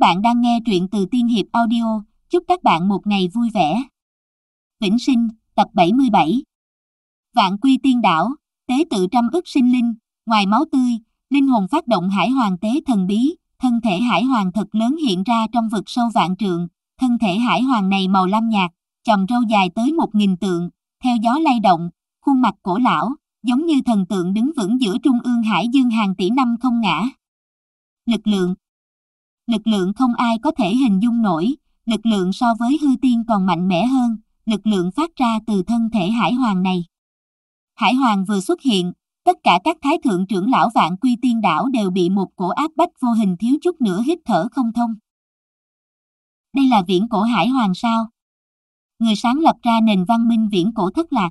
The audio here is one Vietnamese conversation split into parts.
bạn đang nghe truyện từ Tiên Hiệp Audio, chúc các bạn một ngày vui vẻ. Vĩnh Sinh, tập 77. Vạn Quy Tiên Đảo, tế tự trăm ức sinh linh, ngoài máu tươi, linh hồn phát động Hải Hoàng tế thần bí, thân thể Hải Hoàng thật lớn hiện ra trong vực sâu vạn trượng, thân thể Hải Hoàng này màu lam nhạt, chòm râu dài tới 1000 trượng, theo gió lay động, khuôn mặt cổ lão, giống như thần tượng đứng vững giữa trung ương hải dương hàng tỷ năm không ngã. Lực lượng không ai có thể hình dung nổi, lực lượng so với hư tiên còn mạnh mẽ hơn, lực lượng phát ra từ thân thể Hải Hoàng này. Hải Hoàng vừa xuất hiện, tất cả các thái thượng trưởng lão Vạn Quy Tiên Đảo đều bị một cổ áp bách vô hình thiếu chút nữa hít thở không thông. Đây là viễn cổ Hải Hoàng sao? Người sáng lập ra nền văn minh viễn cổ thất lạc.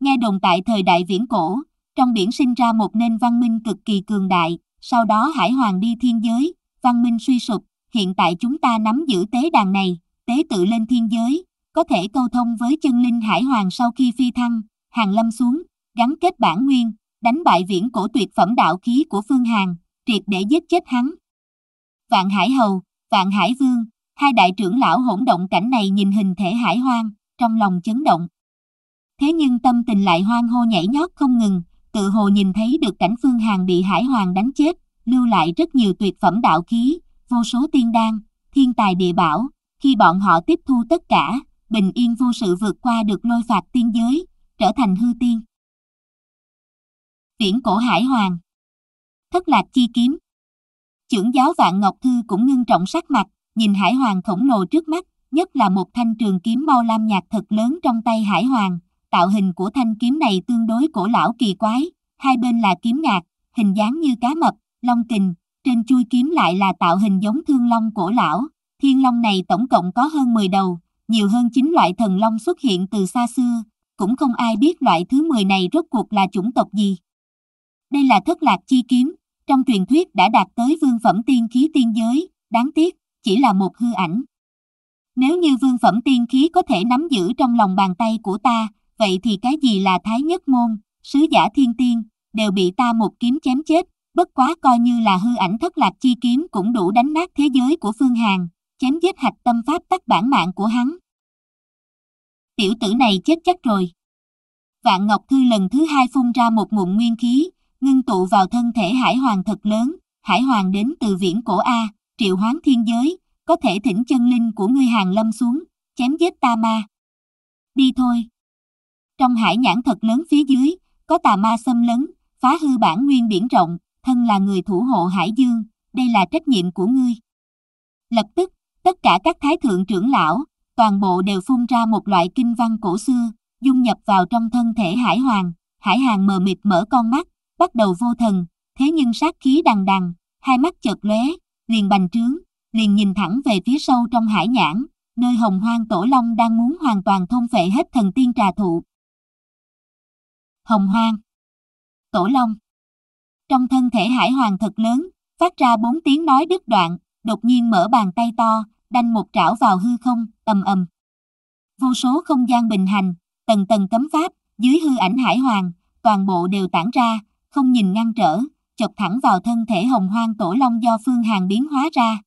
Nghe đồn tại thời đại viễn cổ, trong biển sinh ra một nền văn minh cực kỳ cường đại, sau đó Hải Hoàng đi thiên giới, văn minh suy sụp, hiện tại chúng ta nắm giữ tế đàn này, tế tự lên thiên giới, có thể câu thông với chân linh Hải Hoàng sau khi phi thăng, hàng lâm xuống, gắn kết bản nguyên, đánh bại viễn cổ tuyệt phẩm đạo khí của Phương Hàn, triệt để giết chết hắn. Vạn Hải Hầu, Vạn Hải Vương, hai đại trưởng lão hỗn động cảnh này nhìn hình thể Hải Hoàng, trong lòng chấn động. Thế nhưng tâm tình lại hoan hô nhảy nhót không ngừng, tự hồ nhìn thấy được cảnh Phương Hàn bị Hải Hoàng đánh chết, lưu lại rất nhiều tuyệt phẩm đạo khí, vô số tiên đan, thiên tài địa bảo, khi bọn họ tiếp thu tất cả, bình yên vô sự vượt qua được lôi phạt tiên giới, trở thành hư tiên. Viễn cổ Hải Hoàng, Thất Lạc Chi Kiếm. Trưởng giáo Vạn Ngọc Thư cũng ngưng trọng sắc mặt, nhìn Hải Hoàng khổng lồ trước mắt, nhất là một thanh trường kiếm màu lam nhạt thật lớn trong tay Hải Hoàng. Tạo hình của thanh kiếm này tương đối cổ lão kỳ quái, hai bên là kiếm ngạc, hình dáng như cá mập, long kình, trên chuôi kiếm lại là tạo hình giống thương long cổ lão. Thiên long này tổng cộng có hơn 10 đầu, nhiều hơn 9 loại thần long xuất hiện từ xa xưa, cũng không ai biết loại thứ 10 này rốt cuộc là chủng tộc gì. Đây là Thất Lạc Chi Kiếm, trong truyền thuyết đã đạt tới vương phẩm tiên khí tiên giới, đáng tiếc, chỉ là một hư ảnh. Nếu như vương phẩm tiên khí có thể nắm giữ trong lòng bàn tay của ta, vậy thì cái gì là Thái Nhất Môn, sứ giả thiên tiên, đều bị ta một kiếm chém chết, bất quá coi như là hư ảnh Thất Lạc Chi Kiếm cũng đủ đánh nát thế giới của Phương Hàn, chém giết hạch tâm pháp tắc bản mạng của hắn. Tiểu tử này chết chắc rồi. Vạn Ngọc Thư lần thứ hai phun ra một ngụm nguyên khí, ngưng tụ vào thân thể Hải Hoàng thật lớn. Hải Hoàng đến từ viễn cổ a, triệu hoán thiên giới, có thể thỉnh chân linh của ngươi hàng lâm xuống, chém giết ta ma. Đi thôi. Trong hải nhãn thật lớn phía dưới, có tà ma xâm lấn, phá hư bản nguyên biển rộng, thân là người thủ hộ hải dương, đây là trách nhiệm của ngươi. Lập tức, tất cả các thái thượng trưởng lão, toàn bộ đều phun ra một loại kinh văn cổ xưa, dung nhập vào trong thân thể Hải Hoàng. Hải Hoàng mờ mịt mở con mắt, bắt đầu vô thần, thế nhưng sát khí đằng đằng, hai mắt chợt lóe, liền bành trướng, liền nhìn thẳng về phía sâu trong hải nhãn, nơi hồng hoang tổ long đang muốn hoàn toàn thôn phệ hết thần tiên trà thụ. Hồng hoang tổ long. Trong thân thể Hải Hoàng thật lớn phát ra 4 tiếng nói đứt đoạn, đột nhiên mở bàn tay to đanh một trảo vào hư không. Ầm ầm, vô số không gian bình hành, tầng tầng cấm pháp dưới hư ảnh Hải Hoàng toàn bộ đều tản ra, không nhìn ngăn trở, chọc thẳng vào thân thể hồng hoang tổ long do Phương Hàn biến hóa ra.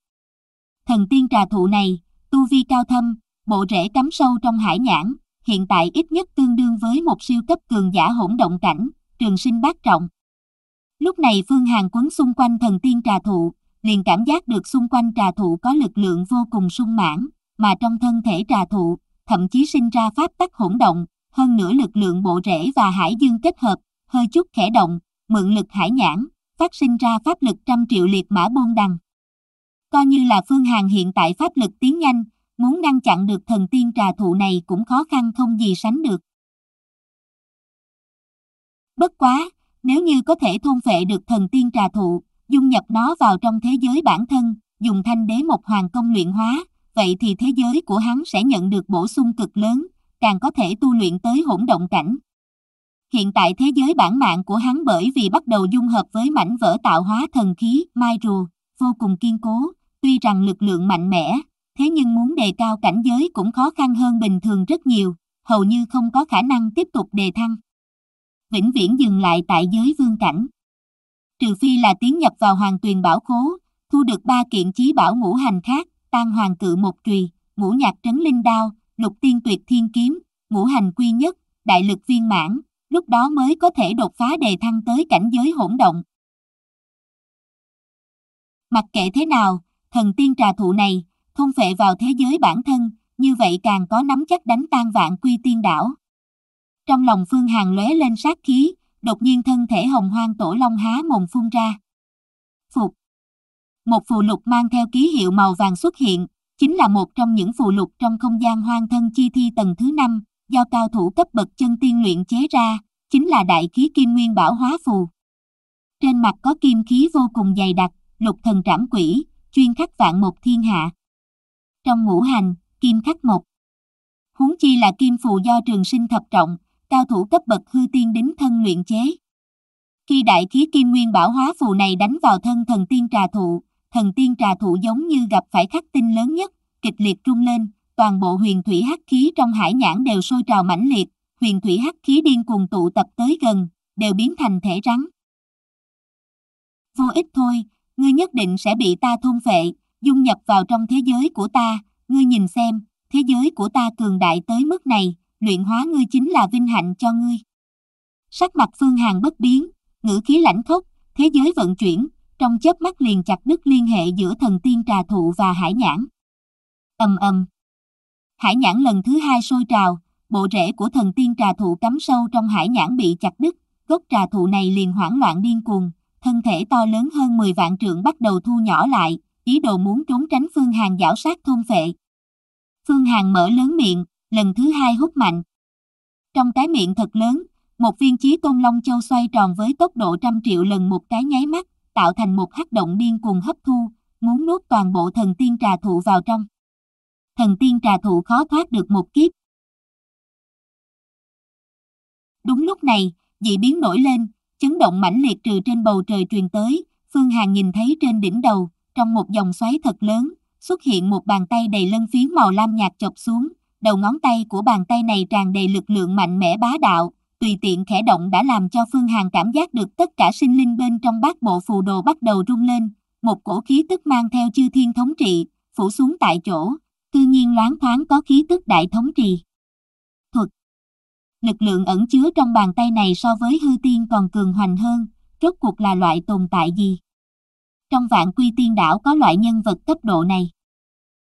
Thần tiên trà thụ này tu vi cao thâm, bộ rễ cắm sâu trong hải nhãn, hiện tại ít nhất tương đương với một siêu cấp cường giả hỗn động cảnh, trường sinh bát trọng. Lúc này Phương Hàn quấn xung quanh thần tiên trà thụ, liền cảm giác được xung quanh trà thụ có lực lượng vô cùng sung mãn, mà trong thân thể trà thụ, thậm chí sinh ra pháp tắc hỗn động, hơn nữa lực lượng bộ rễ và hải dương kết hợp, hơi chút khẽ động, mượn lực hải nhãn, phát sinh ra pháp lực 100 triệu liệt mã bôn đằng. Coi như là Phương Hàn hiện tại pháp lực tiến nhanh, muốn ngăn chặn được thần tiên trà thụ này cũng khó khăn không gì sánh được. Bất quá, nếu như có thể thôn phệ được thần tiên trà thụ, dung nhập nó vào trong thế giới bản thân, dùng thanh đế một hoàng công luyện hóa, vậy thì thế giới của hắn sẽ nhận được bổ sung cực lớn, càng có thể tu luyện tới hỗn động cảnh. Hiện tại thế giới bản mạng của hắn bởi vì bắt đầu dung hợp với mảnh vỡ tạo hóa thần khí, mai rùa, vô cùng kiên cố, tuy rằng lực lượng mạnh mẽ, thế nhưng muốn đề cao cảnh giới cũng khó khăn hơn bình thường rất nhiều, hầu như không có khả năng tiếp tục đề thăng. Vĩnh viễn dừng lại tại giới vương cảnh. Trừ phi là tiến nhập vào Hoàng Tuyền Bảo Khố, thu được 3 kiện chí bảo ngũ hành khác, Tan Hoàng Cự Một Chùy, Ngũ Nhạc Trấn Linh Đao, Lục Tiên Tuyệt Thiên Kiếm, Ngũ Hành Quy Nhất, Đại Lực Viên Mãn, lúc đó mới có thể đột phá đề thăng tới cảnh giới hỗn động. Mặc kệ thế nào, thần tiên trà thụ này, thôn phệ vào thế giới bản thân, như vậy càng có nắm chắc đánh tan Vạn Quy Tiên Đảo. Trong lòng Phương Hàn lóe lên sát khí, đột nhiên thân thể hồng hoang tổ long há mồm phun ra. Phục. Một phù lục mang theo ký hiệu màu vàng xuất hiện, chính là một trong những phù lục trong không gian hoang thân chi thi tầng thứ 5, do cao thủ cấp bậc chân tiên luyện chế ra, chính là đại khí kim nguyên bảo hóa phù. Trên mặt có kim khí vô cùng dày đặc, lục thần trảm quỷ, chuyên khắc vạn một thiên hạ. Trong ngũ hành, kim khắc một. Huống chi là kim phù do trường sinh thập trọng, cao thủ cấp bậc hư tiên đính thân luyện chế. Khi đại khí kim nguyên bảo hóa phù này đánh vào thân thần tiên trà thụ, thần tiên trà thụ giống như gặp phải khắc tinh lớn nhất, kịch liệt rung lên, toàn bộ huyền thủy hắc khí trong hải nhãn đều sôi trào mãnh liệt, huyền thủy hắc khí điên cuồng tụ tập tới gần, đều biến thành thể rắn. Vô ích thôi, ngươi nhất định sẽ bị ta thôn phệ, dung nhập vào trong thế giới của ta, ngươi nhìn xem, thế giới của ta cường đại tới mức này, luyện hóa ngươi chính là vinh hạnh cho ngươi. Sắc mặt Phương Hàn bất biến, ngữ khí lãnh khốc, thế giới vận chuyển, trong chớp mắt liền chặt đứt liên hệ giữa thần tiên trà thụ và hải nhãn. Ầm ầm. Hải nhãn lần thứ 2 sôi trào, bộ rễ của thần tiên trà thụ cắm sâu trong hải nhãn bị chặt đứt, gốc trà thụ này liền hoảng loạn điên cuồng, thân thể to lớn hơn 10 vạn trượng bắt đầu thu nhỏ lại, ý đồ muốn trốn tránh Phương Hàn giảo sát thôn phệ. Phương Hàn mở lớn miệng, lần thứ 2 hút mạnh. Trong cái miệng thật lớn, một viên chí tôn long châu xoay tròn với tốc độ 100 triệu lần một cái nháy mắt, tạo thành một hắc động điên cuồng hấp thu, muốn nuốt toàn bộ thần tiên trà thụ vào trong. Thần tiên trà thụ khó thoát được một kiếp. Đúng lúc này, dị biến nổi lên, chấn động mãnh liệt trừ trên bầu trời truyền tới, Phương Hàn nhìn thấy trên đỉnh đầu, trong một dòng xoáy thật lớn, xuất hiện một bàn tay đầy lân phiến màu lam nhạt chộp xuống, đầu ngón tay của bàn tay này tràn đầy lực lượng mạnh mẽ bá đạo, tùy tiện khẽ động đã làm cho Phương Hàn cảm giác được tất cả sinh linh bên trong Bát Bộ Phù Đồ bắt đầu rung lên, một cổ khí tức mang theo chư thiên thống trị, phủ xuống tại chỗ, tự nhiên loáng thoáng có khí tức đại thống trì. Thuật. Lực lượng ẩn chứa trong bàn tay này so với hư tiên còn cường hoành hơn, rốt cuộc là loại tồn tại gì? Trong Vạn Quy Tiên Đảo có loại nhân vật cấp độ này.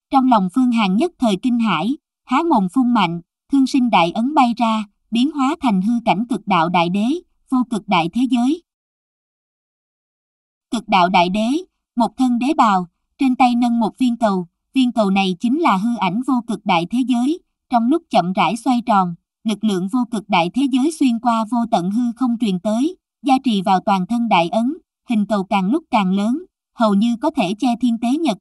Trong lòng Phương Hàn nhất thời kinh hãi, há mồm phun mạnh, Thương Sinh Đại Ấn bay ra, biến hóa thành hư cảnh Cực Đạo Đại Đế, Vô Cực Đại Thế Giới. Cực Đạo Đại Đế, một thân đế bào, trên tay nâng một viên cầu này chính là hư ảnh Vô Cực Đại Thế Giới, trong lúc chậm rãi xoay tròn, lực lượng Vô Cực Đại Thế Giới xuyên qua vô tận hư không truyền tới, gia trì vào toàn thân Đại Ấn, hình cầu càng lúc càng lớn, hầu như có thể che thiên tế nhật.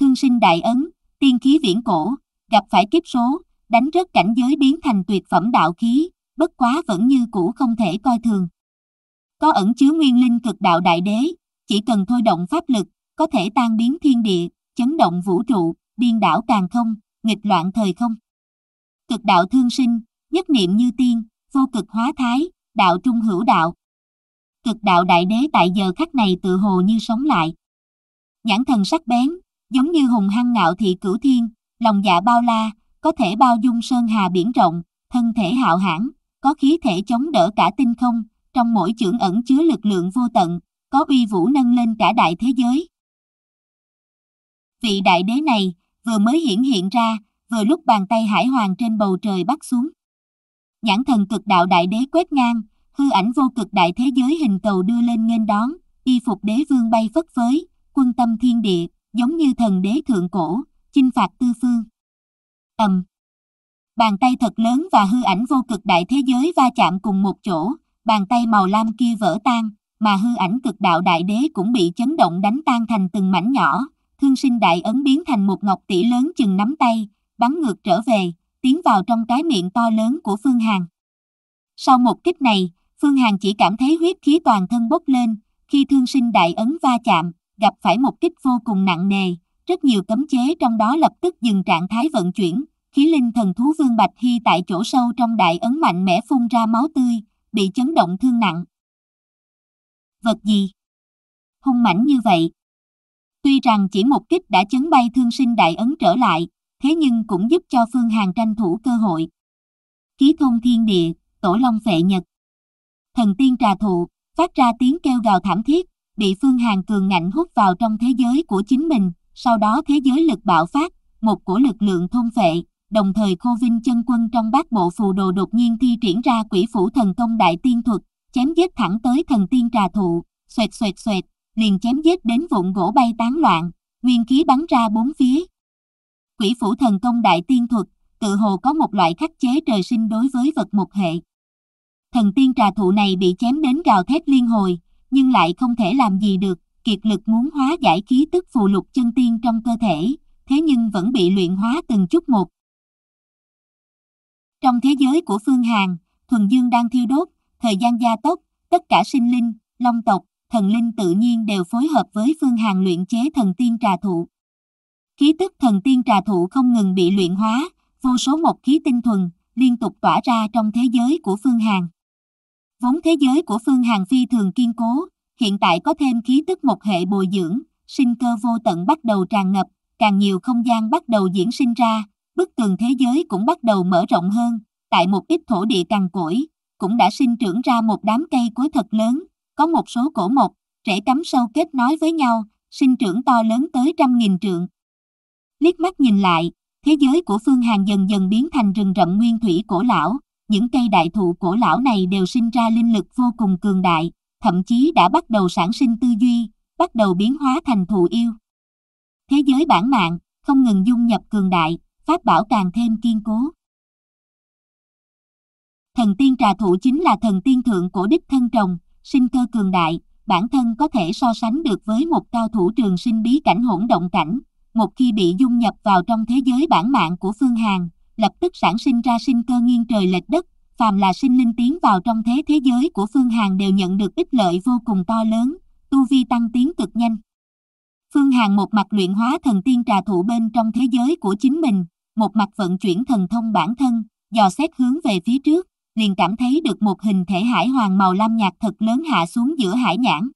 Thương Sinh Đại Ấn, tiên khí viễn cổ, gặp phải kiếp số, đánh rớt cảnh giới biến thành tuyệt phẩm đạo khí, bất quá vẫn như cũ không thể coi thường. Có ẩn chứa nguyên linh Cực Đạo Đại Đế, chỉ cần thôi động pháp lực, có thể tan biến thiên địa, chấn động vũ trụ, điên đảo càng không, nghịch loạn thời không. Cực đạo thương sinh, nhất niệm như tiên, vô cực hóa thái, đạo trung hữu đạo. Cực Đạo Đại Đế tại giờ khắc này tự hồ như sống lại. Nhãn thần sắc bén, giống như hùng hăng ngạo thị cửu thiên, lòng dạ bao la, có thể bao dung sơn hà biển rộng, thân thể hạo hãn, có khí thể chống đỡ cả tinh không, trong mỗi chưởng ẩn chứa lực lượng vô tận, có uy vũ nâng lên cả đại thế giới. Vị đại đế này, vừa mới hiện ra, vừa lúc bàn tay Hải Hoàng trên bầu trời bắt xuống. Nhãn thần Cực Đạo Đại Đế quét ngang, hư ảnh Vô Cực Đại Thế Giới hình cầu đưa lên nghênh đón, y phục đế vương bay phất phới, quân tâm thiên địa, giống như thần đế thượng cổ, chinh phạt tư phương. Ầm. Bàn tay thật lớn và hư ảnh Vô Cực Đại Thế Giới va chạm cùng một chỗ, bàn tay màu lam kia vỡ tan, mà hư ảnh Cực Đạo Đại Đế cũng bị chấn động đánh tan thành từng mảnh nhỏ, Thương Sinh Đại Ấn biến thành một ngọc tỷ lớn chừng nắm tay, bắn ngược trở về, tiến vào trong cái miệng to lớn của Phương Hàn. Sau một kích này, Phương Hàn chỉ cảm thấy huyết khí toàn thân bốc lên, khi Thương Sinh Đại Ấn va chạm, gặp phải một kích vô cùng nặng nề, rất nhiều cấm chế trong đó lập tức dừng trạng thái vận chuyển, khí linh thần thú vương Bạch Hy tại chỗ sâu trong Đại Ấn mạnh mẽ phun ra máu tươi, bị chấn động thương nặng. Vật gì? Hung mãnh như vậy. Tuy rằng chỉ một kích đã chấn bay Thương Sinh Đại Ấn trở lại, thế nhưng cũng giúp cho Phương Hàn tranh thủ cơ hội. Ký thôn thiên địa, tổ long phệ nhật. Thần tiên trà thụ, phát ra tiếng kêu gào thảm thiết, bị Phương Hàn cường ngạnh hút vào trong thế giới của chính mình, sau đó thế giới lực bạo phát, một cổ lực lượng thôn phệ, đồng thời Cô Vinh Chân Quân trong Bát Bộ Phù Đồ đột nhiên thi triển ra Quỷ Phủ Thần Công Đại Tiên Thuật, chém giết thẳng tới thần tiên trà thụ, xoẹt xoẹt xoẹt, liền chém giết đến vụn gỗ bay tán loạn, nguyên khí bắn ra bốn phía. Quỷ Phủ Thần Công Đại Tiên Thuật, tự hồ có một loại khắc chế trời sinh đối với vật một hệ. Thần tiên trà thụ này bị chém đến gào thét liên hồi, nhưng lại không thể làm gì được, kiệt lực muốn hóa giải khí tức phù lục chân tiên trong cơ thể, thế nhưng vẫn bị luyện hóa từng chút một. Trong thế giới của Phương Hàn, thuần dương đang thiêu đốt, thời gian gia tốc, tất cả sinh linh, long tộc, thần linh tự nhiên đều phối hợp với Phương Hàn luyện chế thần tiên trà thụ. Khí tức thần tiên trà thụ không ngừng bị luyện hóa, vô số một khí tinh thuần, liên tục tỏa ra trong thế giới của Phương Hàn. Vốn thế giới của Phương Hàn phi thường kiên cố, hiện tại có thêm khí tức một hệ bồi dưỡng, sinh cơ vô tận bắt đầu tràn ngập, càng nhiều không gian bắt đầu diễn sinh ra, bức tường thế giới cũng bắt đầu mở rộng hơn, tại một ít thổ địa cằn cỗi, cũng đã sinh trưởng ra một đám cây cối thật lớn, có một số cổ mộc, rễ cắm sâu kết nối với nhau, sinh trưởng to lớn tới 100.000 trượng. Liếc mắt nhìn lại, thế giới của Phương Hàn dần dần biến thành rừng rậm nguyên thủy cổ lão, những cây đại thụ cổ lão này đều sinh ra linh lực vô cùng cường đại, thậm chí đã bắt đầu sản sinh tư duy, bắt đầu biến hóa thành thụ yêu. Thế giới bản mạng, không ngừng dung nhập cường đại, pháp bảo càng thêm kiên cố. Thần tiên trà thụ chính là thần tiên thượng cổ đích thân trồng, sinh cơ cường đại, bản thân có thể so sánh được với một cao thủ trường sinh bí cảnh hỗn động cảnh. Một khi bị dung nhập vào trong thế giới bản mạng của Phương Hàn, lập tức sản sinh ra sinh cơ nghiêng trời lệch đất, phàm là sinh linh tiến vào trong thế giới của Phương Hàn đều nhận được ích lợi vô cùng to lớn, tu vi tăng tiến cực nhanh. Phương Hàn một mặt luyện hóa thần tiên trà thụ bên trong thế giới của chính mình, một mặt vận chuyển thần thông bản thân, dò xét hướng về phía trước, liền cảm thấy được một hình thể hải hoàng màu lam nhạt thật lớn hạ xuống giữa hải nhãn.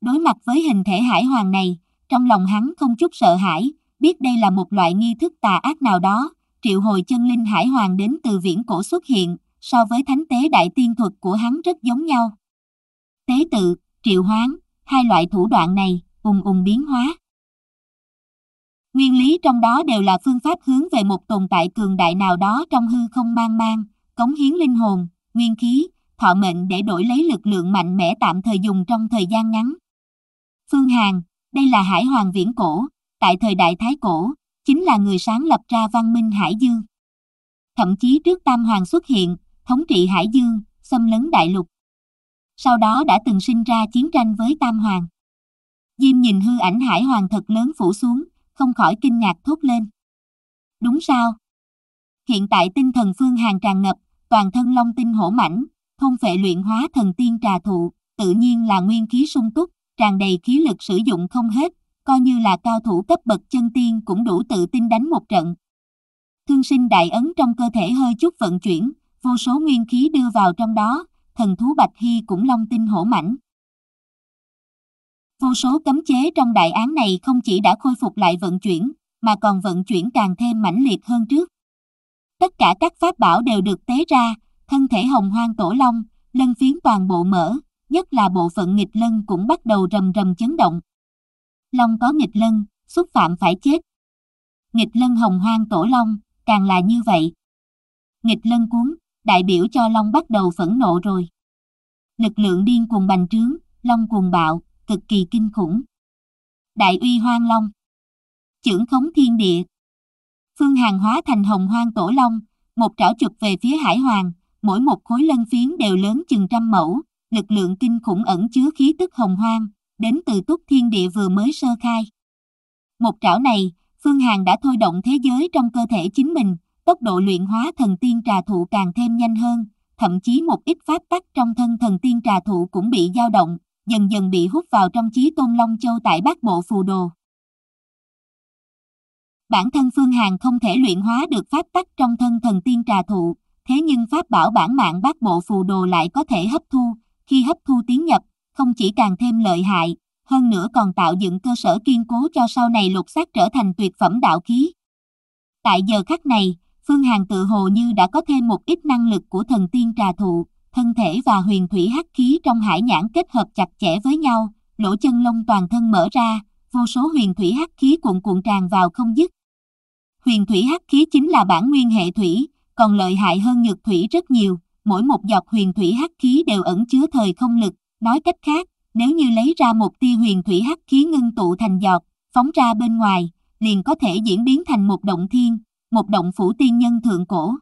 Đối mặt với hình thể hải hoàng này, trong lòng hắn không chút sợ hãi, biết đây là một loại nghi thức tà ác nào đó, triệu hồi chân linh hải hoàng đến từ viễn cổ xuất hiện, so với thánh tế đại tiên thuật của hắn rất giống nhau. Tế tự, triệu hoán, hai loại thủ đoạn này, ùng ùng biến hóa. Nguyên lý trong đó đều là phương pháp hướng về một tồn tại cường đại nào đó trong hư không mang mang, cống hiến linh hồn, nguyên khí, thọ mệnh để đổi lấy lực lượng mạnh mẽ tạm thời dùng trong thời gian ngắn. Phương Hàn, đây là hải hoàng viễn cổ, tại thời đại Thái Cổ, chính là người sáng lập ra văn minh Hải Dương. Thậm chí trước Tam Hoàng xuất hiện, thống trị Hải Dương, xâm lấn đại lục. Sau đó đã từng sinh ra chiến tranh với Tam Hoàng. Diêm nhìn hư ảnh hải hoàng thật lớn phủ xuống, không khỏi kinh ngạc thốt lên. Đúng sao? Hiện tại tinh thần Phương Hàn tràn ngập, toàn thân long tinh hổ mãnh, thôn phệ luyện hóa thần tiên trà thụ, tự nhiên là nguyên khí sung túc, tràn đầy khí lực sử dụng không hết, coi như là cao thủ cấp bậc chân tiên cũng đủ tự tin đánh một trận. Thương Sinh Đại Ấn trong cơ thể hơi chút vận chuyển, vô số nguyên khí đưa vào trong đó, thần thú Bạch Hy cũng long tinh hổ mãnh. Vô số cấm chế trong đại án này không chỉ đã khôi phục lại vận chuyển, mà còn vận chuyển càng thêm mãnh liệt hơn trước. Tất cả các pháp bảo đều được tế ra, thân thể hồng hoang tổ long, lân phiến toàn bộ mở, nhất là bộ phận nghịch lân cũng bắt đầu rầm rầm chấn động. Long có nghịch lân, xúc phạm phải chết. Nghịch lân hồng hoang tổ long, càng là như vậy. Nghịch lân cuốn, đại biểu cho long bắt đầu phẫn nộ rồi. Lực lượng điên cuồng bành trướng, long cuồng bạo, cực kỳ kinh khủng. Đại uy hoang long, chưởng khống thiên địa. Phương Hàn hóa thành hồng hoang tổ long, một trảo chụp về phía hải hoàng, mỗi một khối lân phiến đều lớn chừng 100 mẫu, lực lượng kinh khủng ẩn chứa khí tức hồng hoang, đến từ túc thiên địa vừa mới sơ khai. Một trảo này, Phương Hàn đã thôi động thế giới trong cơ thể chính mình, tốc độ luyện hóa thần tiên trà thụ càng thêm nhanh hơn, thậm chí một ít pháp tắc trong thân thần tiên trà thụ cũng bị dao động, dần dần bị hút vào trong Chí Tôn Long Châu tại Bát Bộ Phù Đồ. Bản thân Phương Hàn không thể luyện hóa được pháp tắc trong thân thần tiên trà thụ, thế nhưng pháp bảo bản mạng Bát Bộ Phù Đồ lại có thể hấp thu, khi hấp thu tiến nhập, không chỉ càng thêm lợi hại, hơn nữa còn tạo dựng cơ sở kiên cố cho sau này lục sát trở thành tuyệt phẩm đạo khí. Tại giờ khắc này, Phương Hàn tự hồ như đã có thêm một ít năng lực của thần tiên trà thụ, thân thể và huyền thủy hắc khí trong hải nhãn kết hợp chặt chẽ với nhau, lỗ chân lông toàn thân mở ra, vô số huyền thủy hắc khí cuộn cuộn tràn vào không dứt. Huyền thủy hắc khí chính là bản nguyên hệ thủy, còn lợi hại hơn nhược thủy rất nhiều, mỗi một giọt huyền thủy hắc khí đều ẩn chứa thời không lực, nói cách khác, nếu như lấy ra một tia huyền thủy hắc khí ngưng tụ thành giọt, phóng ra bên ngoài, liền có thể diễn biến thành một động thiên, một động phủ tiên nhân thượng cổ.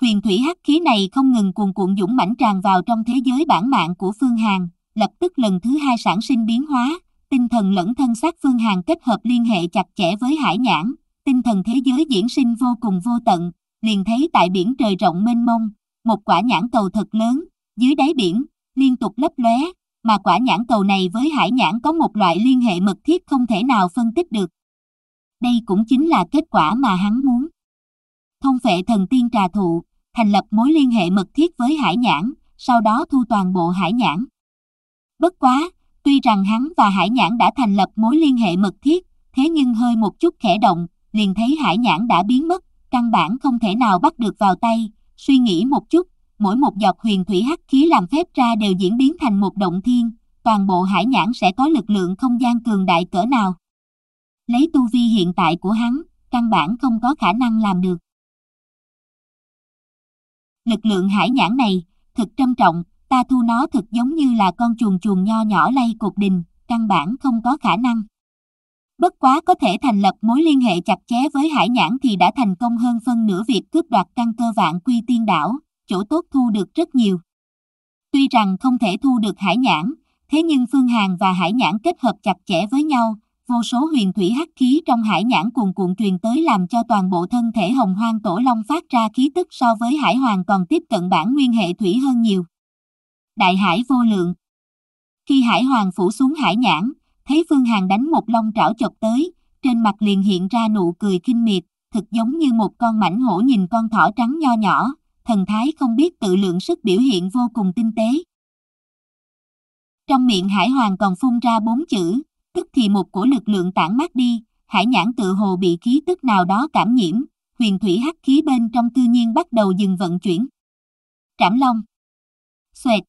Huyền thủy hắc khí này không ngừng cuồn cuộn dũng mãnh tràn vào trong thế giới bản mạng của Phương Hàn, lập tức lần thứ hai sản sinh biến hóa, tinh thần lẫn thân xác Phương Hàn kết hợp liên hệ chặt chẽ với hải nhãn, tinh thần thế giới diễn sinh vô cùng vô tận, liền thấy tại biển trời rộng mênh mông, một quả nhãn cầu thật lớn, dưới đáy biển, liên tục lấp lóe, mà quả nhãn cầu này với hải nhãn có một loại liên hệ mật thiết không thể nào phân tích được. Đây cũng chính là kết quả mà hắn muốn. Thông phệ thần tiên trà thụ, thành lập mối liên hệ mật thiết với hải nhãn, sau đó thu toàn bộ hải nhãn. Bất quá, tuy rằng hắn và hải nhãn đã thành lập mối liên hệ mật thiết, thế nhưng hơi một chút khẽ động, liền thấy hải nhãn đã biến mất, căn bản không thể nào bắt được vào tay. Suy nghĩ một chút, mỗi một giọt huyền thủy hắc khí làm phép ra đều diễn biến thành một động thiên, toàn bộ hải nhãn sẽ có lực lượng không gian cường đại cỡ nào. Lấy tu vi hiện tại của hắn, căn bản không có khả năng làm được. Lực lượng hải nhãn này, thực trâm trọng, ta thu nó thực giống như là con chuồn chuồn nho nhỏ lay cột đình, căn bản không có khả năng. Bất quá có thể thành lập mối liên hệ chặt chẽ với hải nhãn thì đã thành công hơn phân nửa việc cướp đoạt căn cơ Vạn Quy Tiên Đảo, chỗ tốt thu được rất nhiều. Tuy rằng không thể thu được hải nhãn, thế nhưng Phương Hàn và hải nhãn kết hợp chặt chẽ với nhau, vô số huyền thủy hắc khí trong hải nhãn cuồn cuộn truyền tới làm cho toàn bộ thân thể hồng hoang tổ long phát ra khí tức so với hải hoàng còn tiếp cận bản nguyên hệ thủy hơn nhiều. Đại hải vô lượng. Khi hải hoàng phủ xuống hải nhãn, thấy Phương Hàn đánh một long trảo chọc tới, trên mặt liền hiện ra nụ cười khinh miệt, thực giống như một con mãnh hổ nhìn con thỏ trắng nho nhỏ, thần thái không biết tự lượng sức biểu hiện vô cùng tinh tế. Trong miệng hải hoàng còn phun ra bốn chữ, tức thì một cổ lực lượng tản mát đi, hải nhãn tự hồ bị khí tức nào đó cảm nhiễm, huyền thủy hắc khí bên trong cư nhiên bắt đầu dừng vận chuyển. Trảm long. Xoẹt.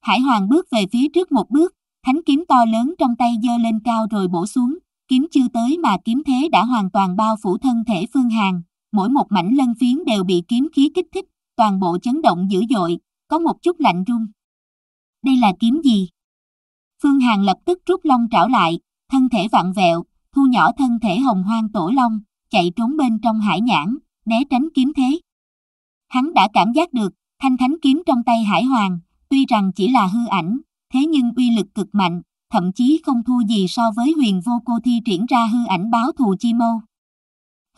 Hải hoàng bước về phía trước một bước, thánh kiếm to lớn trong tay giơ lên cao rồi bổ xuống, kiếm chưa tới mà kiếm thế đã hoàn toàn bao phủ thân thể Phương Hàn, mỗi một mảnh lân phiến đều bị kiếm khí kích thích, toàn bộ chấn động dữ dội, có một chút lạnh run. Đây là kiếm gì? Phương Hàn lập tức rút long trảo lại, thân thể vặn vẹo, thu nhỏ thân thể hồng hoang tổ long, chạy trốn bên trong hải nhãn, né tránh kiếm thế. Hắn đã cảm giác được, thanh thánh kiếm trong tay hải hoàng, tuy rằng chỉ là hư ảnh, thế nhưng uy lực cực mạnh, thậm chí không thua gì so với Huyền Vô Cô thi triển ra hư ảnh báo thù chi mâu.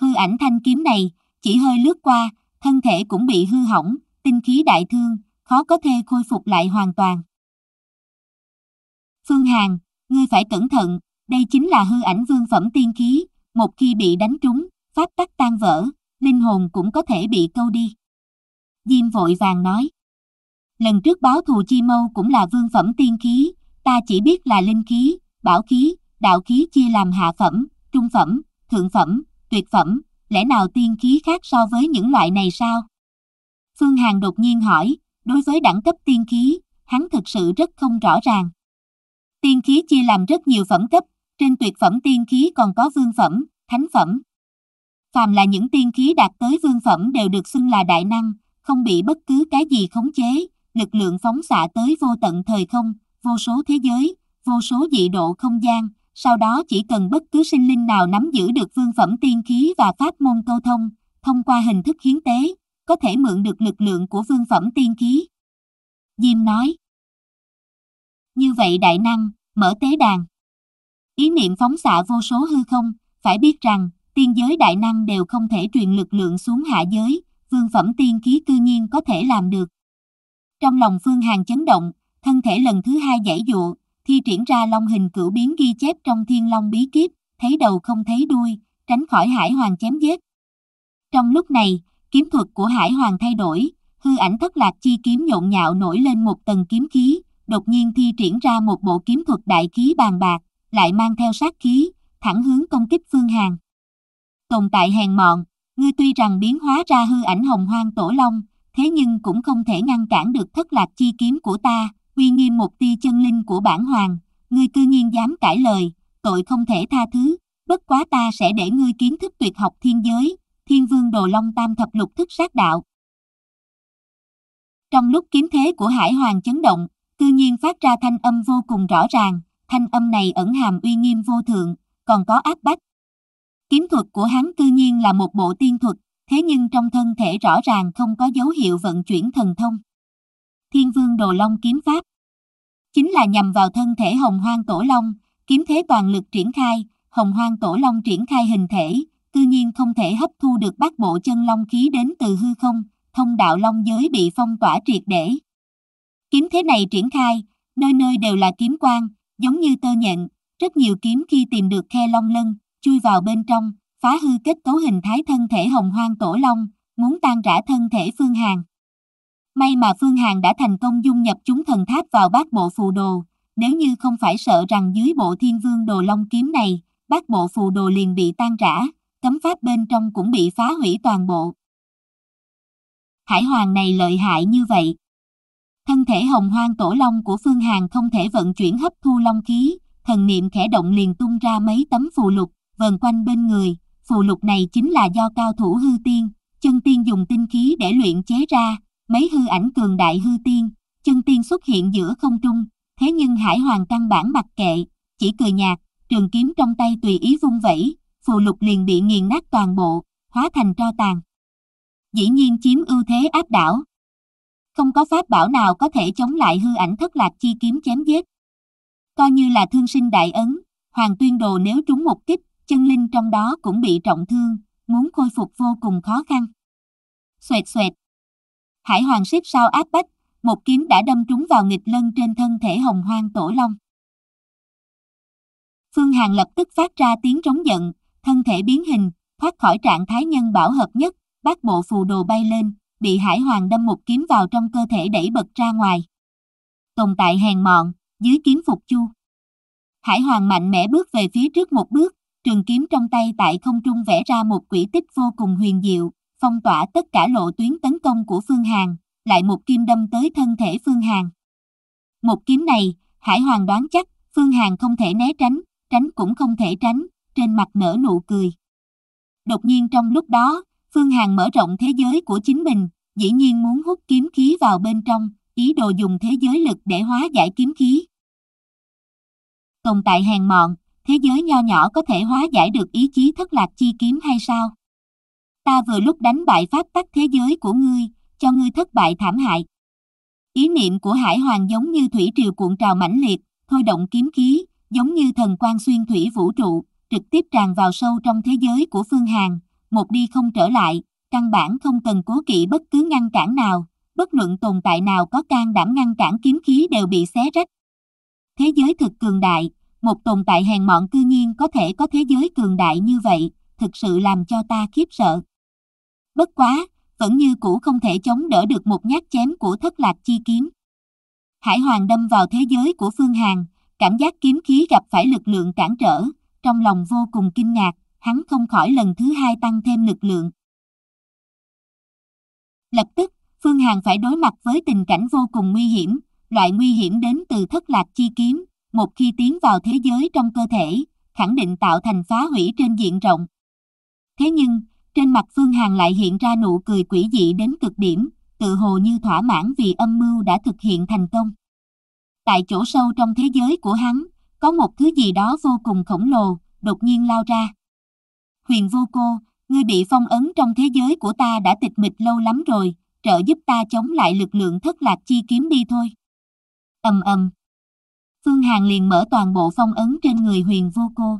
Hư ảnh thanh kiếm này, chỉ hơi lướt qua, thân thể cũng bị hư hỏng, tinh khí đại thương, khó có thể khôi phục lại hoàn toàn. Phương Hàn, ngươi phải cẩn thận, đây chính là hư ảnh vương phẩm tiên khí, một khi bị đánh trúng, pháp tắc tan vỡ, linh hồn cũng có thể bị câu đi. Diêm vội vàng nói. Lần trước báo thù chi mâu cũng là vương phẩm tiên khí, ta chỉ biết là linh khí, bảo khí, đạo khí chia làm hạ phẩm, trung phẩm, thượng phẩm, tuyệt phẩm, lẽ nào tiên khí khác so với những loại này sao? Phương Hàn đột nhiên hỏi, đối với đẳng cấp tiên khí, hắn thực sự rất không rõ ràng. Tiên khí chia làm rất nhiều phẩm cấp, trên tuyệt phẩm tiên khí còn có vương phẩm, thánh phẩm. Phàm là những tiên khí đạt tới vương phẩm đều được xưng là đại năng, không bị bất cứ cái gì khống chế, lực lượng phóng xạ tới vô tận thời không, vô số thế giới, vô số dị độ không gian, sau đó chỉ cần bất cứ sinh linh nào nắm giữ được vương phẩm tiên khí và pháp môn câu thông, thông qua hình thức hiến tế, có thể mượn được lực lượng của vương phẩm tiên khí. Diêm nói. Như vậy đại năng, mở tế đàn. Ý niệm phóng xạ vô số hư không, phải biết rằng, tiên giới đại năng đều không thể truyền lực lượng xuống hạ giới, vương phẩm tiên khí cư nhiên có thể làm được. Trong lòng Phương Hàn chấn động, thân thể lần thứ hai giãy dụa, thi triển ra long hình cửu biến ghi chép trong thiên long bí kíp, thấy đầu không thấy đuôi, tránh khỏi hải hoàng chém giết. Trong lúc này, kiếm thuật của hải hoàng thay đổi, hư ảnh thất lạc chi kiếm nhộn nhạo nổi lên một tầng kiếm khí, đột nhiên thi triển ra một bộ kiếm thuật đại khí bàn bạc, lại mang theo sát khí, thẳng hướng công kích Phương Hàn. Tồn tại hèn mọn, ngươi tuy rằng biến hóa ra hư ảnh hồng hoang tổ long, thế nhưng cũng không thể ngăn cản được thất lạc chi kiếm của ta, uy nghiêm một tia chân linh của bản hoàng, ngươi cư nhiên dám cãi lời, tội không thể tha thứ, bất quá ta sẽ để ngươi kiến thức tuyệt học thiên giới, thiên vương đồ long tam thập lục thức sát đạo. Trong lúc kiếm thế của Hải Hoàng chấn động, cư nhiên phát ra thanh âm vô cùng rõ ràng, thanh âm này ẩn hàm uy nghiêm vô thượng, còn có áp bách. Kiếm thuật của hắn cư nhiên là một bộ tiên thuật, thế nhưng trong thân thể rõ ràng không có dấu hiệu vận chuyển thần thông. Thiên vương đồ long kiếm pháp chính là nhằm vào thân thể hồng hoang tổ long, kiếm thế toàn lực triển khai, hồng hoang tổ long triển khai hình thể, cư nhiên không thể hấp thu được bát bộ chân long khí đến từ hư không, thông đạo long giới bị phong tỏa triệt để. Kiếm thế này triển khai, nơi nơi đều là kiếm quang, giống như tơ nhện, rất nhiều kiếm khi tìm được khe long lân, chui vào bên trong, phá hư kết cấu hình thái thân thể hồng hoang tổ long, muốn tan rã thân thể Phương Hàn. May mà Phương Hàn đã thành công dung nhập chúng thần tháp vào bát bộ phù đồ, nếu như không phải sợ rằng dưới bộ thiên vương đồ long kiếm này, bát bộ phù đồ liền bị tan rã, cấm pháp bên trong cũng bị phá hủy toàn bộ. Hải Hoàng này lợi hại như vậy. Thân thể hồng hoang tổ long của Phương Hàn không thể vận chuyển hấp thu long khí, thần niệm khẽ động liền tung ra mấy tấm phù lục, vần quanh bên người. Phù lục này chính là do cao thủ hư tiên, chân tiên dùng tinh khí để luyện chế ra, mấy hư ảnh cường đại hư tiên, chân tiên xuất hiện giữa không trung, thế nhưng Hải Hoàng căn bản mặc kệ, chỉ cười nhạt, trường kiếm trong tay tùy ý vung vẩy, phù lục liền bị nghiền nát toàn bộ, hóa thành tro tàn. Dĩ nhiên chiếm ưu thế áp đảo. Không có pháp bảo nào có thể chống lại hư ảnh thất lạc chi kiếm chém giết. Coi như là thương sinh đại ấn, Hoàng Tuyền Đồ nếu trúng một kích, chân linh trong đó cũng bị trọng thương, muốn khôi phục vô cùng khó khăn. Xoẹt xoẹt. Hải Hoàng xếp sau áp bách, một kiếm đã đâm trúng vào nghịch lân trên thân thể hồng hoang tổ long. Phương Hàn lập tức phát ra tiếng trống giận, thân thể biến hình, thoát khỏi trạng thái nhân bảo hợp nhất, bát bộ phù đồ bay lên, bị Hải Hoàng đâm một kiếm vào trong cơ thể đẩy bật ra ngoài. Tồn tại hèn mọn, dưới kiếm phục chu. Hải Hoàng mạnh mẽ bước về phía trước một bước, trường kiếm trong tay tại không trung vẽ ra một quỹ tích vô cùng huyền diệu, phong tỏa tất cả lộ tuyến tấn công của Phương Hàn, lại một kim đâm tới thân thể Phương Hàn. Một kiếm này, Hải Hoàng đoán chắc, Phương Hàn không thể né tránh, tránh cũng không thể tránh, trên mặt nở nụ cười. Đột nhiên trong lúc đó, Phương Hàn mở rộng thế giới của chính mình, dĩ nhiên muốn hút kiếm khí vào bên trong, ý đồ dùng thế giới lực để hóa giải kiếm khí. Tồn tại hèn mọn, thế giới nho nhỏ có thể hóa giải được ý chí thất lạc chi kiếm hay sao? Ta vừa lúc đánh bại pháp tắc thế giới của ngươi, cho ngươi thất bại thảm hại. Ý niệm của Hải Hoàng giống như thủy triều cuộn trào mãnh liệt, thôi động kiếm khí, giống như thần quang xuyên thủy vũ trụ, trực tiếp tràn vào sâu trong thế giới của Phương Hàn, một đi không trở lại, căn bản không cần cố kỵ bất cứ ngăn cản nào, bất luận tồn tại nào có can đảm ngăn cản kiếm khí đều bị xé rách. Thế giới thực cường đại, một tồn tại hèn mọn cư nhiên có thể có thế giới cường đại như vậy, thực sự làm cho ta khiếp sợ. Bất quá, vẫn như cũ không thể chống đỡ được một nhát chém của thất lạc chi kiếm. Hải Hoàng đâm vào thế giới của Phương Hàn, cảm giác kiếm khí gặp phải lực lượng cản trở, trong lòng vô cùng kinh ngạc, hắn không khỏi lần thứ hai tăng thêm lực lượng. Lập tức, Phương Hàn phải đối mặt với tình cảnh vô cùng nguy hiểm, loại nguy hiểm đến từ thất lạc chi kiếm, một khi tiến vào thế giới trong cơ thể, khẳng định tạo thành phá hủy trên diện rộng. Thế nhưng, trên mặt Phương Hàn lại hiện ra nụ cười quỷ dị đến cực điểm, tự hồ như thỏa mãn vì âm mưu đã thực hiện thành công. Tại chỗ sâu trong thế giới của hắn, có một thứ gì đó vô cùng khổng lồ, đột nhiên lao ra. Huyền Vô Cô, ngươi bị phong ấn trong thế giới của ta đã tịch mịch lâu lắm rồi, trợ giúp ta chống lại lực lượng thất lạc chi kiếm đi thôi. Ầm ầm. Phương Hàn liền mở toàn bộ phong ấn trên người Huyền Vô Cô.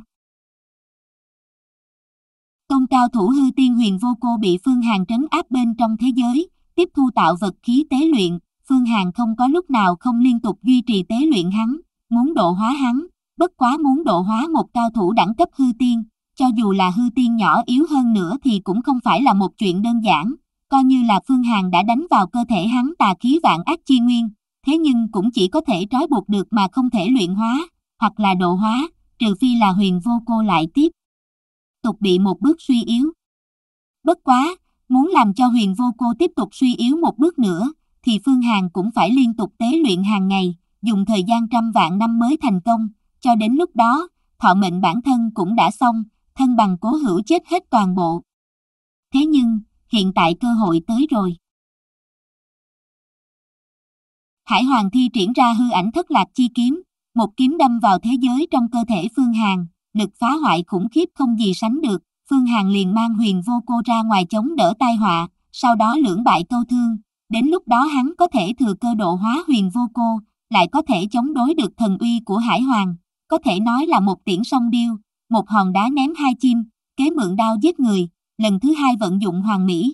Tôn cao thủ hư tiên Huyền Vô Cô bị Phương Hàn trấn áp bên trong thế giới, tiếp thu tạo vật khí tế luyện, Phương Hàn không có lúc nào không liên tục duy trì tế luyện hắn, muốn độ hóa hắn, bất quá muốn độ hóa một cao thủ đẳng cấp hư tiên, cho dù là hư tiên nhỏ yếu hơn nữa thì cũng không phải là một chuyện đơn giản, coi như là Phương Hàn đã đánh vào cơ thể hắn tà khí vạn ác chi nguyên, thế nhưng cũng chỉ có thể trói buộc được mà không thể luyện hóa, hoặc là độ hóa, trừ phi là Huyền Vô Cô lại tiếp tục bị một bước suy yếu. Bất quá, muốn làm cho Huyền Vô Cô tiếp tục suy yếu một bước nữa, thì Phương Hàn cũng phải liên tục tế luyện hàng ngày, dùng thời gian trăm vạn năm mới thành công, cho đến lúc đó, thọ mệnh bản thân cũng đã xong, thân bằng cố hữu chết hết toàn bộ. Thế nhưng, hiện tại cơ hội tới rồi. Hải Hoàng thi triển ra hư ảnh thất lạc chi kiếm, một kiếm đâm vào thế giới trong cơ thể Phương Hàn, lực phá hoại khủng khiếp không gì sánh được, Phương Hàn liền mang Huyền Vô Cô ra ngoài chống đỡ tai họa, sau đó lưỡng bại câu thương, đến lúc đó hắn có thể thừa cơ độ hóa Huyền Vô Cô, lại có thể chống đối được thần uy của Hải Hoàng, có thể nói là một tiễn song điêu, một hòn đá ném hai chim, kế mượn đao giết người, lần thứ hai vận dụng hoàn mỹ.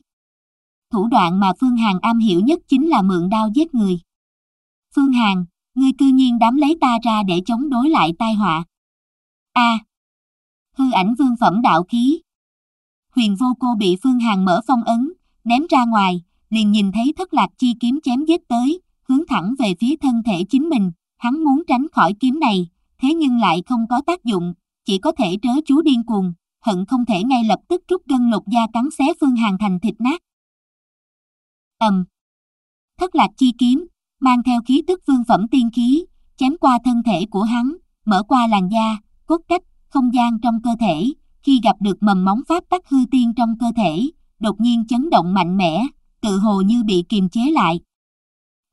Thủ đoạn mà Phương Hàn am hiểu nhất chính là mượn đao giết người. Phương Hàn, ngươi cư nhiên dám lấy ta ra để chống đối lại tai họa. Hư ảnh vương phẩm đạo khí. Huyền Vô Cô bị Phương Hàn mở phong ấn, ném ra ngoài, liền nhìn thấy thất lạc chi kiếm chém giết tới, hướng thẳng về phía thân thể chính mình, hắn muốn tránh khỏi kiếm này, thế nhưng lại không có tác dụng, chỉ có thể trớ chú điên cuồng, hận không thể ngay lập tức rút gân lột da cắn xé Phương Hàn thành thịt nát. Thất lạc chi kiếm mang theo khí tức vương phẩm tiên khí, chém qua thân thể của hắn, mở qua làn da, cốt cách, không gian trong cơ thể, khi gặp được mầm móng pháp tắc hư tiên trong cơ thể, đột nhiên chấn động mạnh mẽ, tự hồ như bị kiềm chế lại.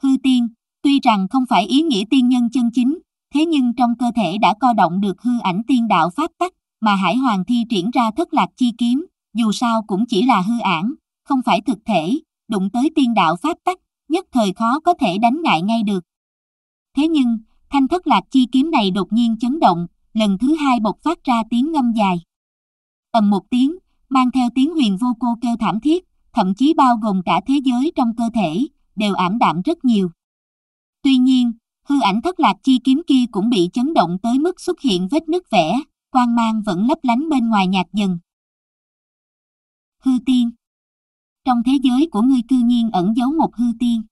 Hư tiên, tuy rằng không phải ý nghĩa tiên nhân chân chính, thế nhưng trong cơ thể đã co động được hư ảnh tiên đạo pháp tắc, mà Hải Hoàng thi triển ra thất lạc chi kiếm, dù sao cũng chỉ là hư ảo, không phải thực thể, đụng tới tiên đạo pháp tắc, nhất thời khó có thể đánh ngại ngay được. Thế nhưng, thanh thất lạc chi kiếm này đột nhiên chấn động, lần thứ hai bộc phát ra tiếng ngâm dài. Ầm một tiếng, mang theo tiếng Huyền Vô Cô kêu thảm thiết, thậm chí bao gồm cả thế giới trong cơ thể, đều ảm đạm rất nhiều. Tuy nhiên, hư ảnh thất lạc chi kiếm kia cũng bị chấn động tới mức xuất hiện vết nứt vẽ, quang mang vẫn lấp lánh bên ngoài nhạt dần. Hư tiên. Trong thế giới của ngươi cư nhiên ẩn giấu một hư tiên.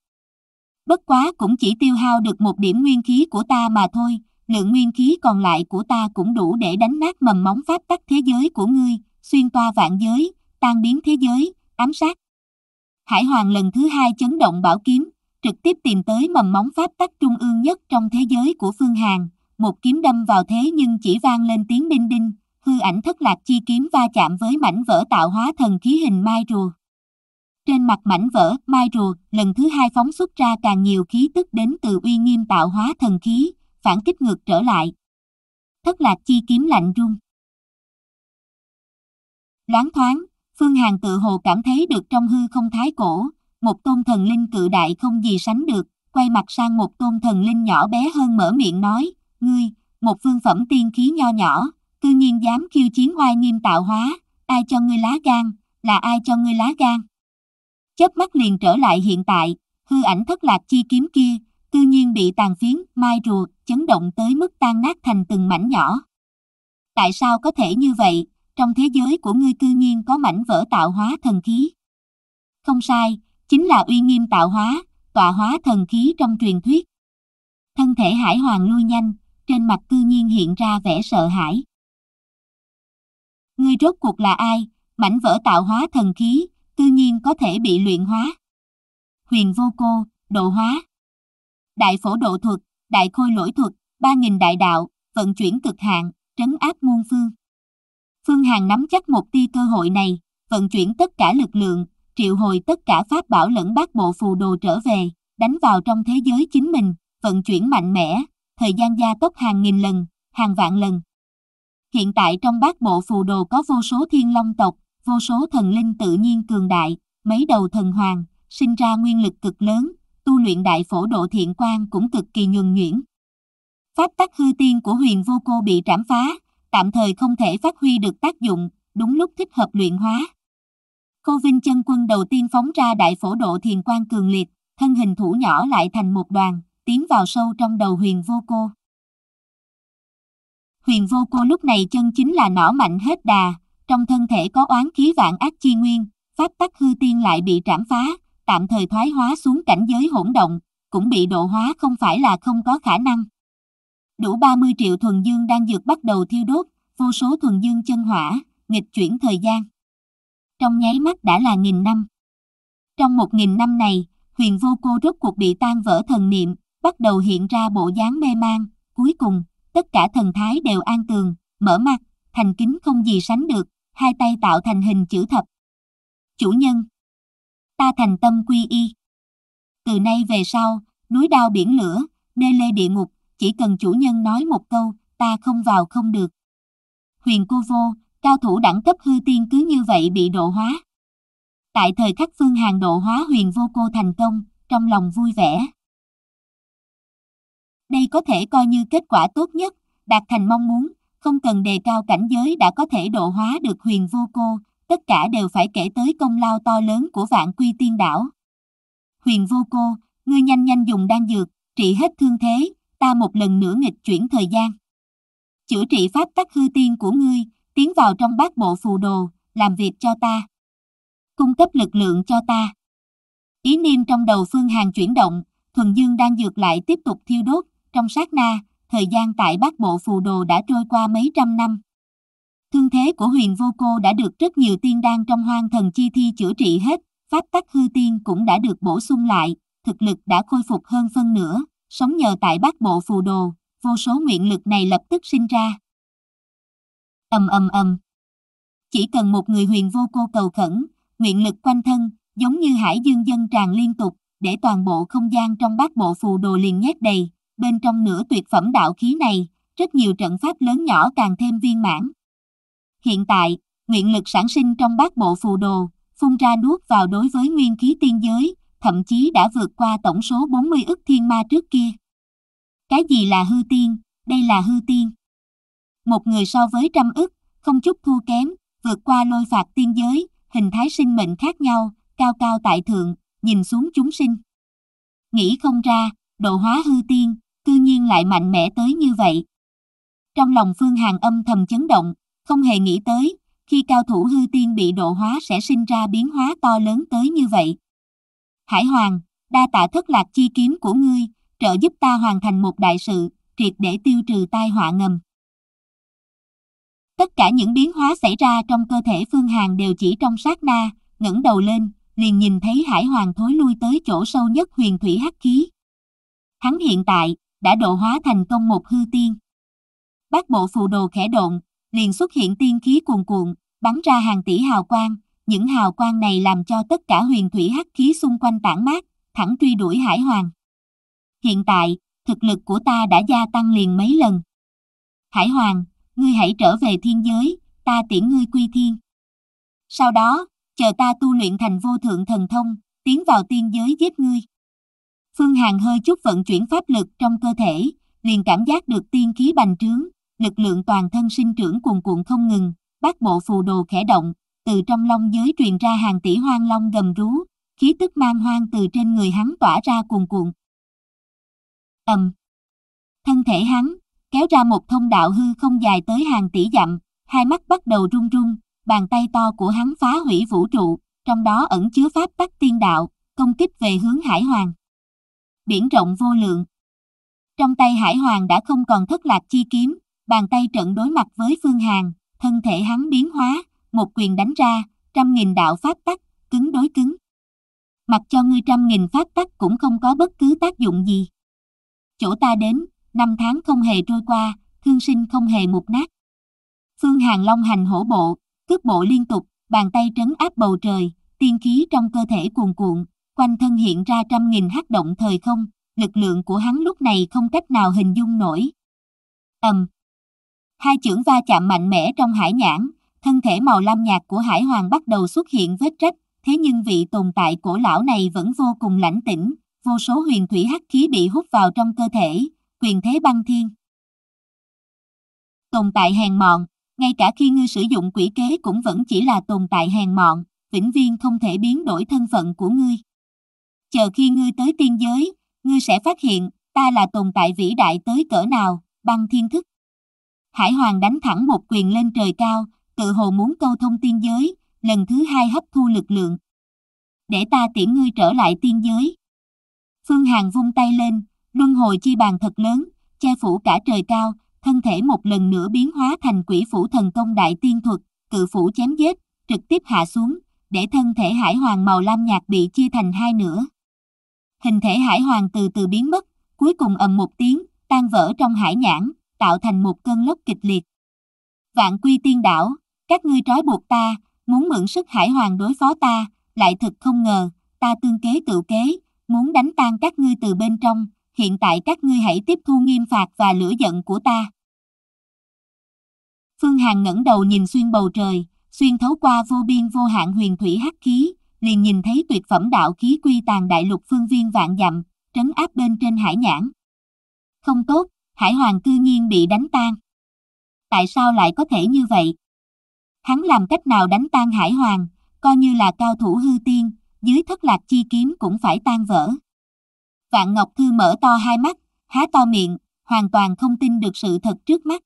Bất quá cũng chỉ tiêu hao được một điểm nguyên khí của ta mà thôi, lượng nguyên khí còn lại của ta cũng đủ để đánh nát mầm móng pháp tắc thế giới của ngươi, xuyên toa vạn giới, tan biến thế giới, ám sát. Hải Hoàng lần thứ hai chấn động bảo kiếm, trực tiếp tìm tới mầm móng pháp tắc trung ương nhất trong thế giới của Phương Hàn, một kiếm đâm vào thế nhưng chỉ vang lên tiếng đinh đinh, hư ảnh thất lạc chi kiếm va chạm với mảnh vỡ tạo hóa thần khí hình mai rùa. Trên mặt mảnh vỡ, mai rùa, lần thứ hai phóng xuất ra càng nhiều khí tức đến từ uy nghiêm tạo hóa thần khí, phản kích ngược trở lại. Thất lạc chi kiếm lạnh rung. Loáng thoáng, Phương Hàn tự hồ cảm thấy được trong hư không thái cổ, một tôn thần linh cự đại không gì sánh được, quay mặt sang một tôn thần linh nhỏ bé hơn mở miệng nói, ngươi, một vương phẩm tiên khí nho nhỏ, cư nhiên dám khiêu chiến oai nghiêm tạo hóa, ai cho ngươi lá gan, là ai cho ngươi lá gan. Chớp mắt liền trở lại hiện tại, hư ảnh thất lạc chi kiếm kia, tự nhiên bị tàn phiến, mai rùa, chấn động tới mức tan nát thành từng mảnh nhỏ. Tại sao có thể như vậy, trong thế giới của ngươi cư nhiên có mảnh vỡ tạo hóa thần khí? Không sai, chính là uy nghiêm tạo hóa, tọa hóa thần khí trong truyền thuyết. Thân thể Hải Hoàng lui nhanh, trên mặt cư nhiên hiện ra vẻ sợ hãi. Ngươi rốt cuộc là ai, mảnh vỡ tạo hóa thần khí? Tự nhiên có thể bị luyện hóa. Huyền Vô Cô, độ hóa. Đại phổ độ thuật, đại khôi lỗi thuật, 3000 đại đạo, vận chuyển cực hạn, trấn áp muôn phương. Phương Hàn nắm chắc một tia cơ hội này, vận chuyển tất cả lực lượng, triệu hồi tất cả pháp bảo lẫn bát bộ phù đồ trở về, đánh vào trong thế giới chính mình, vận chuyển mạnh mẽ, thời gian gia tốc hàng nghìn lần, hàng vạn lần. Hiện tại trong bát bộ phù đồ có vô số thiên long tộc, vô số thần linh tự nhiên cường đại, mấy đầu thần hoàng, sinh ra nguyên lực cực lớn, tu luyện đại phổ độ thiện quang cũng cực kỳ nhuần nhuyễn. Pháp tắc hư tiên của Huyền Vô Cô bị trảm phá, tạm thời không thể phát huy được tác dụng, đúng lúc thích hợp luyện hóa. Cô Vinh Chân Quân đầu tiên phóng ra đại phổ độ thiền quang cường liệt, thân hình thủ nhỏ lại thành một đoàn, tiến vào sâu trong đầu Huyền Vô Cô. Huyền Vô Cô lúc này chân chính là nỏ mạnh hết đà. Trong thân thể có oán khí vạn ác chi nguyên, pháp tắc hư tiên lại bị trảm phá, tạm thời thoái hóa xuống cảnh giới hỗn động, cũng bị độ hóa không phải là không có khả năng. Đủ 30 triệu thuần dương đan dược bắt đầu thiêu đốt, vô số thuần dương chân hỏa, nghịch chuyển thời gian. Trong nháy mắt đã là 1000 năm. Trong 1000 năm này, Huyền Vô Cô rốt cuộc bị tan vỡ thần niệm, bắt đầu hiện ra bộ dáng mê man, cuối cùng, tất cả thần thái đều an tường, mở mặt, thành kính không gì sánh được, hai tay tạo thành hình chữ thập. Chủ nhân, ta thành tâm quy y. Từ nay về sau, núi đao biển lửa, nơi lê địa ngục, chỉ cần chủ nhân nói một câu, ta không vào không được. Huyền Cô Vô, cao thủ đẳng cấp hư tiên cứ như vậy bị độ hóa. Tại thời khắc Phương Hàn độ hóa Huyền Vô Cô thành công, trong lòng vui vẻ. Đây có thể coi như kết quả tốt nhất, đạt thành mong muốn, không cần đề cao cảnh giới đã có thể độ hóa được Huyền Vô Cô, tất cả đều phải kể tới công lao to lớn của Vạn Quy Tiên Đảo. Huyền Vô Cô, ngươi nhanh nhanh dùng đan dược, trị hết thương thế, ta một lần nữa nghịch chuyển thời gian. Chữa trị pháp tắc hư tiên của ngươi, tiến vào trong Bát Bộ Phù Đồ, làm việc cho ta. Cung cấp lực lượng cho ta. Ý niệm trong đầu Phương Hàn chuyển động, thuần dương đan dược lại tiếp tục thiêu đốt, trong sát na, thời gian tại Bát Bộ Phù Đồ đã trôi qua mấy trăm năm. Thương thế của Huyền Vô Cô đã được rất nhiều tiên đan trong Hoang Thần Chi Thi chữa trị hết, pháp tắc hư tiên cũng đã được bổ sung lại, thực lực đã khôi phục hơn phân nửa, sống nhờ tại Bát Bộ Phù Đồ, vô số nguyện lực này lập tức sinh ra. Ầm ầm ầm. Chỉ cần một người Huyền Vô Cô cầu khẩn, nguyện lực quanh thân, giống như hải dương dâng tràn liên tục, để toàn bộ không gian trong Bát Bộ Phù Đồ liền nhét đầy, bên trong nửa tuyệt phẩm đạo khí này, rất nhiều trận pháp lớn nhỏ càng thêm viên mãn. Hiện tại, nguyện lực sản sinh trong Bát Bộ Phù Đồ, phun ra nuốt vào đối với nguyên khí tiên giới, thậm chí đã vượt qua tổng số 40 ức thiên ma trước kia. Cái gì là hư tiên? Đây là hư tiên. Một người so với 100 ức, không chút thua kém, vượt qua lôi phạt tiên giới, hình thái sinh mệnh khác nhau, cao cao tại thượng, nhìn xuống chúng sinh. Nghĩ không ra, độ hóa hư tiên, cư nhiên lại mạnh mẽ tới như vậy. Trong lòng Phương Hàn âm thầm chấn động, không hề nghĩ tới, khi cao thủ hư tiên bị độ hóa sẽ sinh ra biến hóa to lớn tới như vậy. Hải Hoàng, đa tạ Thất Lạc Chi Kiếm của ngươi, trợ giúp ta hoàn thành một đại sự, triệt để tiêu trừ tai họa ngầm. Tất cả những biến hóa xảy ra trong cơ thể Phương Hàn đều chỉ trong sát na, ngẩng đầu lên, liền nhìn thấy Hải Hoàng thối lui tới chỗ sâu nhất huyền thủy hắc khí. Hắn hiện tại, đã độ hóa thành công một hư tiên. Bát Bộ Phù Đồ khẽ động, liền xuất hiện tiên khí cuồn cuộn, bắn ra hàng tỷ hào quang, những hào quang này làm cho tất cả huyền thủy hắc khí xung quanh tản mát, thẳng truy đuổi Hải Hoàng. Hiện tại, thực lực của ta đã gia tăng liền mấy lần. Hải Hoàng, ngươi hãy trở về thiên giới, ta tiễn ngươi quy thiên. Sau đó, chờ ta tu luyện thành vô thượng thần thông, tiến vào tiên giới giết ngươi. Phương Hàn hơi chút vận chuyển pháp lực trong cơ thể, liền cảm giác được tiên khí bành trướng, lực lượng toàn thân sinh trưởng cuồn cuộn không ngừng, Bát Bộ Phù Đồ khẽ động, từ trong long giới truyền ra hàng tỷ hoang long gầm rú, khí tức man hoang từ trên người hắn tỏa ra cuồn cuộn. Ầm. Thân thể hắn kéo ra một thông đạo hư không dài tới hàng tỷ dặm, hai mắt bắt đầu run run, bàn tay to của hắn phá hủy vũ trụ, trong đó ẩn chứa pháp tắc tiên đạo, công kích về hướng Hải Hoàng. Biển rộng vô lượng. Trong tay Hải Hoàng đã không còn Thất Lạc Chi Kiếm, bàn tay trận đối mặt với Phương Hàn, thân thể hắn biến hóa, một quyền đánh ra, 100.000 đạo pháp tắc, cứng đối cứng. Mặc cho ngươi 100.000 pháp tắc cũng không có bất cứ tác dụng gì. Chỗ ta đến, 5 tháng không hề trôi qua, thương sinh không hề mục nát. Phương Hàn long hành hổ bộ, cước bộ liên tục, bàn tay trấn áp bầu trời, tiên khí trong cơ thể cuồn cuộn, quanh thân hiện ra 100.000 hắc động thời không, lực lượng của hắn lúc này không cách nào hình dung nổi. Ầm. Hai chưởng va chạm mạnh mẽ trong hải nhãn, thân thể màu lam nhạt của Hải Hoàng bắt đầu xuất hiện vết rách, thế nhưng vị tồn tại cổ lão này vẫn vô cùng lãnh tĩnh, vô số huyền thủy hắc khí bị hút vào trong cơ thể, quyền thế băng thiên. Tồn tại hèn mọn, ngay cả khi ngươi sử dụng quỷ kế cũng vẫn chỉ là tồn tại hèn mọn, vĩnh viễn không thể biến đổi thân phận của ngươi. Chờ khi ngươi tới tiên giới, ngươi sẽ phát hiện ta là tồn tại vĩ đại tới cỡ nào, băng thiên thức. Hải Hoàng đánh thẳng một quyền lên trời cao, tự hồ muốn câu thông tiên giới, lần thứ hai hấp thu lực lượng. Để ta tiễn ngươi trở lại tiên giới. Phương Hàn vung tay lên, luân hồi chi bàn thật lớn, che phủ cả trời cao, thân thể một lần nữa biến hóa thành quỷ phủ thần công đại tiên thuật, cự phủ chém giết, trực tiếp hạ xuống, để thân thể Hải Hoàng màu lam nhạt bị chia thành hai nửa. Hình thể Hải Hoàng từ từ biến mất, cuối cùng ầm một tiếng, tan vỡ trong hải nhãn, tạo thành một cơn lốc kịch liệt. Vạn Quy Tiên Đảo, các ngươi trói buộc ta, muốn mượn sức Hải Hoàng đối phó ta, lại thực không ngờ, ta tương kế tự kế, muốn đánh tan các ngươi từ bên trong, hiện tại các ngươi hãy tiếp thu nghiêm phạt và lửa giận của ta. Phương Hàn ngẩng đầu nhìn xuyên bầu trời, xuyên thấu qua vô biên vô hạn huyền thủy hắc khí, liền nhìn thấy tuyệt phẩm đạo khí quy tàn đại lục phương viên vạn dặm, trấn áp bên trên hải nhãn. Không tốt, Hải Hoàng cư nhiên bị đánh tan. Tại sao lại có thể như vậy? Hắn làm cách nào đánh tan Hải Hoàng, coi như là cao thủ hư tiên, dưới thất lạc chi kiếm cũng phải tan vỡ. Vạn Ngọc Thư mở to hai mắt, há to miệng, hoàn toàn không tin được sự thật trước mắt.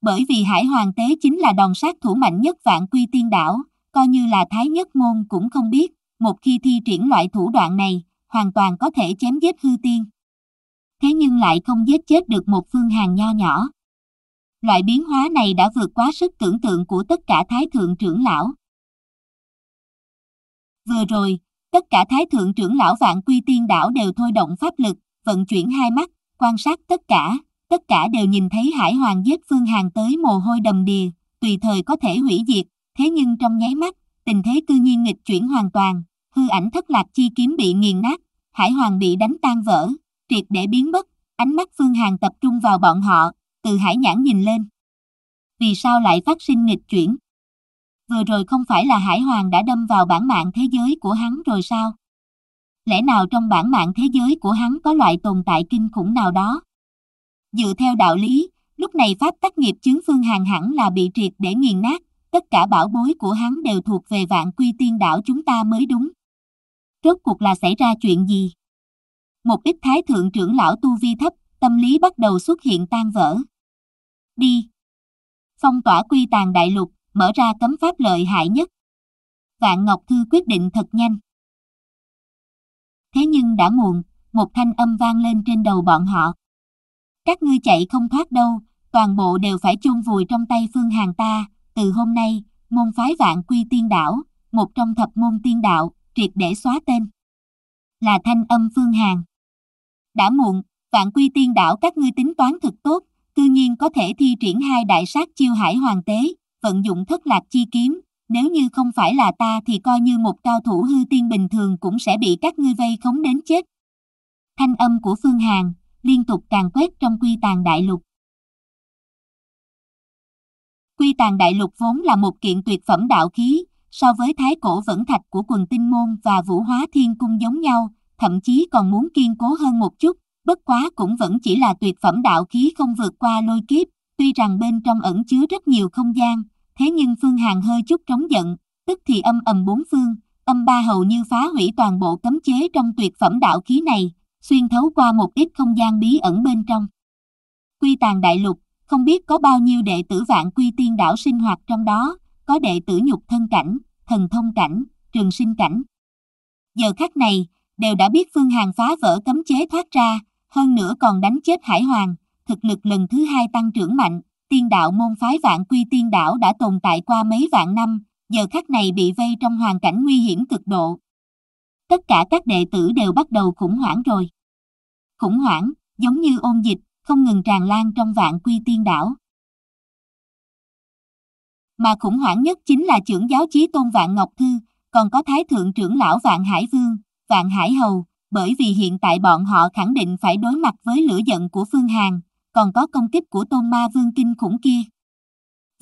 Bởi vì Hải Hoàng tế chính là đòn sát thủ mạnh nhất Vạn Quy Tiên Đảo, coi như là Thái Nhất Môn cũng không biết, một khi thi triển loại thủ đoạn này, hoàn toàn có thể chém giết hư tiên. Thế nhưng lại không giết chết được một Phương Hàn nho nhỏ. Loại biến hóa này đã vượt quá sức tưởng tượng của tất cả Thái Thượng trưởng lão. Vừa rồi, tất cả Thái Thượng trưởng lão Vạn Quy Tiên Đảo đều thôi động pháp lực, vận chuyển hai mắt, quan sát tất cả đều nhìn thấy Hải Hoàng giết Phương Hàn tới mồ hôi đầm đìa, tùy thời có thể hủy diệt, thế nhưng trong nháy mắt, tình thế cư nhiên nghịch chuyển hoàn toàn, hư ảnh thất lạc chi kiếm bị nghiền nát, Hải Hoàng bị đánh tan vỡ, triệt để biến mất, ánh mắt Phương Hàn tập trung vào bọn họ, từ hải nhãn nhìn lên. Vì sao lại phát sinh nghịch chuyển? Vừa rồi không phải là Hải Hoàng đã đâm vào bản mạng thế giới của hắn rồi sao? Lẽ nào trong bản mạng thế giới của hắn có loại tồn tại kinh khủng nào đó? Dựa theo đạo lý, lúc này pháp tắc nghiệp chướng Phương Hàn hẳn là bị triệt để nghiền nát, tất cả bảo bối của hắn đều thuộc về Vạn Quy Tiên Đảo chúng ta mới đúng. Rốt cuộc là xảy ra chuyện gì? Một ít Thái Thượng trưởng lão tu vi thấp, tâm lý bắt đầu xuất hiện tan vỡ. Đi! Phong tỏa quy tàn đại lục, mở ra cấm pháp lợi hại nhất. Vạn Ngọc Thư quyết định thật nhanh. Thế nhưng đã muộn, một thanh âm vang lên trên đầu bọn họ. Các ngươi chạy không thoát đâu, toàn bộ đều phải chôn vùi trong tay Phương Hàn ta. Từ hôm nay, môn phái Vạn Quy Tiên Đảo, một trong thập môn tiên đạo, triệt để xóa tên. Là thanh âm Phương Hàn. Đã muộn, Vạn Quy Tiên Đảo các ngươi tính toán thực tốt, tự nhiên có thể thi triển hai đại sát chiêu Hải Hoàng tế, vận dụng thất lạc chi kiếm, nếu như không phải là ta thì coi như một cao thủ hư tiên bình thường cũng sẽ bị các ngươi vây khống đến chết. Thanh âm của Phương Hàn liên tục càng quét trong quy tàn đại lục. Quy tàn đại lục vốn là một kiện tuyệt phẩm đạo khí, so với thái cổ vẫn thạch của Quần Tinh Môn và Vũ Hóa Thiên Cung giống nhau, thậm chí còn muốn kiên cố hơn một chút, bất quá cũng vẫn chỉ là tuyệt phẩm đạo khí không vượt qua lôi kiếp, tuy rằng bên trong ẩn chứa rất nhiều không gian, thế nhưng Phương Hàn hơi chút trống giận, tức thì âm ầm bốn phương, âm ba hầu như phá hủy toàn bộ cấm chế trong tuyệt phẩm đạo khí này, xuyên thấu qua một ít không gian bí ẩn bên trong. Quy tàn đại lục, không biết có bao nhiêu đệ tử Vạn Quy Tiên Đảo sinh hoạt trong đó, có đệ tử nhục thân cảnh, thần thông cảnh, trường sinh cảnh. Giờ khắc này, đều đã biết Phương Hàn phá vỡ cấm chế thoát ra, hơn nữa còn đánh chết Hải Hoàng, thực lực lần thứ hai tăng trưởng mạnh, tiên đạo môn phái Vạn Quy Tiên Đảo đã tồn tại qua mấy vạn năm, giờ khắc này bị vây trong hoàn cảnh nguy hiểm cực độ. Tất cả các đệ tử đều bắt đầu khủng hoảng rồi. Khủng hoảng, giống như ôn dịch, không ngừng tràn lan trong Vạn Quy Tiên Đảo. Mà khủng hoảng nhất chính là trưởng giáo chí tôn Vạn Ngọc Thư, còn có Thái Thượng trưởng lão Vạn Hải Vương, Vạn Hải Hầu, bởi vì hiện tại bọn họ khẳng định phải đối mặt với lửa giận của Phương Hàn, còn có công kích của Tôn Ma Vương kinh khủng kia.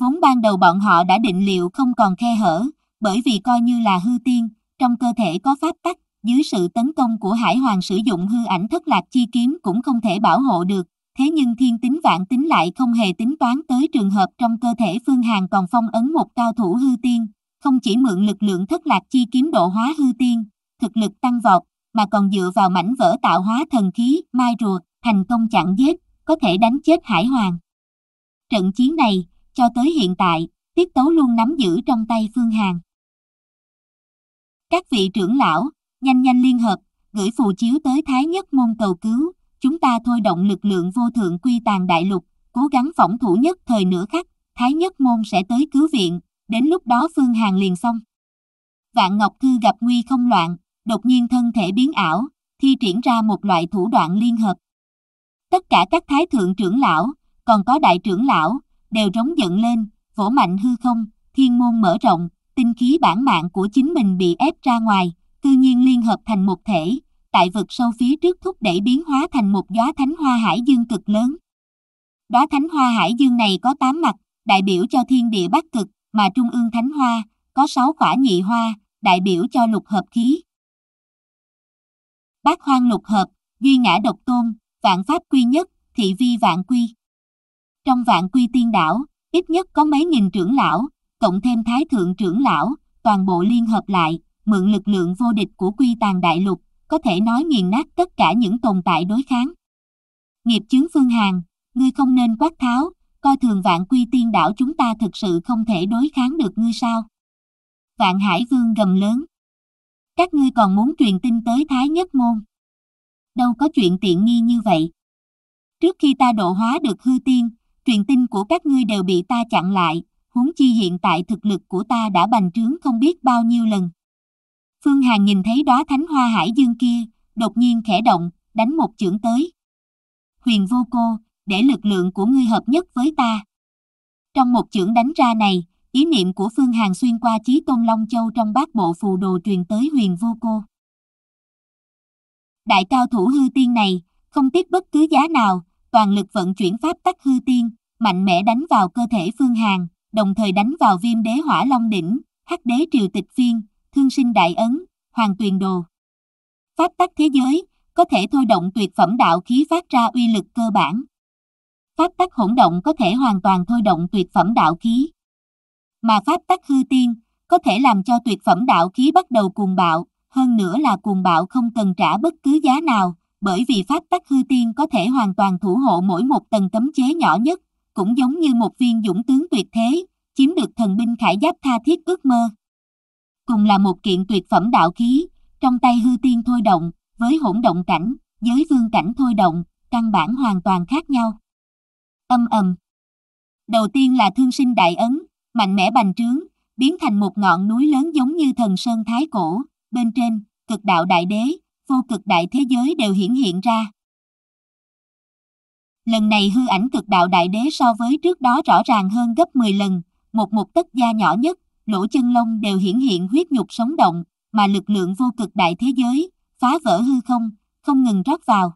Vốn ban đầu bọn họ đã định liệu không còn khe hở, bởi vì coi như là hư tiên, trong cơ thể có pháp tắc, dưới sự tấn công của Hải Hoàng sử dụng hư ảnh thất lạc chi kiếm cũng không thể bảo hộ được. Thế nhưng thiên tính vạn tính lại không hề tính toán tới trường hợp trong cơ thể Phương Hàn còn phong ấn một cao thủ hư tiên, không chỉ mượn lực lượng thất lạc chi kiếm độ hóa hư tiên, thực lực tăng vọt, mà còn dựa vào mảnh vỡ tạo hóa thần khí, mai rùa, thành công chặn giết, có thể đánh chết Hải Hoàng. Trận chiến này, cho tới hiện tại, tiết tấu luôn nắm giữ trong tay Phương Hàn. Các vị trưởng lão, nhanh liên hợp, gửi phù chiếu tới Thái Nhất Môn cầu cứu, chúng ta thôi động lực lượng vô thượng quy tàn đại lục, cố gắng phỏng thủ nhất thời nửa khắc, Thái Nhất Môn sẽ tới cứu viện, đến lúc đó Phương Hàn liền xong. Vạn Ngọc Thư gặp nguy không loạn, đột nhiên thân thể biến ảo, thi triển ra một loại thủ đoạn liên hợp. Tất cả các thái thượng trưởng lão, còn có đại trưởng lão, đều rống giận lên, vỗ mạnh hư không, thiên môn mở rộng, tinh khí bản mạng của chính mình bị ép ra ngoài, cư nhiên liên hợp thành một thể, tại vực sâu phía trước thúc đẩy biến hóa thành một đóa thánh hoa hải dương cực lớn. Đóa thánh hoa hải dương này có 8 mặt, đại biểu cho thiên địa bắc cực, mà trung ương thánh hoa, có 6 khỏa nhị hoa, đại biểu cho lục hợp khí. Bát hoang lục hợp, duy ngã độc tôn, vạn pháp quy nhất, thị vi vạn quy. Trong Vạn Quy Tiên Đảo, ít nhất có mấy nghìn trưởng lão, cộng thêm thái thượng trưởng lão, toàn bộ liên hợp lại, mượn lực lượng vô địch của quy tàn đại lục, có thể nói nghiền nát tất cả những tồn tại đối kháng. Nghiệp chướng Phương Hàn, ngươi không nên quát tháo, coi thường Vạn Quy Tiên Đảo chúng ta thực sự không thể đối kháng được ngươi sao? Vạn Hải Vương gầm lớn. Các ngươi còn muốn truyền tin tới Thái Nhất Môn? Đâu có chuyện tiện nghi như vậy. Trước khi ta độ hóa được hư tiên, truyền tin của các ngươi đều bị ta chặn lại, huống chi hiện tại thực lực của ta đã bành trướng không biết bao nhiêu lần. Phương Hàn nhìn thấy đóa thánh hoa hải dương kia, đột nhiên khẽ động, đánh một chưởng tới. Huyền Vô Cô, để lực lượng của ngươi hợp nhất với ta. Trong một chưởng đánh ra này, ý niệm của Phương Hàn xuyên qua Chí Tôn Long Châu trong Bát Bộ Phù Đồ truyền tới Huyền Vô Cô. Đại cao thủ hư tiên này, không tiếc bất cứ giá nào, toàn lực vận chuyển pháp tắc hư tiên, mạnh mẽ đánh vào cơ thể Phương Hàn, đồng thời đánh vào Viêm Đế Hỏa Long Đỉnh, Hắc Đế Triều Tịch Phiên, Thương Sinh Đại Ấn, Hoàng Tuyền Đồ. Pháp tắc thế giới, có thể thôi động tuyệt phẩm đạo khí phát ra uy lực cơ bản. Pháp tắc hỗn động có thể hoàn toàn thôi động tuyệt phẩm đạo khí. Mà pháp tắc hư tiên, có thể làm cho tuyệt phẩm đạo khí bắt đầu cuồng bạo, hơn nữa là cuồng bạo không cần trả bất cứ giá nào, bởi vì pháp tắc hư tiên có thể hoàn toàn thủ hộ mỗi một tầng cấm chế nhỏ nhất, cũng giống như một viên dũng tướng tuyệt thế, chiếm được thần binh khải giáp tha thiết ước mơ. Cùng là một kiện tuyệt phẩm đạo khí, trong tay hư tiên thôi động, với hỗn động cảnh, giới vương cảnh thôi động, căn bản hoàn toàn khác nhau. Âm ầm. Đầu tiên là Thương Sinh Đại Ấn, mạnh mẽ bành trướng, biến thành một ngọn núi lớn giống như thần sơn thái cổ, bên trên, cực đạo đại đế, vô cực đại thế giới đều hiện ra. Lần này hư ảnh cực đạo đại đế so với trước đó rõ ràng hơn gấp 10 lần, một tấc da nhỏ nhất, lỗ chân lông đều hiện huyết nhục sống động, mà lực lượng vô cực đại thế giới, phá vỡ hư không, không ngừng rót vào.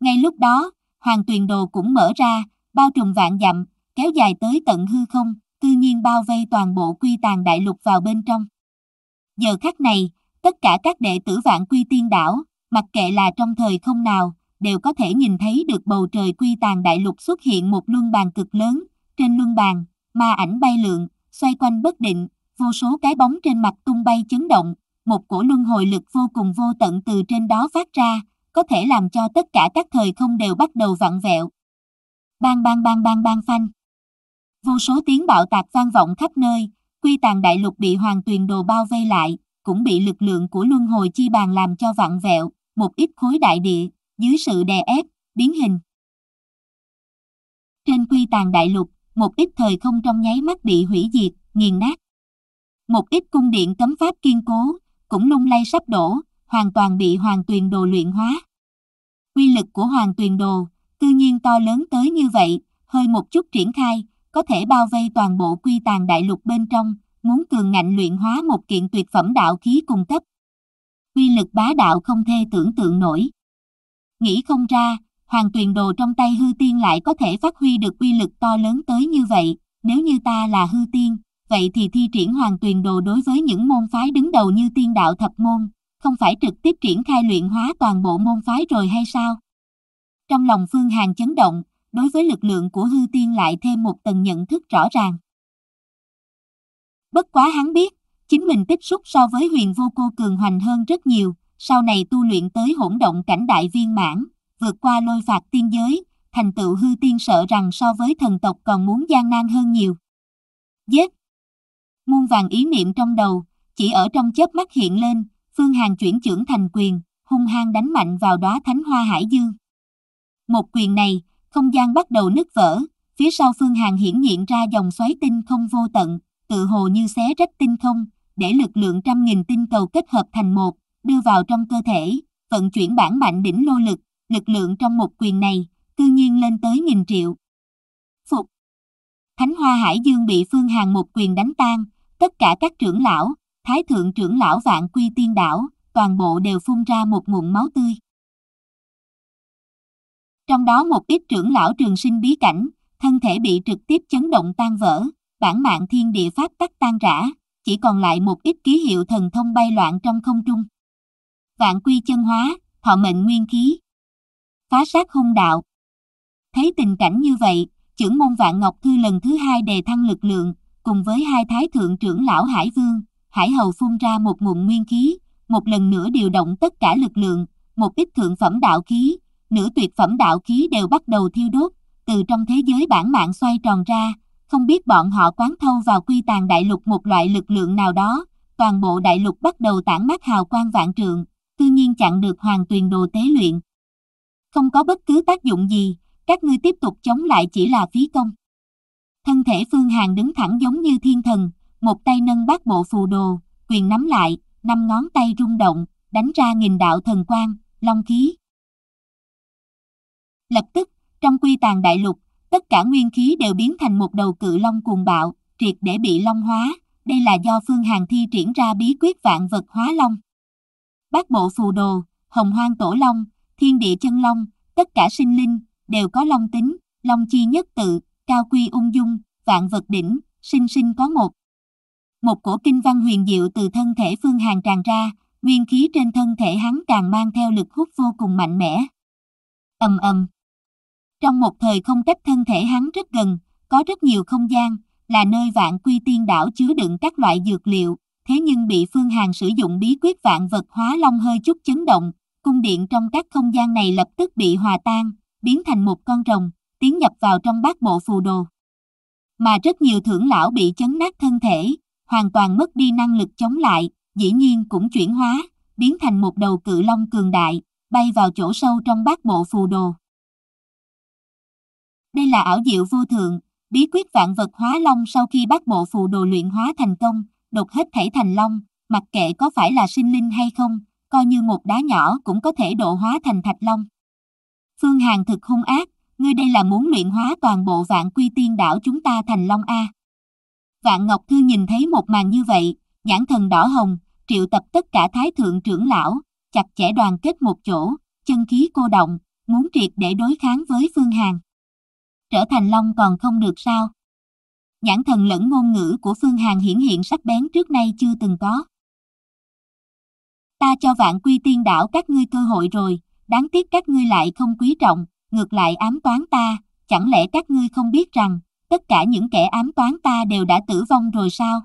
Ngay lúc đó, Hoàng Tuyền Đồ cũng mở ra, bao trùm vạn dặm, kéo dài tới tận hư không, tự nhiên bao vây toàn bộ quy tàn đại lục vào bên trong. Giờ khắc này, tất cả các đệ tử Vạn Quy Tiên Đảo, mặc kệ là trong thời không nào, đều có thể nhìn thấy được bầu trời quy tàn đại lục xuất hiện một luân bàn cực lớn, trên luân bàn, ma ảnh bay lượn, xoay quanh bất định, vô số cái bóng trên mặt tung bay chấn động, một cổ luân hồi lực vô cùng vô tận từ trên đó phát ra, có thể làm cho tất cả các thời không đều bắt đầu vặn vẹo. Bang bang bang bang bang phanh. Vô số tiếng bạo tạc vang vọng khắp nơi, quy tàn đại lục bị Hoàng Tuyền Đồ bao vây lại, cũng bị lực lượng của luân hồi chi bàn làm cho vặn vẹo, một ít khối đại địa, dưới sự đè ép, biến hình. Trên quy tàn đại lục, một ít thời không trong nháy mắt bị hủy diệt, nghiền nát. Một ít cung điện cấm pháp kiên cố, cũng lung lay sắp đổ, hoàn toàn bị Hoàng Tuyền Đồ luyện hóa. Quy lực của Hoàng Tuyền Đồ, tự nhiên to lớn tới như vậy, hơi một chút triển khai, có thể bao vây toàn bộ quy tàn đại lục bên trong, muốn cường ngạnh luyện hóa một kiện tuyệt phẩm đạo khí cung cấp. Quy lực bá đạo không thể tưởng tượng nổi. Nghĩ không ra, Hoàng Tuyền Đồ trong tay hư tiên lại có thể phát huy được uy lực to lớn tới như vậy, nếu như ta là hư tiên, vậy thì thi triển Hoàng Tuyền Đồ đối với những môn phái đứng đầu như Tiên Đạo Thập Môn, không phải trực tiếp triển khai luyện hóa toàn bộ môn phái rồi hay sao? Trong lòng Phương Hàn chấn động, đối với lực lượng của hư tiên lại thêm một tầng nhận thức rõ ràng. Bất quá hắn biết, chính mình tích xúc so với Huyền Vô Cô cường hoành hơn rất nhiều, sau này tu luyện tới hỗn động cảnh đại viên mãn, vượt qua lôi phạt tiên giới, thành tựu hư tiên sợ rằng so với thần tộc còn muốn gian nan hơn nhiều. Giết! Muôn vàng ý niệm trong đầu, chỉ ở trong chớp mắt hiện lên, Phương Hàn chuyển trưởng thành quyền, hung hăng đánh mạnh vào đóa thánh hoa hải dương. Một quyền này, không gian bắt đầu nứt vỡ, phía sau Phương Hàn hiển hiện ra dòng xoáy tinh không vô tận, tự hồ như xé rách tinh không, để lực lượng trăm nghìn tinh cầu kết hợp thành một, đưa vào trong cơ thể, vận chuyển bản mạnh đỉnh lô lực, lực lượng trong một quyền này, cư nhiên lên tới 1000 triệu. Phục! Thánh hoa hải dương bị Phương Hàn một quyền đánh tan, tất cả các trưởng lão, thái thượng trưởng lão Vạn Quy Tiên Đảo, toàn bộ đều phun ra một ngụm máu tươi. Trong đó một ít trưởng lão trường sinh bí cảnh, thân thể bị trực tiếp chấn động tan vỡ, bản mạng thiên địa pháp tắc tan rã, chỉ còn lại một ít ký hiệu thần thông bay loạn trong không trung. Vạn quy chân hóa, thọ mệnh nguyên khí. Phá sát hung đạo. Thấy tình cảnh như vậy, trưởng môn Vạn Ngọc Thư lần thứ hai đề thăng lực lượng, cùng với hai thái thượng trưởng lão Hải Vương, Hải Hầu phun ra một ngụm nguyên khí, một lần nữa điều động tất cả lực lượng, một ít thượng phẩm đạo khí, nửa tuyệt phẩm đạo khí đều bắt đầu thiêu đốt, từ trong thế giới bản mạng xoay tròn ra, không biết bọn họ quán thâu vào quy tàng đại lục một loại lực lượng nào đó, toàn bộ đại lục bắt đầu tản mát hào quang vạn trượng, tự nhiên chặn được Hoàng Tuyền Đồ tế luyện. Không có bất cứ tác dụng gì, các ngươi tiếp tục chống lại chỉ là phí công. Thân thể Phương Hàn đứng thẳng giống như thiên thần, một tay nâng Bát Bộ Phù Đồ, quyền nắm lại, 5 ngón tay rung động, đánh ra 1000 đạo thần quang, long khí. Lập tức, trong quy tàng đại lục, tất cả nguyên khí đều biến thành một đầu cự long cuồng bạo, triệt để bị long hóa, đây là do Phương Hàn thi triển ra bí quyết vạn vật hóa long. Bát Bộ Phù Đồ, Hồng Hoang Tổ Long, Thiên Địa Chân Long, tất cả sinh linh đều có long tính, long chi nhất tự, cao quy ung dung, vạn vật đỉnh, sinh sinh có một. Một cổ kinh văn huyền diệu từ thân thể Phương Hàn tràn ra, nguyên khí trên thân thể hắn càng mang theo lực hút vô cùng mạnh mẽ. Ầm ầm. Trong một thời không cách thân thể hắn rất gần, có rất nhiều không gian, là nơi Vạn Quy Tiên Đảo chứa đựng các loại dược liệu, thế nhưng bị Phương Hàn sử dụng bí quyết vạn vật hóa long hơi chút chấn động, cung điện trong các không gian này lập tức bị hòa tan, biến thành một con rồng, tiến nhập vào trong Bát Bộ Phù Đồ. Mà rất nhiều thưởng lão bị chấn nát thân thể, hoàn toàn mất đi năng lực chống lại, dĩ nhiên cũng chuyển hóa, biến thành một đầu cự long cường đại, bay vào chỗ sâu trong Bát Bộ Phù Đồ. Đây là ảo diệu vô thượng, bí quyết vạn vật hóa long sau khi Bát Bộ Phù Đồ luyện hóa thành công, đột hết thảy thành long, mặc kệ có phải là sinh linh hay không, coi như một đá nhỏ cũng có thể độ hóa thành thạch long. Phương Hàn thực hung ác, ngươi đây là muốn luyện hóa toàn bộ Vạn Quy Tiên Đảo chúng ta thành long a. Vạn Ngọc Thư nhìn thấy một màn như vậy, nhãn thần đỏ hồng, triệu tập tất cả thái thượng trưởng lão, chặt chẽ đoàn kết một chỗ, chân khí cô động, muốn triệt để đối kháng với Phương Hàn. Trở thành long còn không được sao? Nhãn thần lẫn ngôn ngữ của Phương Hàn hiển hiện sắc bén trước nay chưa từng có. Ta cho Vạn Quy Tiên Đảo các ngươi cơ hội rồi, đáng tiếc các ngươi lại không quý trọng, ngược lại ám toán ta, chẳng lẽ các ngươi không biết rằng, tất cả những kẻ ám toán ta đều đã tử vong rồi sao?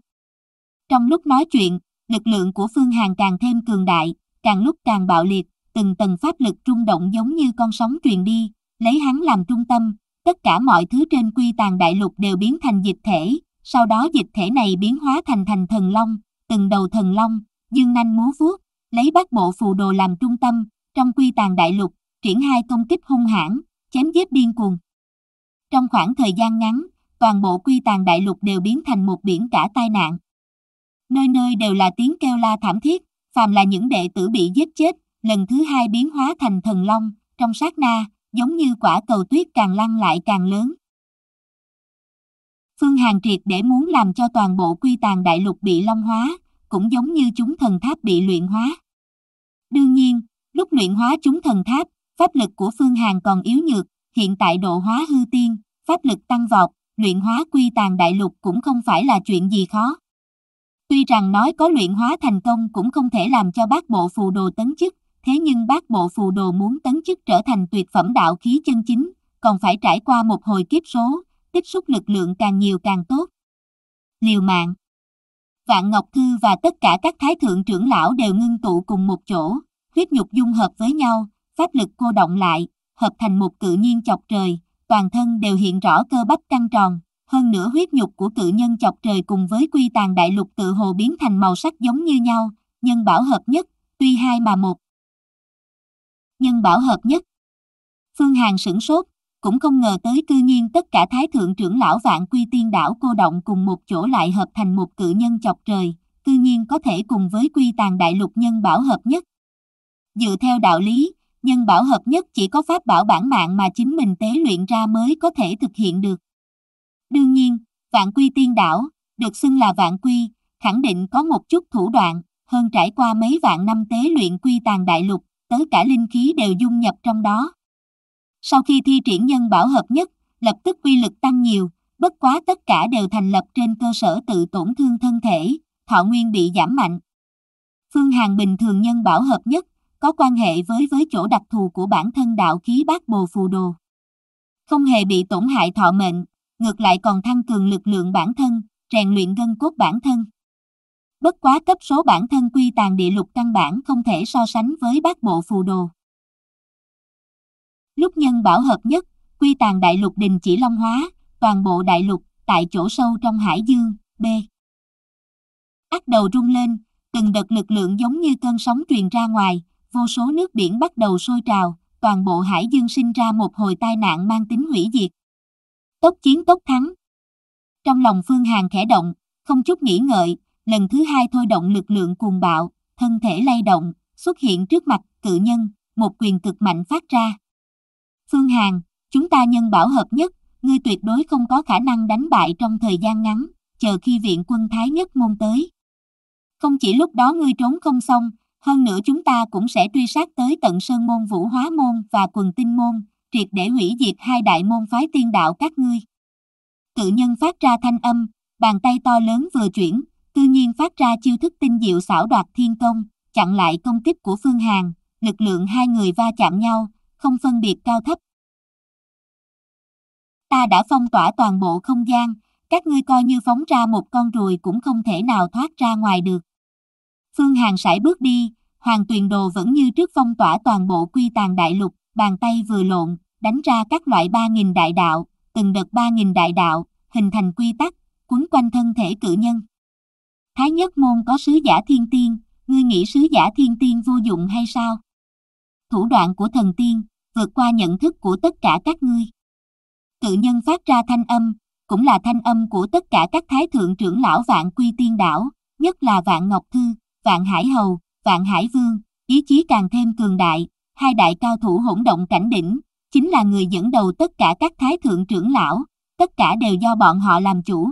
Trong lúc nói chuyện, lực lượng của Phương Hàn càng thêm cường đại, càng lúc càng bạo liệt, từng tầng pháp lực rung động giống như con sóng truyền đi, lấy hắn làm trung tâm, tất cả mọi thứ trên quy tàng đại lục đều biến thành dịch thể, sau đó dịch thể này biến hóa thành thần long, từng đầu thần long, dương nanh múa vuốt, lấy Bát Bộ Phù Đồ làm trung tâm, trong quy tàng đại lục, triển khai công kích hung hãn, chém giết điên cuồng. Trong khoảng thời gian ngắn, toàn bộ quy tàng đại lục đều biến thành một biển cả tai nạn. Nơi nơi đều là tiếng kêu la thảm thiết, phàm là những đệ tử bị giết chết, lần thứ hai biến hóa thành thần long, trong sát na, giống như quả cầu tuyết càng lăn lại càng lớn. Phương Hàn triệt để muốn làm cho toàn bộ quy tàng đại lục bị long hóa, cũng giống như chúng thần tháp bị luyện hóa. Đương nhiên, lúc luyện hóa chúng thần tháp, pháp lực của Phương Hàn còn yếu nhược, hiện tại độ hóa hư tiên, pháp lực tăng vọt, luyện hóa quy tàng đại lục cũng không phải là chuyện gì khó. Tuy rằng nói có luyện hóa thành công cũng không thể làm cho Bát Bộ Phù Đồ tấn chức, thế nhưng Bát Bộ Phù Đồ muốn tấn chức trở thành tuyệt phẩm đạo khí chân chính, còn phải trải qua một hồi kiếp số, tích xúc lực lượng càng nhiều càng tốt. Liều mạng. Vạn Ngọc Thư và tất cả các thái thượng trưởng lão đều ngưng tụ cùng một chỗ, huyết nhục dung hợp với nhau, pháp lực cô động lại, hợp thành một cự nhiên chọc trời, toàn thân đều hiện rõ cơ bắp căng tròn, hơn nữa huyết nhục của cự nhân chọc trời cùng với quy tàng đại lục tự hồ biến thành màu sắc giống như nhau, nhân bảo hợp nhất, tuy hai mà một. nhân bảo hợp nhất. Phương Hàn sửng sốt, cũng không ngờ tới cư nhiên tất cả Thái Thượng trưởng lão Vạn Quy Tiên Đảo cô động cùng một chỗ lại hợp thành một cự nhân chọc trời, cư nhiên có thể cùng với Quy Tàn Đại Lục nhân bảo hợp nhất. Dựa theo đạo lý, nhân bảo hợp nhất chỉ có pháp bảo bản mạng mà chính mình tế luyện ra mới có thể thực hiện được. Đương nhiên, Vạn Quy Tiên Đảo, được xưng là Vạn Quy, khẳng định có một chút thủ đoạn, hơn trải qua mấy vạn năm tế luyện Quy Tàn Đại Lục, tới cả linh khí đều dung nhập trong đó. Sau khi thi triển nhân bảo hợp nhất, lập tức uy lực tăng nhiều, bất quá tất cả đều thành lập trên cơ sở tự tổn thương thân thể, thọ nguyên bị giảm mạnh. Phương Hàn bình thường nhân bảo hợp nhất, có quan hệ với chỗ đặc thù của bản thân đạo khí Bát Bộ Phù Đồ. Không hề bị tổn hại thọ mệnh, ngược lại còn tăng cường lực lượng bản thân, rèn luyện gân cốt bản thân. Bất quá cấp số bản thân Quy Tàn Địa Lục căn bản không thể so sánh với Bát Bộ Phù Đồ. Lúc nhân bảo hợp nhất, Quy Tàn Đại Lục đình chỉ long hóa, toàn bộ đại lục, tại chỗ sâu trong hải dương, bắt đầu rung lên, từng đợt lực lượng giống như cơn sóng truyền ra ngoài, vô số nước biển bắt đầu sôi trào, toàn bộ hải dương sinh ra một hồi tai nạn mang tính hủy diệt. Tốc chiến tốc thắng. Trong lòng Phương Hàn khẽ động, không chút nghĩ ngợi, lần thứ hai thôi động lực lượng cuồng bạo, thân thể lay động, xuất hiện trước mặt cự nhân, một quyền cực mạnh phát ra. Phương Hàn, chúng ta nhân bảo hợp nhất, ngươi tuyệt đối không có khả năng đánh bại trong thời gian ngắn, chờ khi viện quân Thái Nhất Môn tới. Không chỉ lúc đó ngươi trốn không xong, hơn nữa chúng ta cũng sẽ truy sát tới tận Sơn Môn, Vũ Hóa Môn và Quần Tinh Môn, triệt để hủy diệt hai đại môn phái tiên đạo các ngươi. Cự nhân phát ra thanh âm, bàn tay to lớn vừa chuyển, tự nhiên phát ra chiêu thức tinh diệu xảo đoạt thiên công, chặn lại công kích của Phương Hàn, lực lượng hai người va chạm nhau, không phân biệt cao thấp. Ta đã phong tỏa toàn bộ không gian, các ngươi coi như phóng ra một con ruồi cũng không thể nào thoát ra ngoài được. Phương Hàn sải bước đi, Hoàng Tuyền Đồ vẫn như trước phong tỏa toàn bộ Quy Tàn Đại Lục, bàn tay vừa lộn, đánh ra các loại 3.000 đại đạo, từng đợt 3.000 đại đạo, hình thành quy tắc, quấn quanh thân thể cự nhân. Thái Nhất Môn có sứ giả thiên tiên, ngươi nghĩ sứ giả thiên tiên vô dụng hay sao? Thủ đoạn của thần tiên, vượt qua nhận thức của tất cả các ngươi. Cự nhân phát ra thanh âm, cũng là thanh âm của tất cả các Thái Thượng trưởng lão Vạn Quy Tiên Đảo, nhất là Vạn Ngọc Thư, Vạn Hải Hầu, Vạn Hải Vương, ý chí càng thêm cường đại, hai đại cao thủ hỗn động cảnh đỉnh, chính là người dẫn đầu tất cả các Thái Thượng trưởng lão, tất cả đều do bọn họ làm chủ.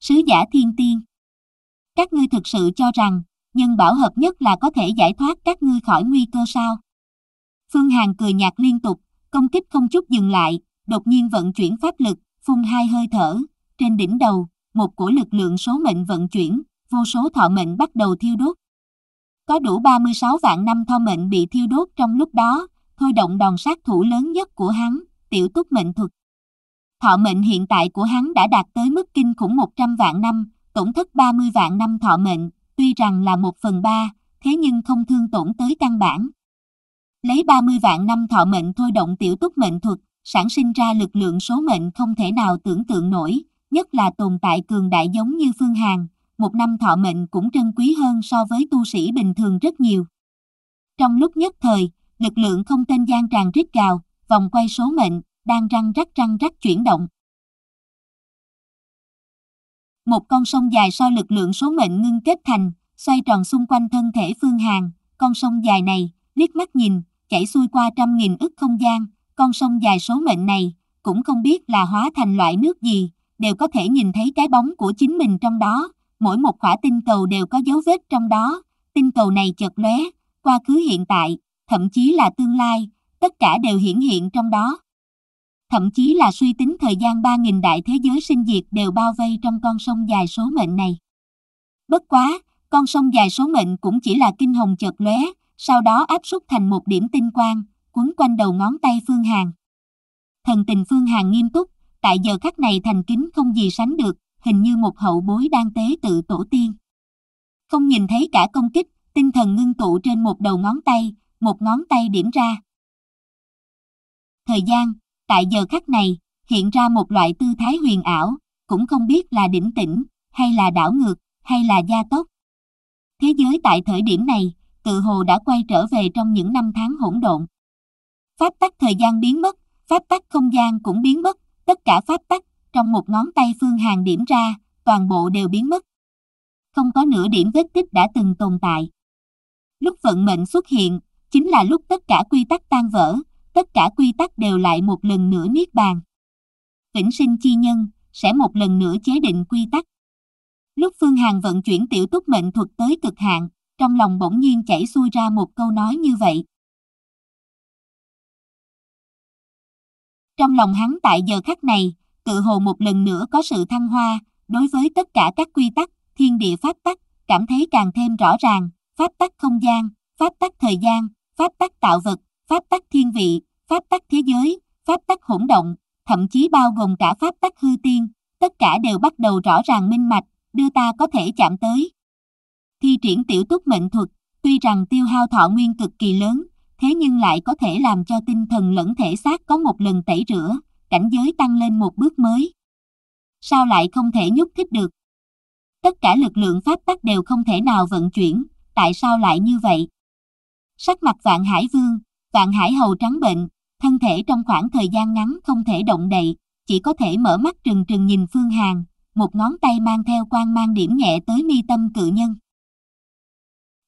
Sứ giả thiên tiên, các ngươi thực sự cho rằng nhân bảo hợp nhất là có thể giải thoát các ngươi khỏi nguy cơ sao? Phương Hàn cười nhạt liên tục, công kích không chút dừng lại, đột nhiên vận chuyển pháp lực, phun hai hơi thở, trên đỉnh đầu, một cổ lực lượng số mệnh vận chuyển, vô số thọ mệnh bắt đầu thiêu đốt. Có đủ 36 vạn năm thọ mệnh bị thiêu đốt trong lúc đó, thôi động đòn sát thủ lớn nhất của hắn, tiểu túc mệnh thuật. Thọ mệnh hiện tại của hắn đã đạt tới mức kinh khủng 100 vạn năm, tổn thất 30 vạn năm thọ mệnh, tuy rằng là 1/3, thế nhưng không thương tổn tới căn bản. Lấy 30 vạn năm thọ mệnh thôi động tiểu túc mệnh thuật, sản sinh ra lực lượng số mệnh không thể nào tưởng tượng nổi, nhất là tồn tại cường đại giống như Phương Hàn, một năm thọ mệnh cũng trân quý hơn so với tu sĩ bình thường rất nhiều. Trong lúc nhất thời, lực lượng không tên gian tràn rít gào, vòng quay số mệnh, đang răng rắc chuyển động. Một con sông dài do lực lượng số mệnh ngưng kết thành, xoay tròn xung quanh thân thể Phương Hàn, con sông dài này, liếc mắt nhìn, chảy xuôi qua trăm nghìn ức không gian, con sông dài số mệnh này, cũng không biết là hóa thành loại nước gì, đều có thể nhìn thấy cái bóng của chính mình trong đó, mỗi một quả tinh cầu đều có dấu vết trong đó, tinh cầu này chợt lóe, quá khứ hiện tại, thậm chí là tương lai, tất cả đều hiển hiện trong đó. Thậm chí là suy tính thời gian 3.000 đại thế giới sinh diệt đều bao vây trong con sông dài số mệnh này. Bất quá, con sông dài số mệnh cũng chỉ là kinh hồng chợt lóe, sau đó áp suất thành một điểm tinh quang, quấn quanh đầu ngón tay Phương Hàn. Thần tình Phương Hàn nghiêm túc, tại giờ khắc này thành kính không gì sánh được, hình như một hậu bối đang tế tự tổ tiên. Không nhìn thấy cả công kích, tinh thần ngưng tụ trên một đầu ngón tay, một ngón tay điểm ra. Thời gian, tại giờ khắc này, hiện ra một loại tư thái huyền ảo, cũng không biết là đỉnh tĩnh, hay là đảo ngược, hay là gia tốc. Thế giới tại thời điểm này, tự hồ đã quay trở về trong những năm tháng hỗn độn. Pháp tắc thời gian biến mất, pháp tắc không gian cũng biến mất, tất cả pháp tắc trong một ngón tay Phương Hàn điểm ra, toàn bộ đều biến mất. Không có nửa điểm vết tích đã từng tồn tại. Lúc vận mệnh xuất hiện, chính là lúc tất cả quy tắc tan vỡ, tất cả quy tắc đều lại một lần nữa niết bàn. Vĩnh sinh chi nhân sẽ một lần nữa chế định quy tắc. Lúc Phương Hàn vận chuyển tiểu túc mệnh thuật tới cực hạn, trong lòng bỗng nhiên chảy xuôi ra một câu nói như vậy. Trong lòng hắn tại giờ khắc này, tự hồ một lần nữa có sự thăng hoa, đối với tất cả các quy tắc, thiên địa pháp tắc, cảm thấy càng thêm rõ ràng, pháp tắc không gian, pháp tắc thời gian, pháp tắc tạo vật, pháp tắc thiên vị, pháp tắc thế giới, pháp tắc hỗn động, thậm chí bao gồm cả pháp tắc hư tiên, tất cả đều bắt đầu rõ ràng minh mạch, đưa ta có thể chạm tới. Thi triển tiểu túc mệnh thuật, tuy rằng tiêu hao thọ nguyên cực kỳ lớn, thế nhưng lại có thể làm cho tinh thần lẫn thể xác có một lần tẩy rửa, cảnh giới tăng lên một bước mới. Sao lại không thể nhúc thích được? Tất cả lực lượng pháp tắc đều không thể nào vận chuyển, tại sao lại như vậy? Sắc mặt Vạn Hải Vương, Vạn Hải Hầu trắng bệnh, thân thể trong khoảng thời gian ngắn không thể động đậy, chỉ có thể mở mắt trừng trừng nhìn Phương Hàn, một ngón tay mang theo quang mang điểm nhẹ tới mi tâm cự nhân.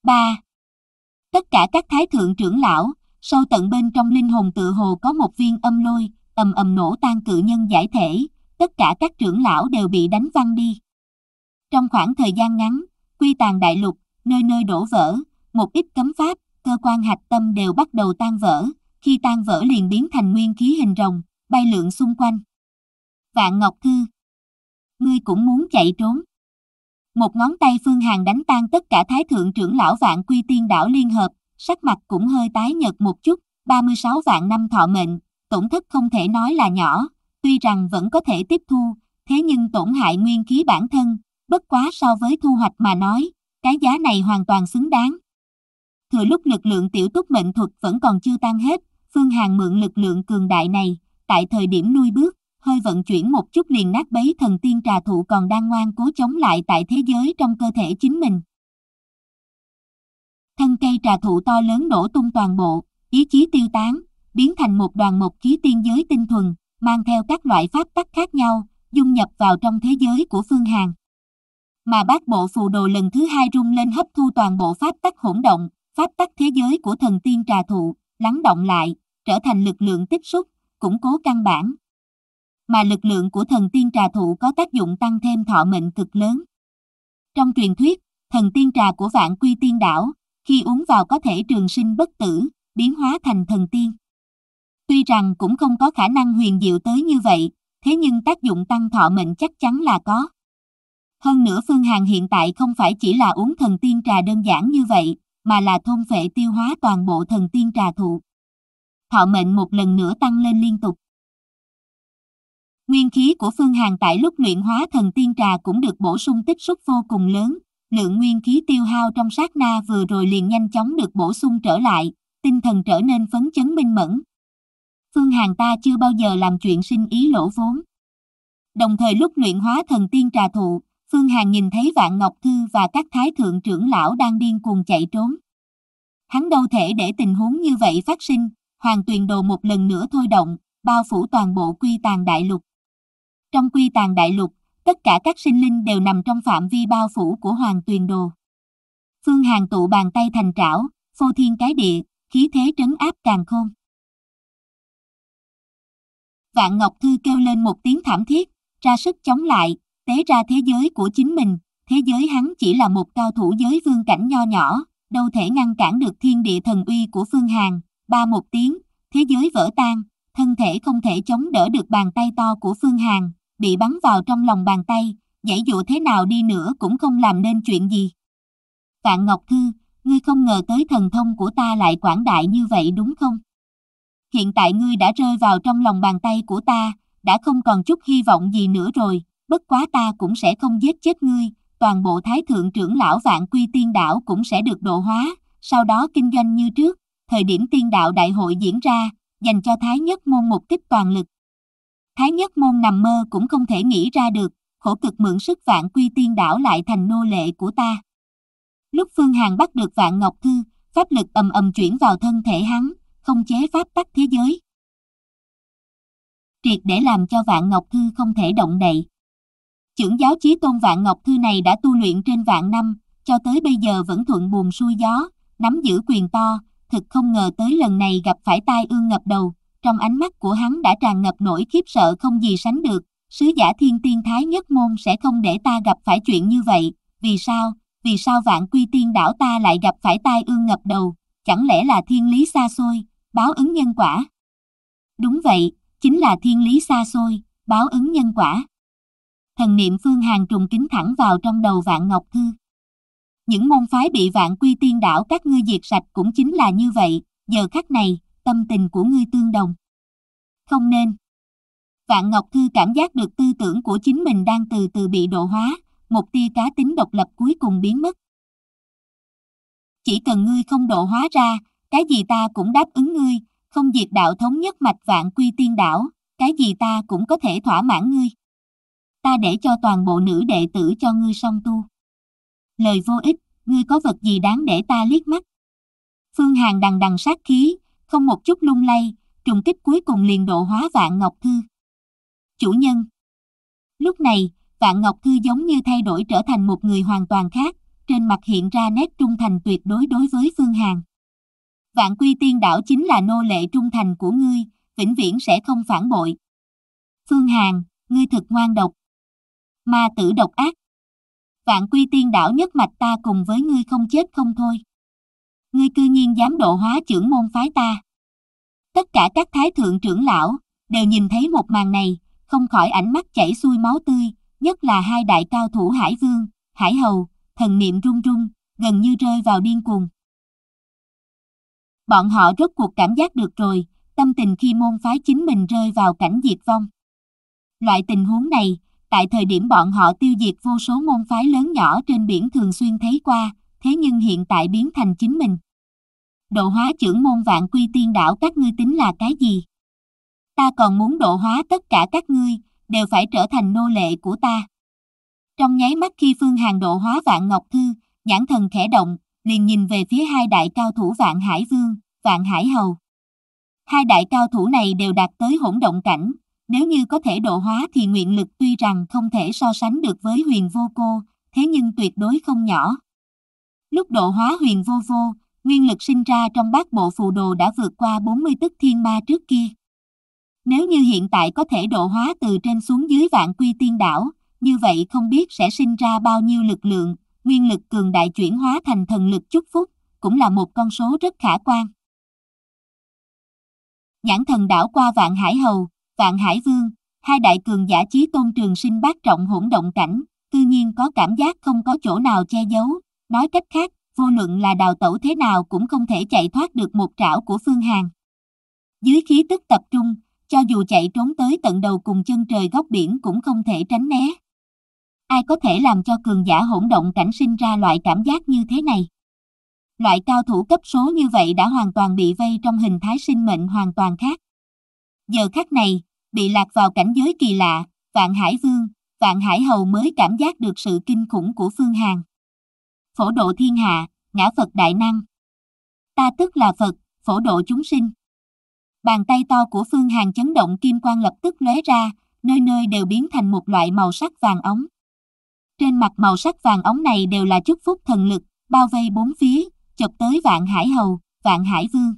3. Tất cả các thái thượng trưởng lão, sâu tận bên trong linh hồn tự hồ có một viên âm lôi, ầm ầm nổ tan cự nhân giải thể, tất cả các trưởng lão đều bị đánh văng đi. Trong khoảng thời gian ngắn, quy tàn đại lục, nơi nơi đổ vỡ, một ít cấm pháp, cơ quan hạch tâm đều bắt đầu tan vỡ, khi tan vỡ liền biến thành nguyên khí hình rồng, bay lượn xung quanh. Vạn Ngọc Thư, ngươi cũng muốn chạy trốn. Một ngón tay Phương Hàn đánh tan tất cả thái thượng trưởng lão Vạn Quy Tiên Đảo liên hợp, sắc mặt cũng hơi tái nhợt một chút, 36 vạn năm thọ mệnh, tổn thất không thể nói là nhỏ, tuy rằng vẫn có thể tiếp thu, thế nhưng tổn hại nguyên khí bản thân, bất quá so với thu hoạch mà nói, cái giá này hoàn toàn xứng đáng. Thừa lúc lực lượng tiểu túc mệnh thuật vẫn còn chưa tan hết, Phương Hàn mượn lực lượng cường đại này, tại thời điểm lui bước, hơi vận chuyển một chút liền nát bấy thần tiên trà thụ còn đang ngoan cố chống lại tại thế giới trong cơ thể chính mình. Thân cây trà thụ to lớn nổ tung toàn bộ, ý chí tiêu tán, biến thành một đoàn một khí tiên giới tinh thuần, mang theo các loại pháp tắc khác nhau, dung nhập vào trong thế giới của Phương Hàn. Mà bát bộ phù đồ lần thứ hai rung lên hấp thu toàn bộ pháp tắc hỗn động, pháp tắc thế giới của thần tiên trà thụ, lắng động lại, trở thành lực lượng tiếp xúc, củng cố căn bản. Mà lực lượng của thần tiên trà thụ có tác dụng tăng thêm thọ mệnh cực lớn. Trong truyền thuyết, thần tiên trà của Vạn Quy Tiên Đảo, khi uống vào có thể trường sinh bất tử, biến hóa thành thần tiên. Tuy rằng cũng không có khả năng huyền diệu tới như vậy, thế nhưng tác dụng tăng thọ mệnh chắc chắn là có. Hơn nữa Phương Hàn hiện tại không phải chỉ là uống thần tiên trà đơn giản như vậy, mà là thôn phệ tiêu hóa toàn bộ thần tiên trà thụ. Thọ mệnh một lần nữa tăng lên liên tục. Nguyên khí của Phương Hàn tại lúc luyện hóa thần tiên trà cũng được bổ sung tích xúc vô cùng lớn, lượng nguyên khí tiêu hao trong sát na vừa rồi liền nhanh chóng được bổ sung trở lại, tinh thần trở nên phấn chấn minh mẫn. Phương Hàn ta chưa bao giờ làm chuyện sinh ý lỗ vốn. Đồng thời lúc luyện hóa thần tiên trà thụ, Phương Hàn nhìn thấy Vạn Ngọc Thư và các thái thượng trưởng lão đang điên cuồng chạy trốn. Hắn đâu thể để tình huống như vậy phát sinh, Hoàng Tuyền Đồ một lần nữa thôi động, bao phủ toàn bộ quy tàn đại lục. Trong quy tàn đại lục, tất cả các sinh linh đều nằm trong phạm vi bao phủ của Hoàng Tuyền Đồ. Phương Hàn tụ bàn tay thành trảo, phô thiên cái địa, khí thế trấn áp càn khôn. Vạn Ngọc Thư kêu lên một tiếng thảm thiết, ra sức chống lại, tế ra thế giới của chính mình, thế giới hắn chỉ là một cao thủ giới vương cảnh nho nhỏ, đâu thể ngăn cản được thiên địa thần uy của Phương Hàn. Ba một tiếng, thế giới vỡ tan, thân thể không thể chống đỡ được bàn tay to của Phương Hàn, bị bắn vào trong lòng bàn tay, giãy dụa thế nào đi nữa cũng không làm nên chuyện gì. Vạn Ngọc Thư, ngươi không ngờ tới thần thông của ta lại quảng đại như vậy đúng không? Hiện tại ngươi đã rơi vào trong lòng bàn tay của ta, đã không còn chút hy vọng gì nữa rồi, bất quá ta cũng sẽ không giết chết ngươi, toàn bộ thái thượng trưởng lão Vạn Quy Tiên Đảo cũng sẽ được độ hóa, sau đó kinh doanh như trước, thời điểm tiên đạo đại hội diễn ra, dành cho Thái Nhất Môn một kích toàn lực. Thái Nhất Môn nằm mơ cũng không thể nghĩ ra được, khổ cực mượn sức Vạn Quy Tiên Đảo lại thành nô lệ của ta. Lúc Phương Hàn bắt được Vạn Ngọc Thư, pháp lực ầm ầm chuyển vào thân thể hắn, khống chế pháp tắc thế giới. Triệt để làm cho Vạn Ngọc Thư không thể động đậy. Chưởng giáo chí tôn Vạn Ngọc Thư này đã tu luyện trên vạn năm, cho tới bây giờ vẫn thuận buồm xuôi gió, nắm giữ quyền to, thực không ngờ tới lần này gặp phải tai ương ngập đầu. Trong ánh mắt của hắn đã tràn ngập nỗi khiếp sợ không gì sánh được, sứ giả thiên tiên Thái Nhất Môn sẽ không để ta gặp phải chuyện như vậy, vì sao Vạn Quy Tiên Đảo ta lại gặp phải tai ương ngập đầu, chẳng lẽ là thiên lý xa xôi, báo ứng nhân quả? Đúng vậy, chính là thiên lý xa xôi, báo ứng nhân quả. Thần niệm Phương Hàn trùng kính thẳng vào trong đầu Vạn Ngọc Thư. Những môn phái bị Vạn Quy Tiên Đảo các ngươi diệt sạch cũng chính là như vậy, giờ khắc này, tâm tình của ngươi tương đồng. Không nên. Vạn Ngọc Thư cảm giác được tư tưởng của chính mình đang từ từ bị độ hóa, một tia cá tính độc lập cuối cùng biến mất. Chỉ cần ngươi không độ hóa ra, cái gì ta cũng đáp ứng ngươi, không diệt đạo thống nhất mạch Vạn Quy Tiên Đảo, cái gì ta cũng có thể thỏa mãn ngươi. Ta để cho toàn bộ nữ đệ tử cho ngươi song tu. Lời vô ích, ngươi có vật gì đáng để ta liếc mắt? Phương Hàn đằng đằng sát khí, không một chút lung lay, trùng kích cuối cùng liền độ hóa Vạn Ngọc Thư. Chủ nhân. Lúc này, Vạn Ngọc Thư giống như thay đổi trở thành một người hoàn toàn khác, trên mặt hiện ra nét trung thành tuyệt đối đối với Phương Hàn. Vạn Quy Tiên Đảo chính là nô lệ trung thành của ngươi, vĩnh viễn sẽ không phản bội. Phương Hàn, ngươi thực ngoan độc. Ma tử độc ác. Vạn Quy Tiên Đảo nhất mạch ta cùng với ngươi không chết không thôi. Ngươi cư nhiên dám độ hóa trưởng môn phái ta. Tất cả các thái thượng trưởng lão đều nhìn thấy một màn này, không khỏi ánh mắt chảy xuôi máu tươi, nhất là hai đại cao thủ Hải Vương, Hải Hầu, thần niệm run run, gần như rơi vào điên cuồng. Bọn họ rốt cuộc cảm giác được rồi, tâm tình khi môn phái chính mình rơi vào cảnh diệt vong. Loại tình huống này, tại thời điểm bọn họ tiêu diệt vô số môn phái lớn nhỏ trên biển thường xuyên thấy qua, thế nhưng hiện tại biến thành chính mình. Độ hóa trưởng môn Vạn Quy Tiên Đảo các ngươi tính là cái gì? Ta còn muốn độ hóa tất cả các ngươi, đều phải trở thành nô lệ của ta. Trong nháy mắt khi Phương Hàn độ hóa Vạn Ngọc Thư, nhãn thần khẽ động, liền nhìn về phía hai đại cao thủ Vạn Hải Vương, Vạn Hải Hầu. Hai đại cao thủ này đều đạt tới hỗn động cảnh, nếu như có thể độ hóa thì nguyện lực tuy rằng không thể so sánh được với Huyền Vô Cô, thế nhưng tuyệt đối không nhỏ. Lúc độ hóa Huyền Vô Vô, nguyên lực sinh ra trong Bát Bộ Phù Đồ đã vượt qua 40 tức thiên ma trước kia. Nếu như hiện tại có thể độ hóa từ trên xuống dưới Vạn Quy Tiên Đảo, như vậy không biết sẽ sinh ra bao nhiêu lực lượng, nguyên lực cường đại chuyển hóa thành thần lực chúc phúc, cũng là một con số rất khả quan. Nhãn thần đảo qua Vạn Hải Hầu, Vạn Hải Vương, hai đại cường giả chí tôn trường sinh bát trọng hỗn động cảnh, tự nhiên có cảm giác không có chỗ nào che giấu. Nói cách khác, vô luận là đào tẩu thế nào cũng không thể chạy thoát được một trảo của Phương Hàn. Dưới khí tức tập trung, cho dù chạy trốn tới tận đầu cùng chân trời góc biển cũng không thể tránh né. Ai có thể làm cho cường giả hỗn động cảnh sinh ra loại cảm giác như thế này? Loại cao thủ cấp số như vậy đã hoàn toàn bị vây trong hình thái sinh mệnh hoàn toàn khác. Giờ khắc này, bị lạc vào cảnh giới kỳ lạ, Vạn Hải Vương, Vạn Hải Hầu mới cảm giác được sự kinh khủng của Phương Hàn. Phổ độ thiên hạ, ngã Phật đại năng. Ta tức là Phật, phổ độ chúng sinh. Bàn tay to của Phương Hàn chấn động, kim quang lập tức lóe ra, nơi nơi đều biến thành một loại màu sắc vàng óng. Trên mặt màu sắc vàng óng này đều là chúc phúc thần lực, bao vây bốn phía, chụp tới Vạn Hải Hầu, Vạn Hải Vương.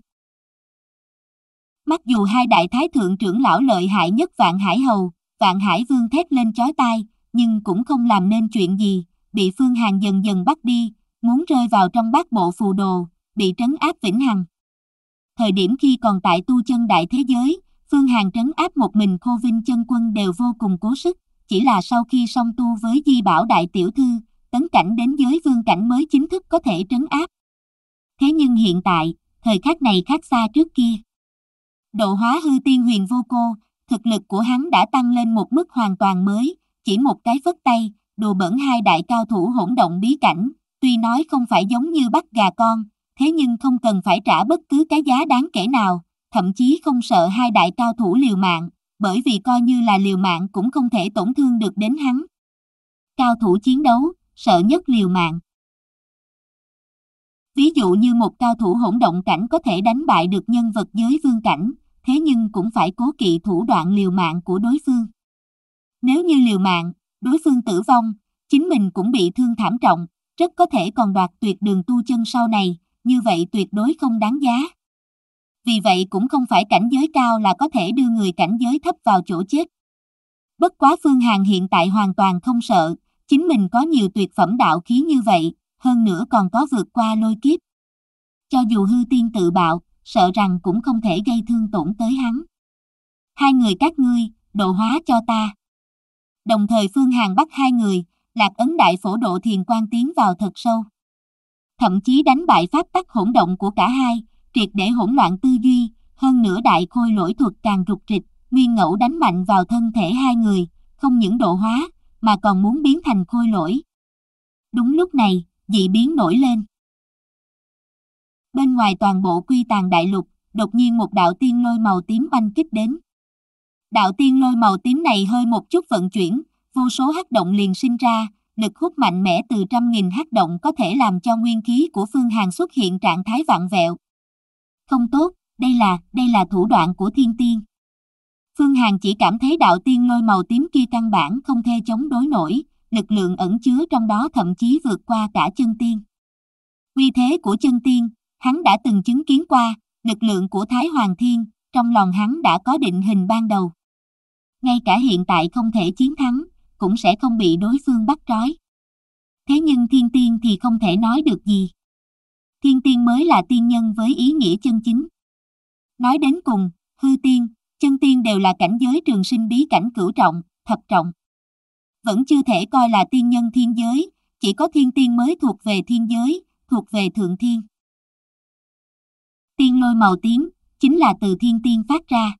Mặc dù hai đại thái thượng trưởng lão lợi hại nhất Vạn Hải Hầu, Vạn Hải Vương thét lên chói tai, nhưng cũng không làm nên chuyện gì, bị Phương Hàn dần dần bắt đi, muốn rơi vào trong Bát Bộ Phù Đồ, bị trấn áp vĩnh hằng. Thời điểm khi còn tại tu chân đại thế giới, Phương Hàn trấn áp một mình Cô Vinh Chân Quân đều vô cùng cố sức, chỉ là sau khi song tu với Di Bảo đại tiểu thư, tấn cảnh đến giới vương cảnh mới chính thức có thể trấn áp. Thế nhưng hiện tại, thời khắc này khác xa trước kia. Độ hóa hư tiên Huyền Vô Cô, thực lực của hắn đã tăng lên một mức hoàn toàn mới, chỉ một cái vất tay, đùa bỡn hai đại cao thủ hỗn động bí cảnh, tuy nói không phải giống như bắt gà con, thế nhưng không cần phải trả bất cứ cái giá đáng kể nào, thậm chí không sợ hai đại cao thủ liều mạng, bởi vì coi như là liều mạng cũng không thể tổn thương được đến hắn. Cao thủ chiến đấu, sợ nhất liều mạng. Ví dụ như một cao thủ hỗn động cảnh có thể đánh bại được nhân vật giới vương cảnh, thế nhưng cũng phải cố kỵ thủ đoạn liều mạng của đối phương. Nếu như liều mạng, đối phương tử vong, chính mình cũng bị thương thảm trọng, rất có thể còn đoạt tuyệt đường tu chân sau này, như vậy tuyệt đối không đáng giá. Vì vậy cũng không phải cảnh giới cao là có thể đưa người cảnh giới thấp vào chỗ chết. Bất quá Phương Hàn hiện tại hoàn toàn không sợ, chính mình có nhiều tuyệt phẩm đạo khí như vậy, hơn nữa còn có vượt qua lôi kiếp. Cho dù hư tiên tự bạo, sợ rằng cũng không thể gây thương tổn tới hắn. Hai người các ngươi, độ hóa cho ta. Đồng thời Phương Hàn bắt hai người, lạc ấn đại phổ độ thiền quan tiến vào thật sâu. Thậm chí đánh bại pháp tắc hỗn động của cả hai, triệt để hỗn loạn tư duy, hơn nữa đại khôi lỗi thuật càng rục rịch, nguyên ngẫu đánh mạnh vào thân thể hai người, không những độ hóa, mà còn muốn biến thành khôi lỗi. Đúng lúc này, dị biến nổi lên. Bên ngoài toàn bộ Quy Tàng đại lục, đột nhiên một đạo tiên lôi màu tím oanh kích đến. Đạo tiên lôi màu tím này hơi một chút vận chuyển, vô số hắc động liền sinh ra, lực hút mạnh mẽ từ trăm nghìn hắc động có thể làm cho nguyên khí của Phương Hàn xuất hiện trạng thái vạn vẹo. Không tốt, đây là thủ đoạn của thiên tiên. Phương Hàn chỉ cảm thấy đạo tiên lôi màu tím kia căn bản không thể chống đối nổi, lực lượng ẩn chứa trong đó thậm chí vượt qua cả chân tiên. Uy thế của chân tiên, hắn đã từng chứng kiến qua, lực lượng của Thái Hoàng Thiên, trong lòng hắn đã có định hình ban đầu. Ngay cả hiện tại không thể chiến thắng, cũng sẽ không bị đối phương bắt trói. Thế nhưng thiên tiên thì không thể nói được gì. Thiên tiên mới là tiên nhân với ý nghĩa chân chính. Nói đến cùng, hư tiên, chân tiên đều là cảnh giới trường sinh bí cảnh cửu trọng, thập trọng. Vẫn chưa thể coi là tiên nhân thiên giới, chỉ có thiên tiên mới thuộc về thiên giới, thuộc về thượng thiên. Tiên lôi màu tím, chính là từ thiên tiên phát ra.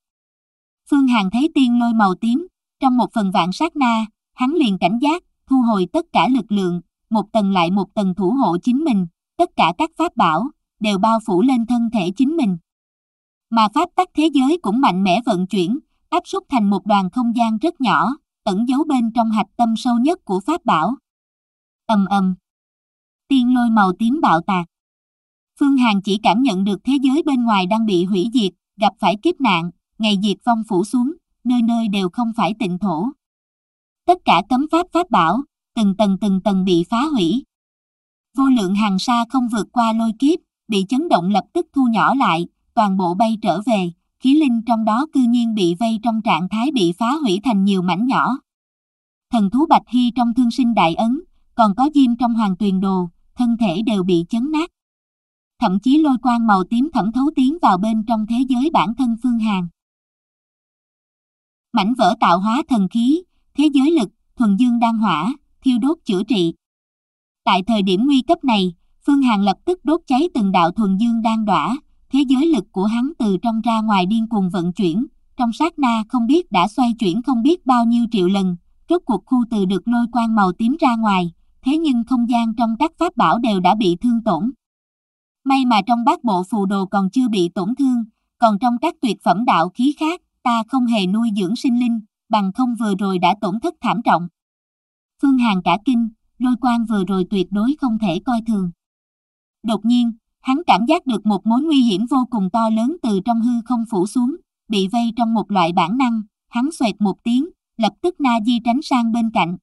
Phương Hàn thấy tiên lôi màu tím, trong một phần vạn sát na, hắn liền cảnh giác, thu hồi tất cả lực lượng, một tầng lại một tầng thủ hộ chính mình, tất cả các pháp bảo, đều bao phủ lên thân thể chính mình. Mà pháp tắc thế giới cũng mạnh mẽ vận chuyển, áp suất thành một đoàn không gian rất nhỏ, ẩn giấu bên trong hạch tâm sâu nhất của pháp bảo. Ầm ầm. Tiên lôi màu tím bạo tạc. Phương Hàn chỉ cảm nhận được thế giới bên ngoài đang bị hủy diệt, gặp phải kiếp nạn, ngày diệt vong phủ xuống, nơi nơi đều không phải tịnh thổ. Tất cả cấm pháp pháp bảo, từng tầng bị phá hủy. Vô lượng hàng xa không vượt qua lôi kiếp, bị chấn động lập tức thu nhỏ lại, toàn bộ bay trở về, khí linh trong đó cư nhiên bị vây trong trạng thái bị phá hủy thành nhiều mảnh nhỏ. Thần thú Bạch Hy trong Thương Sinh Đại Ấn, còn có Diêm trong Hoàng Tuyền Đồ, thân thể đều bị chấn nát. Thậm chí lôi quang màu tím thẩm thấu tiến vào bên trong thế giới bản thân Phương Hàn. Mảnh vỡ tạo hóa thần khí, thế giới lực, thuần dương đan hỏa, thiêu đốt chữa trị. Tại thời điểm nguy cấp này, Phương Hàn lập tức đốt cháy từng đạo thuần dương đan đỏa, thế giới lực của hắn từ trong ra ngoài điên cuồng vận chuyển, trong sát na không biết đã xoay chuyển không biết bao nhiêu triệu lần, rốt cuộc khu từ được lôi quang màu tím ra ngoài, thế nhưng không gian trong các pháp bảo đều đã bị thương tổn. May mà trong Bát Bộ Phù Đồ còn chưa bị tổn thương, còn trong các tuyệt phẩm đạo khí khác, ta không hề nuôi dưỡng sinh linh, bằng không vừa rồi đã tổn thất thảm trọng. Phương Hàn cả kinh, lôi quang vừa rồi tuyệt đối không thể coi thường. Đột nhiên, hắn cảm giác được một mối nguy hiểm vô cùng to lớn từ trong hư không phủ xuống, bị vây trong một loại bản năng, hắn xoẹt một tiếng, lập tức na di tránh sang bên cạnh.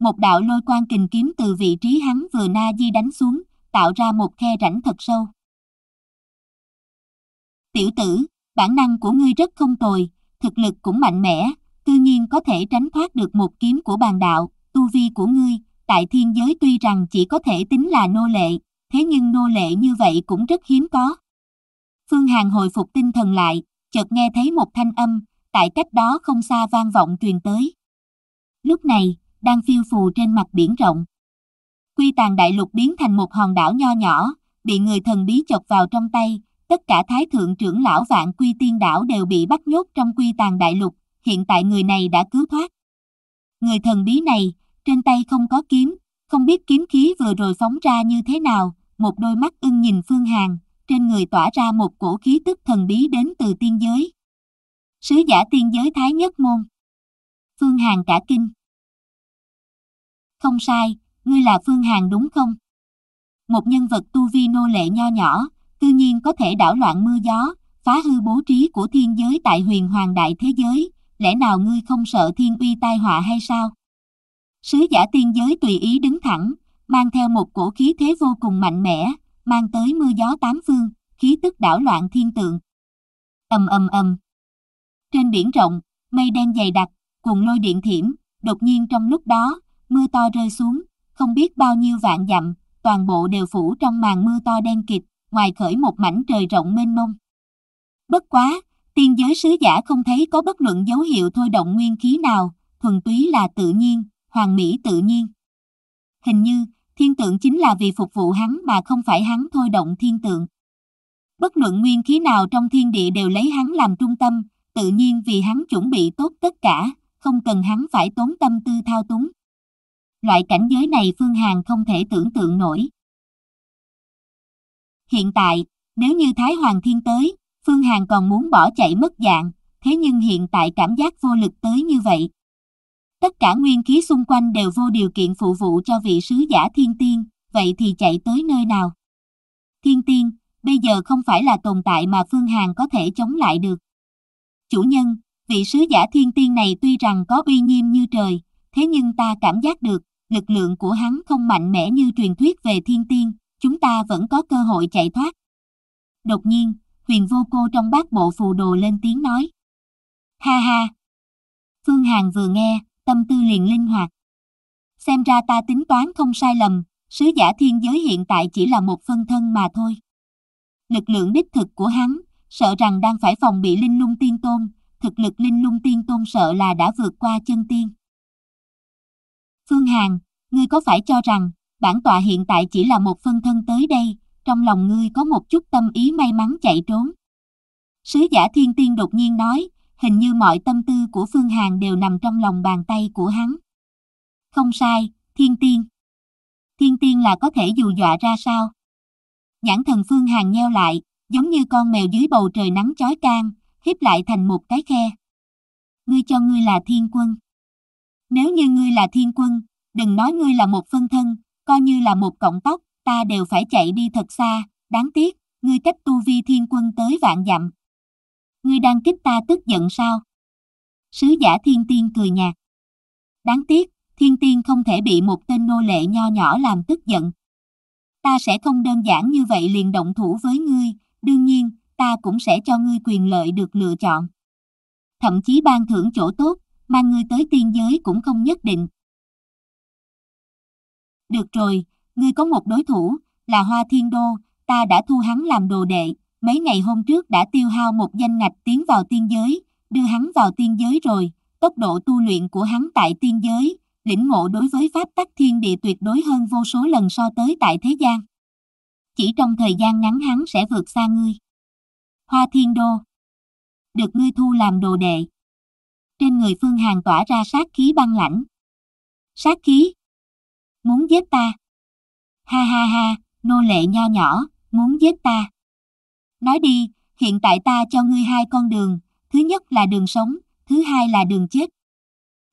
Một đạo lôi quang kình kiếm từ vị trí hắn vừa na di đánh xuống, tạo ra một khe rãnh thật sâu. Tiểu tử, bản năng của ngươi rất không tồi, thực lực cũng mạnh mẽ, tự nhiên có thể tránh thoát được một kiếm của Bàn Đạo, tu vi của ngươi, tại thiên giới tuy rằng chỉ có thể tính là nô lệ, thế nhưng nô lệ như vậy cũng rất hiếm có. Phương Hàn hồi phục tinh thần lại, chợt nghe thấy một thanh âm, tại cách đó không xa vang vọng truyền tới. Lúc này, đang phiêu phù trên mặt biển rộng. Quy Tàng đại lục biến thành một hòn đảo nho nhỏ, bị người thần bí chọc vào trong tay, tất cả thái thượng trưởng lão Vạn Quy Tiên Đảo đều bị bắt nhốt trong Quy Tàng đại lục, hiện tại người này đã cứu thoát. Người thần bí này, trên tay không có kiếm, không biết kiếm khí vừa rồi phóng ra như thế nào, một đôi mắt ưng nhìn Phương Hàn, trên người tỏa ra một cổ khí tức thần bí đến từ tiên giới. Sứ giả tiên giới Thái Nhất Môn. Phương Hàn cả kinh. Không sai. Ngươi là Phương Hàn đúng không? một nhân vật tu vi nô lệ nho nhỏ, tự nhiên có thể đảo loạn mưa gió, phá hư bố trí của thiên giới tại Huyền Hoàng Đại Thế Giới, lẽ nào ngươi không sợ thiên uy tai họa hay sao? Sứ giả tiên giới tùy ý đứng thẳng, mang theo một cổ khí thế vô cùng mạnh mẽ, mang tới mưa gió tám phương, khí tức đảo loạn thiên tượng. Ầm ầm ầm. Trên biển rộng, mây đen dày đặc, cuồn lôi điện thiểm, đột nhiên trong lúc đó, mưa to rơi xuống, không biết bao nhiêu vạn dặm, toàn bộ đều phủ trong màn mưa to đen kịt, ngoài khởi một mảnh trời rộng mênh mông. Bất quá, tiên giới sứ giả không thấy có bất luận dấu hiệu thôi động nguyên khí nào, thuần túy là tự nhiên, hoàn mỹ tự nhiên. Hình như, thiên tượng chính là vì phục vụ hắn mà không phải hắn thôi động thiên tượng. Bất luận nguyên khí nào trong thiên địa đều lấy hắn làm trung tâm, tự nhiên vì hắn chuẩn bị tốt tất cả, không cần hắn phải tốn tâm tư thao túng. Loại cảnh giới này Phương Hàn không thể tưởng tượng nổi. Hiện tại, nếu như Thái Hoàng Thiên tới, Phương Hàn còn muốn bỏ chạy mất dạng, thế nhưng hiện tại cảm giác vô lực tới như vậy. Tất cả nguyên khí xung quanh đều vô điều kiện phụ vụ cho vị sứ giả thiên tiên, vậy thì chạy tới nơi nào? Thiên tiên, bây giờ không phải là tồn tại mà Phương Hàn có thể chống lại được. Chủ nhân, vị sứ giả thiên tiên này tuy rằng có uy nghiêm như trời, thế nhưng ta cảm giác được, lực lượng của hắn không mạnh mẽ như truyền thuyết về thiên tiên, chúng ta vẫn có cơ hội chạy thoát. Đột nhiên, Huyền Vô Cô trong Bát Bộ Phù Đồ lên tiếng nói. Ha ha! Phương Hàn vừa nghe, tâm tư liền linh hoạt. Xem ra ta tính toán không sai lầm, sứ giả thiên giới hiện tại chỉ là một phân thân mà thôi. Lực lượng đích thực của hắn, sợ rằng đang phải phòng bị Linh Lung Tiên Tôn, thực lực Linh Lung Tiên Tôn sợ là đã vượt qua chân tiên. Phương Hàn, ngươi có phải cho rằng, bản tọa hiện tại chỉ là một phân thân tới đây, trong lòng ngươi có một chút tâm ý may mắn chạy trốn? Sứ giả thiên tiên đột nhiên nói, hình như mọi tâm tư của Phương Hàn đều nằm trong lòng bàn tay của hắn. Không sai, thiên tiên. Thiên tiên là có thể dụ dọa ra sao? Nhãn thần Phương Hàn nheo lại, giống như con mèo dưới bầu trời nắng chói chang, híp lại thành một cái khe. Ngươi cho ngươi là thiên quân. Nếu như ngươi là thiên quân, đừng nói ngươi là một phân thân, coi như là một cọng tóc, ta đều phải chạy đi thật xa, đáng tiếc, ngươi cách tu vi thiên quân tới vạn dặm. Ngươi đang kích ta tức giận sao? Sứ giả thiên tiên cười nhạt. Đáng tiếc, thiên tiên không thể bị một tên nô lệ nho nhỏ làm tức giận. Ta sẽ không đơn giản như vậy liền động thủ với ngươi, đương nhiên, ta cũng sẽ cho ngươi quyền lợi được lựa chọn. Thậm chí ban thưởng chỗ tốt, mang ngươi tới tiên giới cũng không nhất định. Được rồi, ngươi có một đối thủ, là Hoa Thiên Đô, ta đã thu hắn làm đồ đệ, mấy ngày hôm trước đã tiêu hao một danh ngạch tiến vào tiên giới, đưa hắn vào tiên giới rồi, tốc độ tu luyện của hắn tại tiên giới, lĩnh ngộ đối với pháp tắc thiên địa tuyệt đối hơn vô số lần so tới tại thế gian. Chỉ trong thời gian ngắn hắn sẽ vượt xa ngươi. Hoa Thiên Đô, được ngươi thu làm đồ đệ. Trên người Phương Hàn tỏa ra sát khí băng lãnh. Sát khí? Muốn giết ta? Ha ha ha, nô lệ nho nhỏ, muốn giết ta. Nói đi, hiện tại ta cho ngươi hai con đường, thứ nhất là đường sống, thứ hai là đường chết.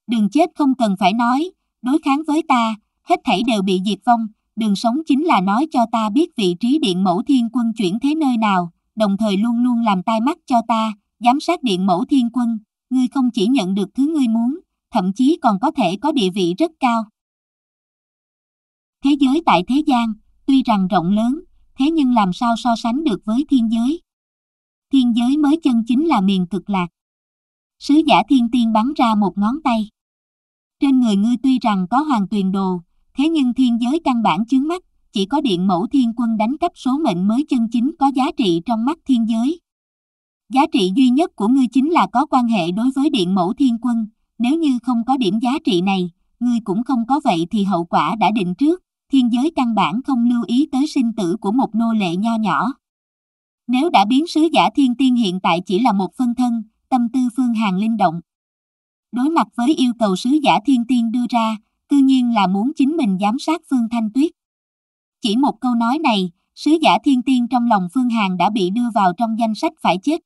Đường chết không cần phải nói, đối kháng với ta, hết thảy đều bị diệt vong, đường sống chính là nói cho ta biết vị trí điện mẫu thiên quân chuyển thế nơi nào, đồng thời luôn luôn làm tai mắt cho ta, giám sát điện mẫu thiên quân, ngươi không chỉ nhận được thứ ngươi muốn, thậm chí còn có thể có địa vị rất cao. Thế giới tại thế gian, tuy rằng rộng lớn, thế nhưng làm sao so sánh được với thiên giới? Thiên giới mới chân chính là miền cực lạc. Sứ giả thiên tiên bắn ra một ngón tay. Trên người ngươi tuy rằng có hoàng tuyền đồ, thế nhưng thiên giới căn bản chướng mắt, chỉ có điện mẫu thiên quân đánh cắp số mệnh mới chân chính có giá trị trong mắt thiên giới. Giá trị duy nhất của ngươi chính là có quan hệ đối với điện mẫu thiên quân, nếu như không có điểm giá trị này, ngươi cũng không có vậy thì hậu quả đã định trước. Thiên giới căn bản không lưu ý tới sinh tử của một nô lệ nho nhỏ. Nếu đã biến sứ giả thiên tiên hiện tại chỉ là một phân thân, tâm tư Phương Hàn linh động. Đối mặt với yêu cầu sứ giả thiên tiên đưa ra, tự nhiên là muốn chính mình giám sát Phương Thanh Tuyết. Chỉ một câu nói này, sứ giả thiên tiên trong lòng Phương Hàn đã bị đưa vào trong danh sách phải chết.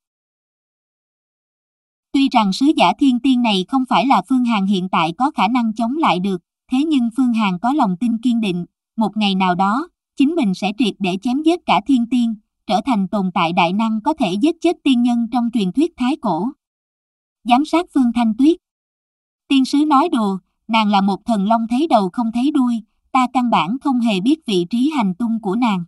Tuy rằng sứ giả thiên tiên này không phải là Phương Hàn hiện tại có khả năng chống lại được, thế nhưng Phương Hàn có lòng tin kiên định. Một ngày nào đó, chính mình sẽ triệt để chém giết cả thiên tiên, trở thành tồn tại đại năng có thể giết chết tiên nhân trong truyền thuyết thái cổ. Giám sát Phương Thanh Tuyết. Tiên sứ nói đùa, nàng là một thần long thấy đầu không thấy đuôi, ta căn bản không hề biết vị trí hành tung của nàng.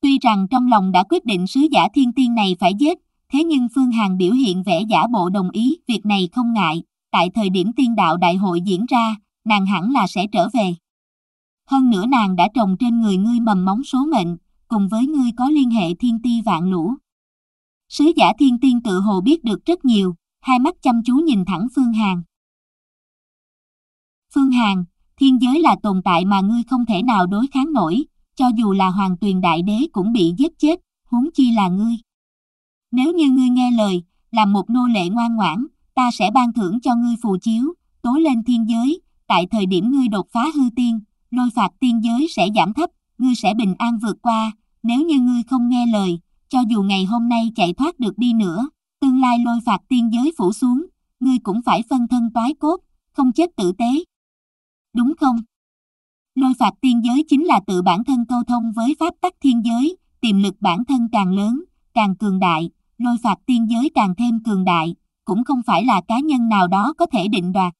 Tuy rằng trong lòng đã quyết định sứ giả thiên tiên này phải giết, thế nhưng Phương Hàn biểu hiện vẻ giả bộ đồng ý việc này không ngại, tại thời điểm tiên đạo đại hội diễn ra, nàng hẳn là sẽ trở về. Hơn nữa nàng đã trồng trên người ngươi mầm móng số mệnh, cùng với ngươi có liên hệ thiên ti vạn lũ. Sứ giả thiên tiên tự hồ biết được rất nhiều, hai mắt chăm chú nhìn thẳng Phương Hàn. Phương Hàn, thiên giới là tồn tại mà ngươi không thể nào đối kháng nổi, cho dù là Hoàng Tuyền Đại Đế cũng bị giết chết, huống chi là ngươi. Nếu như ngươi nghe lời, làm một nô lệ ngoan ngoãn, ta sẽ ban thưởng cho ngươi phù chiếu, tối lên thiên giới, tại thời điểm ngươi đột phá hư tiên, lôi phạt tiên giới sẽ giảm thấp, ngươi sẽ bình an vượt qua, nếu như ngươi không nghe lời, cho dù ngày hôm nay chạy thoát được đi nữa, tương lai lôi phạt tiên giới phủ xuống, ngươi cũng phải phân thân toái cốt, không chết tử tế. Đúng không? Lôi phạt tiên giới chính là tự bản thân câu thông với pháp tắc thiên giới, tiềm lực bản thân càng lớn, càng cường đại, lôi phạt tiên giới càng thêm cường đại, cũng không phải là cá nhân nào đó có thể định đoạt.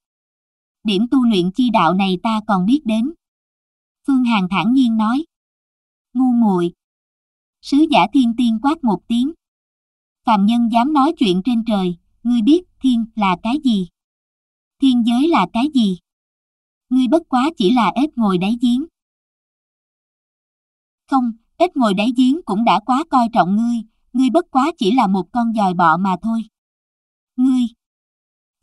Điểm tu luyện chi đạo này ta còn biết đến. Phương Hàn thản nhiên nói. Ngu muội. Sứ giả thiên tiên quát một tiếng. Phàm nhân dám nói chuyện trên trời, ngươi biết thiên là cái gì? Thiên giới là cái gì? Ngươi bất quá chỉ là ếch ngồi đáy giếng. Không, ếch ngồi đáy giếng cũng đã quá coi trọng ngươi, ngươi bất quá chỉ là một con giòi bọ mà thôi. Ngươi.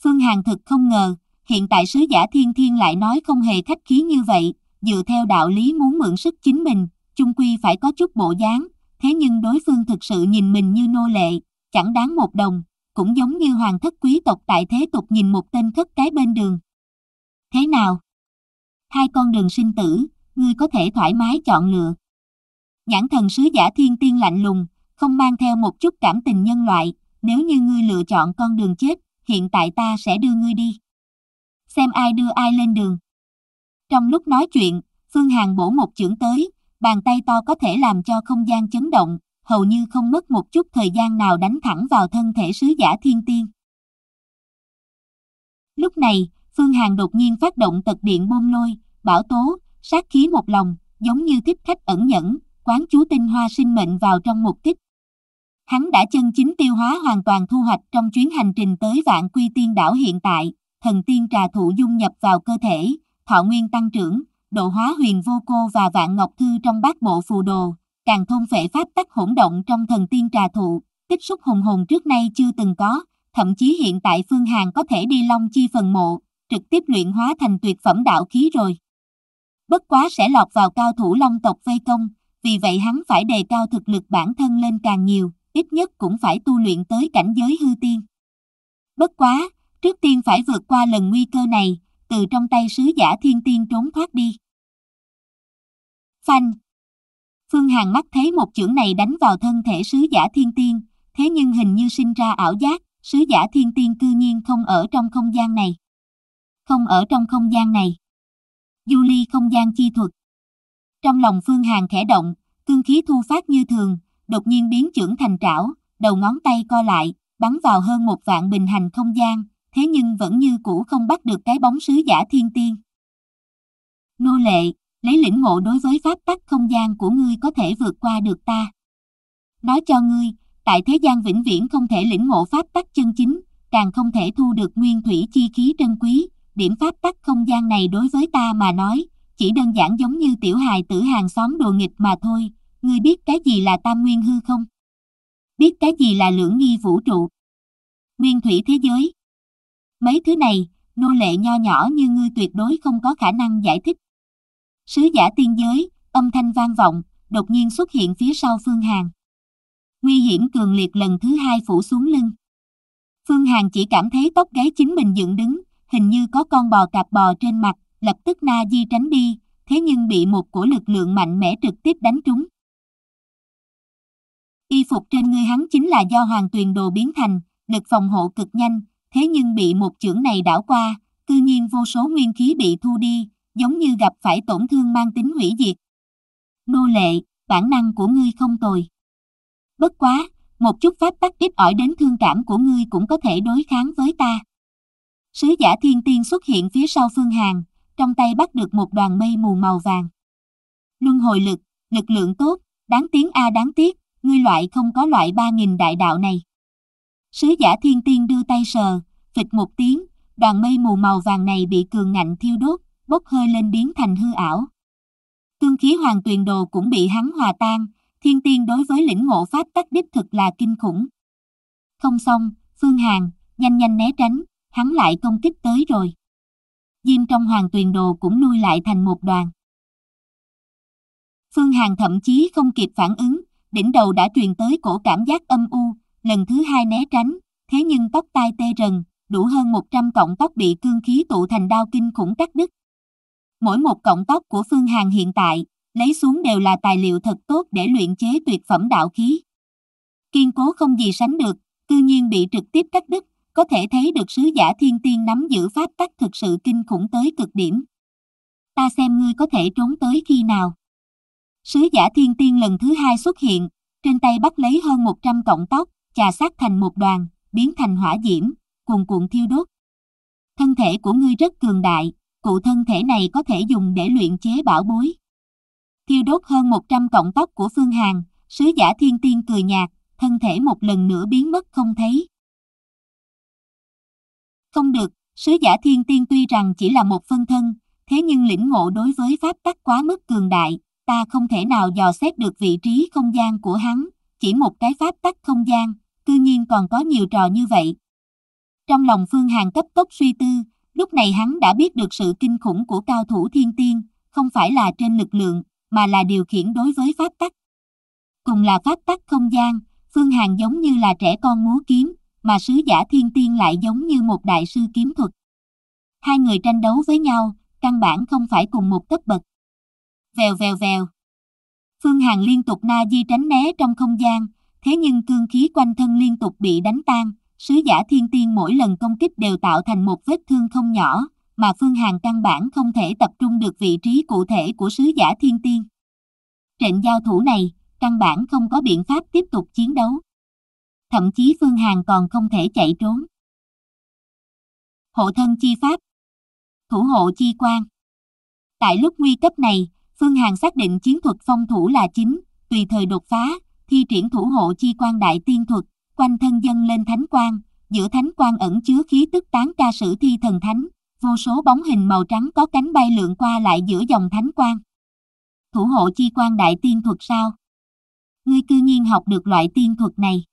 Phương Hàn thực không ngờ, hiện tại sứ giả thiên tiên lại nói không hề khách khí như vậy, dựa theo đạo lý muốn mượn sức chính mình, chung quy phải có chút bộ dáng, thế nhưng đối phương thực sự nhìn mình như nô lệ, chẳng đáng một đồng, cũng giống như hoàng thất quý tộc tại thế tục nhìn một tên khất cái bên đường. Thế nào? Hai con đường sinh tử, ngươi có thể thoải mái chọn lựa. Nhãn thần sứ giả thiên tiên lạnh lùng, không mang theo một chút cảm tình nhân loại, nếu như ngươi lựa chọn con đường chết, hiện tại ta sẽ đưa ngươi đi. Xem ai đưa ai lên đường. Trong lúc nói chuyện, Phương Hàn bổ một chưởng tới, bàn tay to có thể làm cho không gian chấn động, hầu như không mất một chút thời gian nào đánh thẳng vào thân thể sứ giả thiên tiên. Lúc này, Phương Hàn đột nhiên phát động tật điện bôn lôi, bảo tố, sát khí một lòng, giống như tiếp khách ẩn nhẫn, quán chú tinh hoa sinh mệnh vào trong một kích. Hắn đã chân chính tiêu hóa hoàn toàn thu hoạch trong chuyến hành trình tới Vạn Quy Tiên Đảo hiện tại, thần tiên trà thụ dung nhập vào cơ thể, thọ nguyên tăng trưởng, độ hóa huyền vô cô và vạn ngọc thư trong bát bộ phù đồ, càng thôn phệ pháp tắc hỗn động trong thần tiên trà thụ, tích xúc hùng hồn trước nay chưa từng có, thậm chí hiện tại Phương Hàn có thể đi long chi phần mộ, trực tiếp luyện hóa thành tuyệt phẩm đạo khí rồi. Bất quá sẽ lọt vào cao thủ long tộc vây công, vì vậy hắn phải đề cao thực lực bản thân lên càng nhiều, ít nhất cũng phải tu luyện tới cảnh giới hư tiên. Bất quá, trước tiên phải vượt qua lần nguy cơ này, từ trong tay sứ giả thiên tiên trốn thoát đi. Phanh! Phương Hàn mắt thấy một chưởng này đánh vào thân thể sứ giả thiên tiên, thế nhưng hình như sinh ra ảo giác, sứ giả thiên tiên cư nhiên không ở trong không gian này. Không ở trong không gian này. Du ly không gian chi thuật. Trong lòng Phương Hàn khẽ động, cương khí thu phát như thường, đột nhiên biến chưởng thành trảo, đầu ngón tay co lại, bắn vào hơn 1.000 bình hành không gian. Thế nhưng vẫn như cũ không bắt được cái bóng sứ giả thiên tiên. Nô lệ, lấy lĩnh ngộ đối với pháp tắc không gian của ngươi có thể vượt qua được ta. Nói cho ngươi, tại thế gian vĩnh viễn không thể lĩnh ngộ pháp tắc chân chính, càng không thể thu được nguyên thủy chi khí trân quý, điểm pháp tắc không gian này đối với ta mà nói, chỉ đơn giản giống như tiểu hài tử hàng xóm đùa nghịch mà thôi, ngươi biết cái gì là tam nguyên hư không? Biết cái gì là lưỡng nghi vũ trụ? Nguyên thủy thế giới? Mấy thứ này, nô lệ nho nhỏ như ngươi tuyệt đối không có khả năng giải thích. Sứ giả tiên giới, âm thanh vang vọng, đột nhiên xuất hiện phía sau Phương Hàn. Nguy hiểm cường liệt lần thứ hai phủ xuống lưng. Phương Hàn chỉ cảm thấy tóc gáy chính mình dựng đứng, hình như có con bò cạp bò trên mặt, lập tức na di tránh đi, thế nhưng bị một cổ lực lượng mạnh mẽ trực tiếp đánh trúng. Y phục trên người hắn chính là do Hoàng Tuyền Đồ biến thành, lực phòng hộ cực nhanh. Thế nhưng bị một chưởng này đảo qua, cư nhiên vô số nguyên khí bị thu đi, giống như gặp phải tổn thương mang tính hủy diệt. Nô lệ, bản năng của ngươi không tồi. Bất quá, một chút pháp tắc ít ỏi đến thương cảm của ngươi cũng có thể đối kháng với ta. Sứ giả thiên tiên xuất hiện phía sau Phương Hàn, trong tay bắt được một đoàn mây mù màu vàng. Luân hồi lực, lực lượng tốt, đáng tiếng a đáng tiếc, ngươi loại không có loại 3000 đại đạo này. Sứ giả thiên tiên đưa tay sờ, phịch một tiếng, đoàn mây mù màu vàng này bị cường ngạnh thiêu đốt, bốc hơi lên biến thành hư ảo. Cương khí Hoàng Tuyền Đồ cũng bị hắn hòa tan, thiên tiên đối với lĩnh ngộ pháp tắc đích thực là kinh khủng. Không xong, Phương Hàn, nhanh né tránh, hắn lại công kích tới rồi. Diêm trong Hoàng Tuyền Đồ cũng lui lại thành một đoàn. Phương Hàn thậm chí không kịp phản ứng, đỉnh đầu đã truyền tới cổ cảm giác âm u, lần thứ hai né tránh, thế nhưng tóc tai tê rần, đủ hơn 100 cọng tóc bị cương khí tụ thành đao kinh khủng cắt đứt. Mỗi một cọng tóc của Phương Hàn hiện tại, lấy xuống đều là tài liệu thật tốt để luyện chế tuyệt phẩm đạo khí. Kiên cố không gì sánh được, cư nhiên bị trực tiếp cắt đứt, có thể thấy được sứ giả thiên tiên nắm giữ pháp tắc thực sự kinh khủng tới cực điểm. Ta xem ngươi có thể trốn tới khi nào. Sứ giả thiên tiên lần thứ hai xuất hiện, trên tay bắt lấy hơn 100 cọng tóc, chà sát thành một đoàn, biến thành hỏa diễm, cuồn cuộn thiêu đốt. Thân thể của ngươi rất cường đại, cụ thân thể này có thể dùng để luyện chế bảo bối. Thiêu đốt hơn 100 cọng tóc của Phương Hàn, sứ giả thiên tiên cười nhạt, thân thể một lần nữa biến mất không thấy. Không được, sứ giả thiên tiên tuy rằng chỉ là một phân thân, thế nhưng lĩnh ngộ đối với pháp tắc quá mức cường đại, ta không thể nào dò xét được vị trí không gian của hắn, chỉ một cái pháp tắc không gian, cư nhiên còn có nhiều trò như vậy. Trong lòng Phương Hàn cấp tốc suy tư, lúc này hắn đã biết được sự kinh khủng của cao thủ thiên tiên, không phải là trên lực lượng, mà là điều khiển đối với pháp tắc. Cùng là pháp tắc không gian, Phương Hàn giống như là trẻ con múa kiếm, mà sứ giả thiên tiên lại giống như một đại sư kiếm thuật. Hai người tranh đấu với nhau, căn bản không phải cùng một cấp bậc. Vèo vèo vèo. Phương Hàn liên tục na di tránh né trong không gian, thế nhưng cương khí quanh thân liên tục bị đánh tan, sứ giả thiên tiên mỗi lần công kích đều tạo thành một vết thương không nhỏ, mà Phương Hàn căn bản không thể tập trung được vị trí cụ thể của sứ giả thiên tiên. Trận giao thủ này, căn bản không có biện pháp tiếp tục chiến đấu. Thậm chí Phương Hàn còn không thể chạy trốn. Hộ thân chi pháp, thủ hộ chi quan. Tại lúc nguy cấp này, Phương Hàn xác định chiến thuật phong thủ là chính, tùy thời đột phá, thi triển thủ hộ chi quan đại tiên thuật, quanh thân dâng lên thánh quang, giữa thánh quang ẩn chứa khí tức tán ca sử thi thần thánh, vô số bóng hình màu trắng có cánh bay lượn qua lại giữa dòng thánh quang. Thủ hộ chi quan đại tiên thuật sao? Ngươi cư nhiên học được loại tiên thuật này.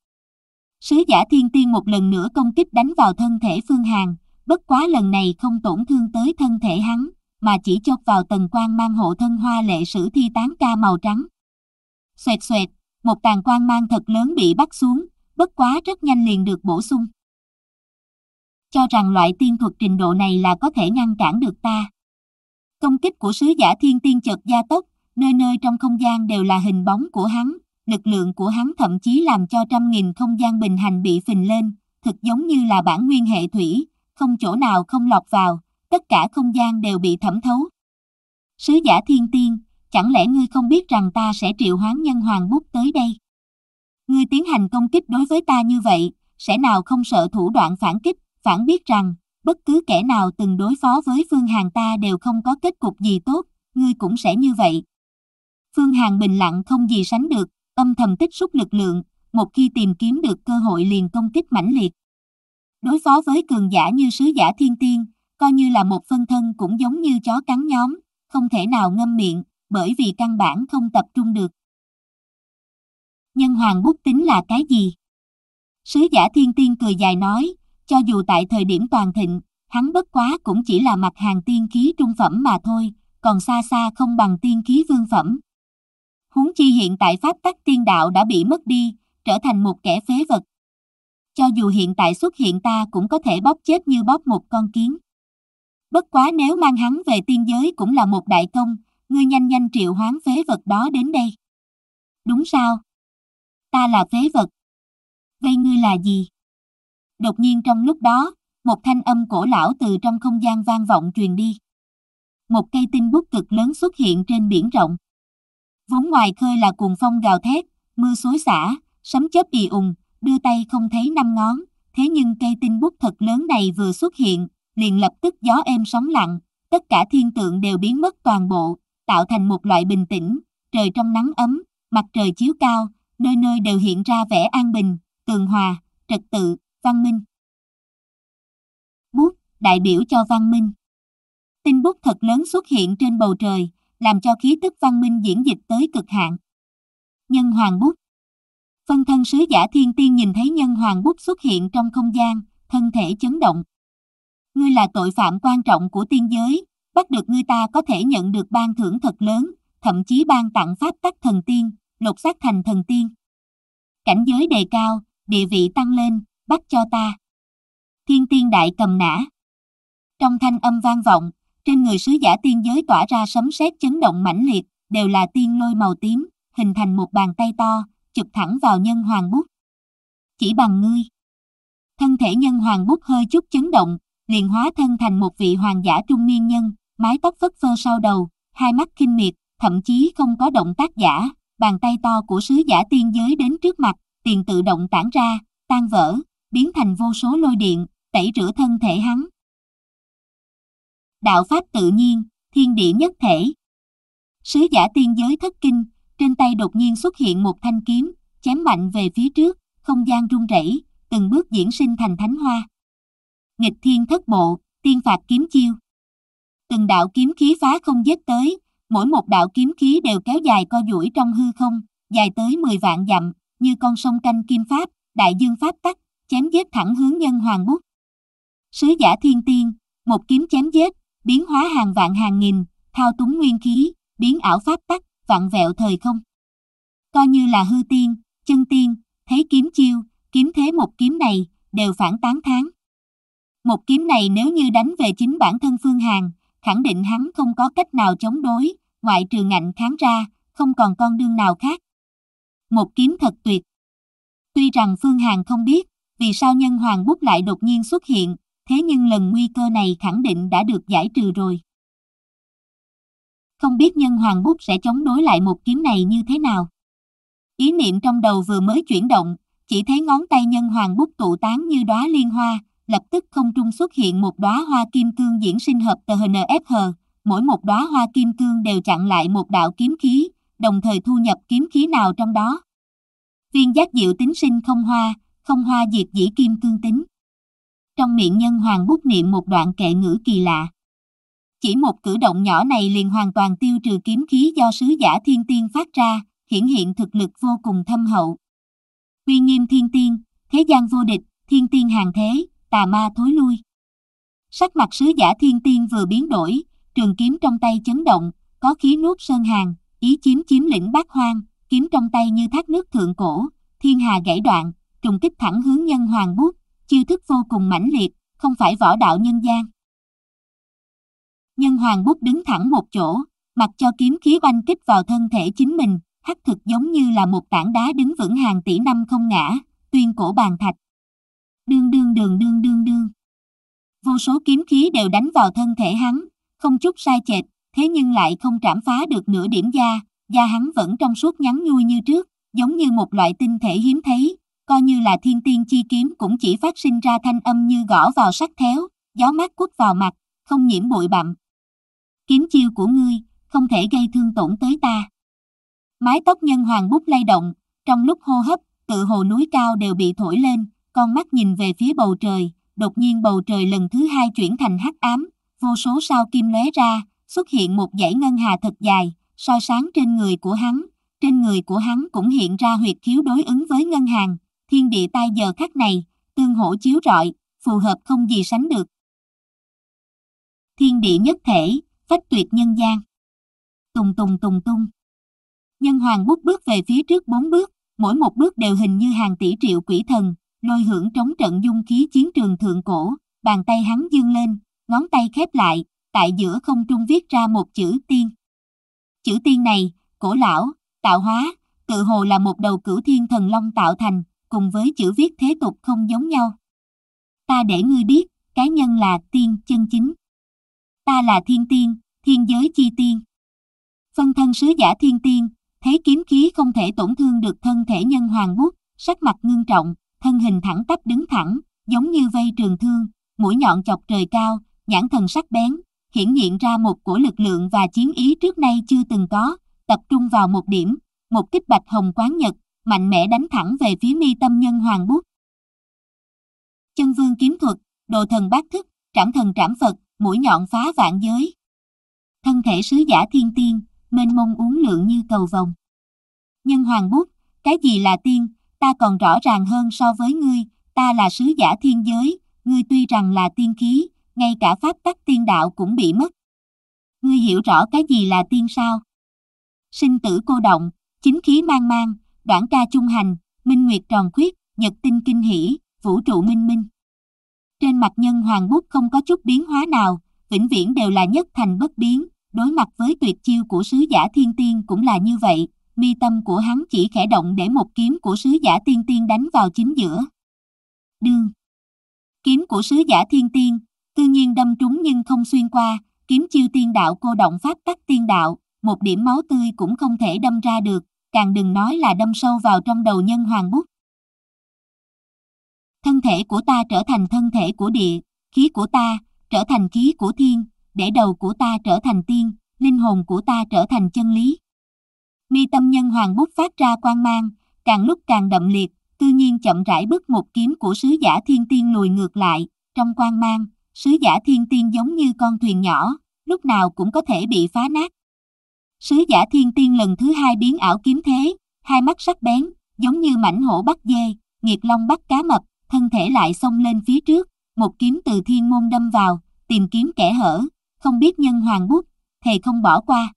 Sứ giả thiên tiên một lần nữa công kích đánh vào thân thể Phương Hàn, bất quá lần này không tổn thương tới thân thể hắn, mà chỉ chốt vào tầng quang mang hộ thân hoa lệ sử thi tán ca màu trắng. Xoẹt xoẹt, một tàn quang mang thật lớn bị bắt xuống, bất quá rất nhanh liền được bổ sung. Cho rằng loại tiên thuật trình độ này là có thể ngăn cản được ta. Công kích của sứ giả thiên tiên chợt gia tốc, nơi nơi trong không gian đều là hình bóng của hắn, lực lượng của hắn thậm chí làm cho 100.000 không gian bình hành bị phình lên, thực giống như là bản nguyên hệ thủy, không chỗ nào không lọt vào, tất cả không gian đều bị thẩm thấu. Sứ giả thiên tiên, chẳng lẽ ngươi không biết rằng ta sẽ triệu hoán nhân hoàng bút tới đây? Ngươi tiến hành công kích đối với ta như vậy, sẽ nào không sợ thủ đoạn phản kích, phản biết rằng, bất cứ kẻ nào từng đối phó với Phương Hàn ta đều không có kết cục gì tốt, ngươi cũng sẽ như vậy. Phương Hàn bình lặng không gì sánh được, âm thầm tích xúc lực lượng, một khi tìm kiếm được cơ hội liền công kích mãnh liệt. Đối phó với cường giả như sứ giả thiên tiên, coi như là một phân thân cũng giống như chó cắn nhóm, không thể nào ngậm miệng, bởi vì căn bản không tập trung được. Nhân hoàng bút tính là cái gì? Sứ giả thiên tiên cười dài nói, cho dù tại thời điểm toàn thịnh, hắn bất quá cũng chỉ là mặt hàng tiên khí trung phẩm mà thôi, còn xa xa không bằng tiên khí vương phẩm. Huống chi hiện tại pháp tắc tiên đạo đã bị mất đi, trở thành một kẻ phế vật. Cho dù hiện tại xuất hiện ta cũng có thể bóp chết như bóp một con kiến. Bất quá nếu mang hắn về tiên giới cũng là một đại công, ngươi nhanh triệu hoán phế vật đó đến đây. Đúng sao? Ta là phế vật. Vậy ngươi là gì? Đột nhiên trong lúc đó, một thanh âm cổ lão từ trong không gian vang vọng truyền đi. Một cây tinh bút cực lớn xuất hiện trên biển rộng. Vốn ngoài khơi là cuồng phong gào thét, mưa xối xả, sấm chớp ì ùng, đưa tay không thấy năm ngón, thế nhưng cây tinh bút thật lớn này vừa xuất hiện, liền lập tức gió êm sóng lặng, tất cả thiên tượng đều biến mất toàn bộ, tạo thành một loại bình tĩnh, trời trong nắng ấm, mặt trời chiếu cao, nơi nơi đều hiện ra vẻ an bình, tường hòa, trật tự, văn minh. Bút, đại biểu cho văn minh. Tinh bút thật lớn xuất hiện trên bầu trời, làm cho khí tức văn minh diễn dịch tới cực hạn. Nhân hoàng bút. Phân thân sứ giả thiên tiên nhìn thấy nhân hoàng bút xuất hiện trong không gian, thân thể chấn động. Ngươi là tội phạm quan trọng của tiên giới, bắt được ngươi ta có thể nhận được ban thưởng thật lớn, thậm chí ban tặng pháp tắc thần tiên, lột xác thành thần tiên. Cảnh giới đề cao, địa vị tăng lên, bắt cho ta. Thiên tiên đại cầm nã. Trong thanh âm vang vọng, trên người sứ giả tiên giới tỏa ra sấm sét chấn động mãnh liệt, đều là tiên lôi màu tím, hình thành một bàn tay to, chụp thẳng vào nhân hoàng bút. Chỉ bằng ngươi. Thân thể nhân hoàng bút hơi chút chấn động, liền hóa thân thành một vị hoàng giả trung niên nhân, mái tóc phất phơ sau đầu, hai mắt khinh miệt, thậm chí không có động tác giả, bàn tay to của sứ giả tiên giới đến trước mặt, tiền tự động tản ra, tan vỡ, biến thành vô số lôi điện, tẩy rửa thân thể hắn. Đạo pháp tự nhiên, thiên địa nhất thể. Sứ giả tiên giới thất kinh, trên tay đột nhiên xuất hiện một thanh kiếm, chém mạnh về phía trước, không gian rung rẩy, từng bước diễn sinh thành thánh hoa. Nghịch thiên thất bộ, tiên phạt kiếm chiêu. Từng đạo kiếm khí phá không giết tới, mỗi một đạo kiếm khí đều kéo dài co duỗi trong hư không, dài tới 10 vạn dặm, như con sông canh kim pháp, đại dương pháp tắc, chém giết thẳng hướng nhân hoàng bút. Sứ giả thiên tiên, một kiếm chém giết, biến hóa hàng vạn hàng nghìn, thao túng nguyên khí, biến ảo pháp tắc, vạn vẹo thời không. Coi như là hư tiên, chân tiên, thấy kiếm chiêu, kiếm thế một kiếm này, đều phản tán thán. Một kiếm này nếu như đánh về chính bản thân Phương Hàn, khẳng định hắn không có cách nào chống đối, ngoại trừ ngạnh kháng ra, không còn con đường nào khác. Một kiếm thật tuyệt. Tuy rằng Phương Hàn không biết vì sao nhân hoàng bút lại đột nhiên xuất hiện, thế nhưng lần nguy cơ này khẳng định đã được giải trừ rồi. Không biết nhân hoàng bút sẽ chống đối lại một kiếm này như thế nào. Ý niệm trong đầu vừa mới chuyển động, chỉ thấy ngón tay nhân hoàng bút tụ tán như đóa liên hoa, lập tức không trung xuất hiện một đóa hoa kim cương diễn sinh hợp THNFH, mỗi một đóa hoa kim cương đều chặn lại một đạo kiếm khí, đồng thời thu nhập kiếm khí nào trong đó. Viên giác diệu tính sinh không hoa diệt dĩ kim cương tính. Trong miệng nhân hoàng bút niệm một đoạn kệ ngữ kỳ lạ. Chỉ một cử động nhỏ này liền hoàn toàn tiêu trừ kiếm khí do sứ giả thiên tiên phát ra, hiển hiện thực lực vô cùng thâm hậu. Uy nghiêm thiên tiên, thế gian vô địch, thiên tiên hàng thế, tà ma thối lui. Sắc mặt sứ giả thiên tiên vừa biến đổi, trường kiếm trong tay chấn động, có khí nuốt sơn hàn, ý chiếm lĩnh bát hoang, kiếm trong tay như thác nước thượng cổ, thiên hà gãy đoạn, trùng kích thẳng hướng nhân hoàng bút, chiêu thức vô cùng mãnh liệt, không phải võ đạo nhân gian. Nhân hoàng bút đứng thẳng một chỗ, mặc cho kiếm khí oanh kích vào thân thể chính mình, hắc thực giống như là một tảng đá đứng vững hàng tỷ năm không ngã, tuyên cổ bàn thạch. Đương đương đường đương đương đương. Vô số kiếm khí đều đánh vào thân thể hắn, không chút sai chệch, thế nhưng lại không trảm phá được nửa điểm da, da hắn vẫn trong suốt nhắn nhui như trước, giống như một loại tinh thể hiếm thấy, coi như là thiên tiên chi kiếm cũng chỉ phát sinh ra thanh âm như gõ vào sắt thép, gió mát quất vào mặt, không nhiễm bụi bặm. Kiếm chiêu của ngươi, không thể gây thương tổn tới ta. Mái tóc nhân hoàng bút lay động, trong lúc hô hấp, tự hồ núi cao đều bị thổi lên, con mắt nhìn về phía bầu trời, đột nhiên bầu trời lần thứ hai chuyển thành hắc ám, vô số sao kim lóe ra, xuất hiện một dãy ngân hà thật dài, soi sáng trên người của hắn. Trên người của hắn cũng hiện ra huyệt khiếu đối ứng với ngân hàng, thiên địa tai giờ khắc này, tương hỗ chiếu rọi, phù hợp không gì sánh được. Thiên địa nhất thể, phách tuyệt nhân gian. Tùng tùng tùng tung. Nhân hoàng bút bước về phía trước 4 bước, mỗi một bước đều hình như hàng tỷ triệu quỷ thần, lôi hưởng trống trận dung khí chiến trường thượng cổ, bàn tay hắn dương lên, ngón tay khép lại, tại giữa không trung viết ra một chữ tiên. Chữ tiên này, cổ lão, tạo hóa, tự hồ là một đầu cửu thiên thần long tạo thành, cùng với chữ viết thế tục không giống nhau. Ta để ngươi biết, cái nhân là tiên chân chính. Ta là thiên tiên, thiên giới chi tiên. Phân thân sứ giả thiên tiên, thế kiếm khí không thể tổn thương được thân thể Nhân Hoàng Bút, sắc mặt ngưng trọng, thân hình thẳng tắp đứng thẳng, giống như vây trường thương, mũi nhọn chọc trời cao, nhãn thần sắc bén, hiển hiện ra một của lực lượng và chiến ý trước nay chưa từng có, tập trung vào một điểm, một kích bạch hồng quán nhật, mạnh mẽ đánh thẳng về phía mi tâm Nhân Hoàng Bút. Chân vương kiếm thuật, đồ thần bát thức, trảm thần trảm Phật, mũi nhọn phá vạn giới. Thân thể sứ giả thiên tiên, mênh mông uốn lượn như cầu vồng. Nhân Hoàng Bút, cái gì là tiên, ta còn rõ ràng hơn so với ngươi, ta là sứ giả thiên giới, ngươi tuy rằng là tiên khí, ngay cả pháp tắc tiên đạo cũng bị mất. Ngươi hiểu rõ cái gì là tiên sao? Sinh tử cô động, chính khí mang mang, đoạn ca trung hành, minh nguyệt tròn khuyết, nhật tinh kinh hỷ, vũ trụ minh minh. Trên mặt Nhân Hoàng Bút không có chút biến hóa nào, vĩnh viễn đều là nhất thành bất biến, đối mặt với tuyệt chiêu của sứ giả thiên tiên cũng là như vậy, mi tâm của hắn chỉ khẽ động để một kiếm của sứ giả thiên tiên đánh vào chính giữa. Đương! Kiếm của sứ giả thiên tiên, tự nhiên đâm trúng nhưng không xuyên qua, kiếm chiêu tiên đạo cô động pháp tắc tiên đạo, một điểm máu tươi cũng không thể đâm ra được, càng đừng nói là đâm sâu vào trong đầu Nhân Hoàng Bút. Thân thể của ta trở thành thân thể của địa, khí của ta trở thành khí của thiên, để đầu của ta trở thành tiên, linh hồn của ta trở thành chân lý. Mi tâm Nhân Hoàng Bút phát ra quang mang, càng lúc càng đậm liệt, tự nhiên chậm rãi bước một kiếm của sứ giả thiên tiên lùi ngược lại, trong quang mang, sứ giả thiên tiên giống như con thuyền nhỏ, lúc nào cũng có thể bị phá nát. Sứ giả thiên tiên lần thứ hai biến ảo kiếm thế, hai mắt sắc bén, giống như mãnh hổ bắt dê, nghiệt long bắt cá mập, thân thể lại xông lên phía trước, một kiếm từ thiên môn đâm vào, tìm kiếm kẻ hở, không biết Nhân Hoàng Bút, thề không bỏ qua.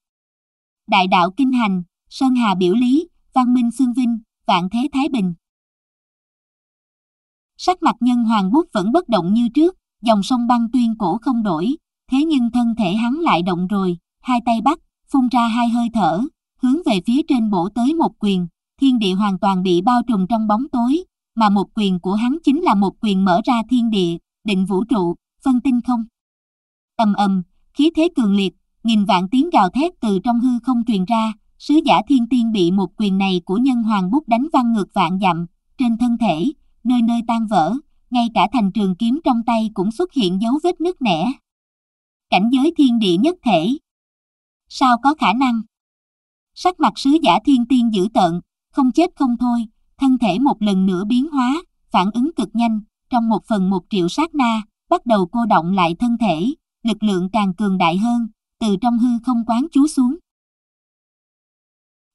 Đại đạo kinh hành, sơn hà biểu lý, văn minh xương vinh, vạn thế thái bình. Sắc mặt Nhân Hoàng Bút vẫn bất động như trước, dòng sông băng tuyên cổ không đổi, thế nhưng thân thể hắn lại động rồi, hai tay bắt, phun ra hai hơi thở, hướng về phía trên bổ tới một quyền, thiên địa hoàn toàn bị bao trùm trong bóng tối, mà một quyền của hắn chính là một quyền mở ra thiên địa, định vũ trụ, phân tinh không. Ầm ầm, khí thế cường liệt, nghìn vạn tiếng gào thét từ trong hư không truyền ra, sứ giả thiên tiên bị một quyền này của Nhân Hoàng Bút đánh văng ngược vạn dặm, trên thân thể, nơi nơi tan vỡ, ngay cả thành trường kiếm trong tay cũng xuất hiện dấu vết nứt nẻ. Cảnh giới thiên địa nhất thể. Sao có khả năng? Sắc mặt sứ giả thiên tiên dữ tợn, không chết không thôi, thân thể một lần nữa biến hóa, phản ứng cực nhanh, trong 1/1 triệu sát na, bắt đầu cô động lại thân thể, lực lượng càng cường đại hơn, từ trong hư không quán chú xuống.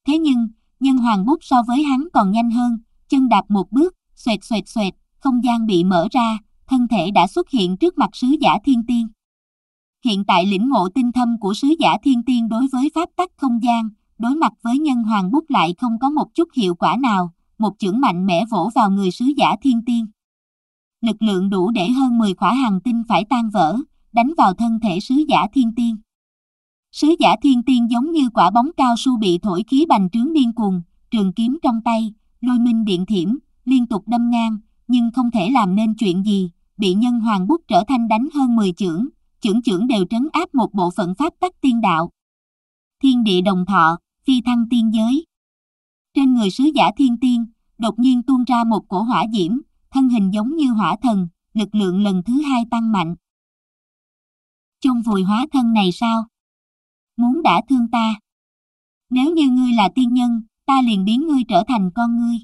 Thế nhưng, Nhân Hoàng Bút so với hắn còn nhanh hơn, chân đạp một bước, xoẹt xoẹt xoẹt, không gian bị mở ra, thân thể đã xuất hiện trước mặt sứ giả thiên tiên. Hiện tại lĩnh ngộ tinh thâm của sứ giả thiên tiên đối với pháp tắc không gian, đối mặt với Nhân Hoàng Bút lại không có một chút hiệu quả nào, một chưởng mạnh mẽ vỗ vào người sứ giả thiên tiên. Lực lượng đủ để hơn 10 khỏa hành tinh phải tan vỡ, đánh vào thân thể sứ giả thiên tiên. Sứ giả thiên tiên giống như quả bóng cao su bị thổi khí bành trướng điên cuồng, trường kiếm trong tay, lôi minh điện thiểm, liên tục đâm ngang, nhưng không thể làm nên chuyện gì, bị Nhân Hoàng Bút trở thành đánh hơn 10 chưởng. Chưởng chưởng đều trấn áp một bộ phận pháp tắc tiên đạo. Thiên địa đồng thọ, phi thăng tiên giới. Trên người sứ giả thiên tiên, đột nhiên tuôn ra một cổ hỏa diễm, thân hình giống như hỏa thần, lực lượng lần thứ hai tăng mạnh. Chôn vùi hóa thân này sao? Muốn đã thương ta. Nếu như ngươi là tiên nhân, ta liền biến ngươi trở thành con ngươi.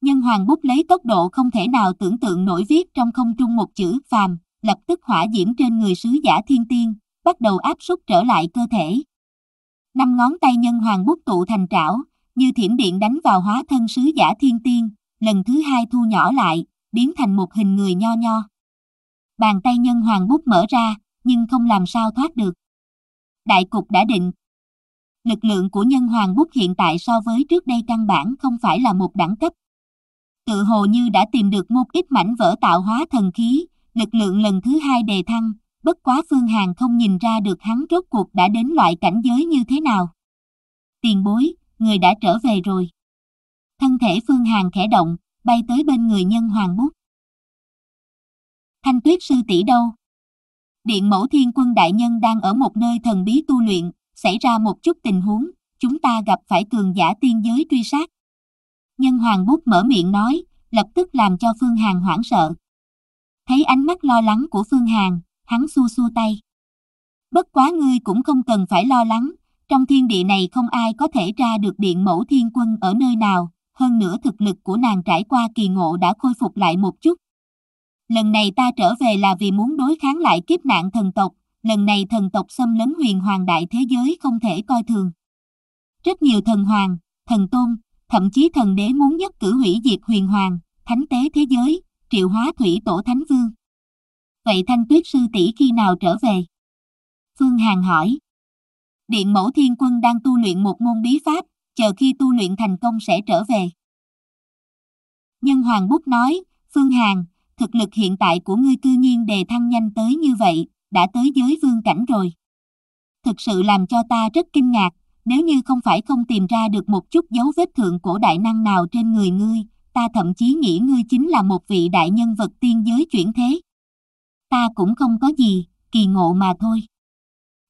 Nhân Hoàng Bút lấy tốc độ không thể nào tưởng tượng nổi viết trong không trung một chữ phàm. Lập tức hỏa diễm trên người sứ giả thiên tiên, bắt đầu áp suất trở lại cơ thể. 5 ngón tay Nhân Hoàng Bút tụ thành trảo, như thiểm điện đánh vào hóa thân sứ giả thiên tiên, lần thứ hai thu nhỏ lại, biến thành một hình người nho nho. Bàn tay Nhân Hoàng Bút mở ra, nhưng không làm sao thoát được. Đại cục đã định. Lực lượng của Nhân Hoàng Bút hiện tại so với trước đây căn bản không phải là một đẳng cấp. Tự hồ như đã tìm được một ít mảnh vỡ tạo hóa thần khí, lực lượng lần thứ hai đề thăng, bất quá Phương Hàn không nhìn ra được hắn rốt cuộc đã đến loại cảnh giới như thế nào. Tiền bối, người đã trở về rồi. Thân thể Phương Hàn khẽ động, bay tới bên người Nhân Hoàng Bút. Thanh Tuyết sư tỷ đâu? Điện mẫu Thiên Quân đại nhân đang ở một nơi thần bí tu luyện, xảy ra một chút tình huống, chúng ta gặp phải cường giả tiên giới truy sát. Nhân Hoàng Bút mở miệng nói, lập tức làm cho Phương Hàn hoảng sợ. Thấy ánh mắt lo lắng của Phương Hàn, hắn xua xua tay. Bất quá ngươi cũng không cần phải lo lắng, trong thiên địa này không ai có thể ra được Điện Mẫu Thiên Quân ở nơi nào, hơn nữa thực lực của nàng trải qua kỳ ngộ đã khôi phục lại một chút. Lần này ta trở về là vì muốn đối kháng lại kiếp nạn thần tộc, lần này thần tộc xâm lấn Huyền Hoàng Đại Thế Giới không thể coi thường. Rất nhiều thần hoàng, thần tôn, thậm chí thần đế muốn nhất cử hủy diệt Huyền Hoàng, Thánh Tế Thế Giới, triệu hóa Thủy Tổ Thánh Vương. Vậy Thanh Tuyết sư tỷ khi nào trở về? Phương Hàn hỏi. Điện Mẫu Thiên Quân đang tu luyện một môn bí pháp, chờ khi tu luyện thành công sẽ trở về. Nhân Hoàng Bút nói, Phương Hàn, thực lực hiện tại của ngươi cư nhiên đề thăng nhanh tới như vậy, đã tới giới vương cảnh rồi. Thực sự làm cho ta rất kinh ngạc, nếu như không phải không tìm ra được một chút dấu vết thượng cổ đại năng nào trên người ngươi, ta thậm chí nghĩ ngươi chính là một vị đại nhân vật tiên giới chuyển thế. Ta cũng không có gì, kỳ ngộ mà thôi.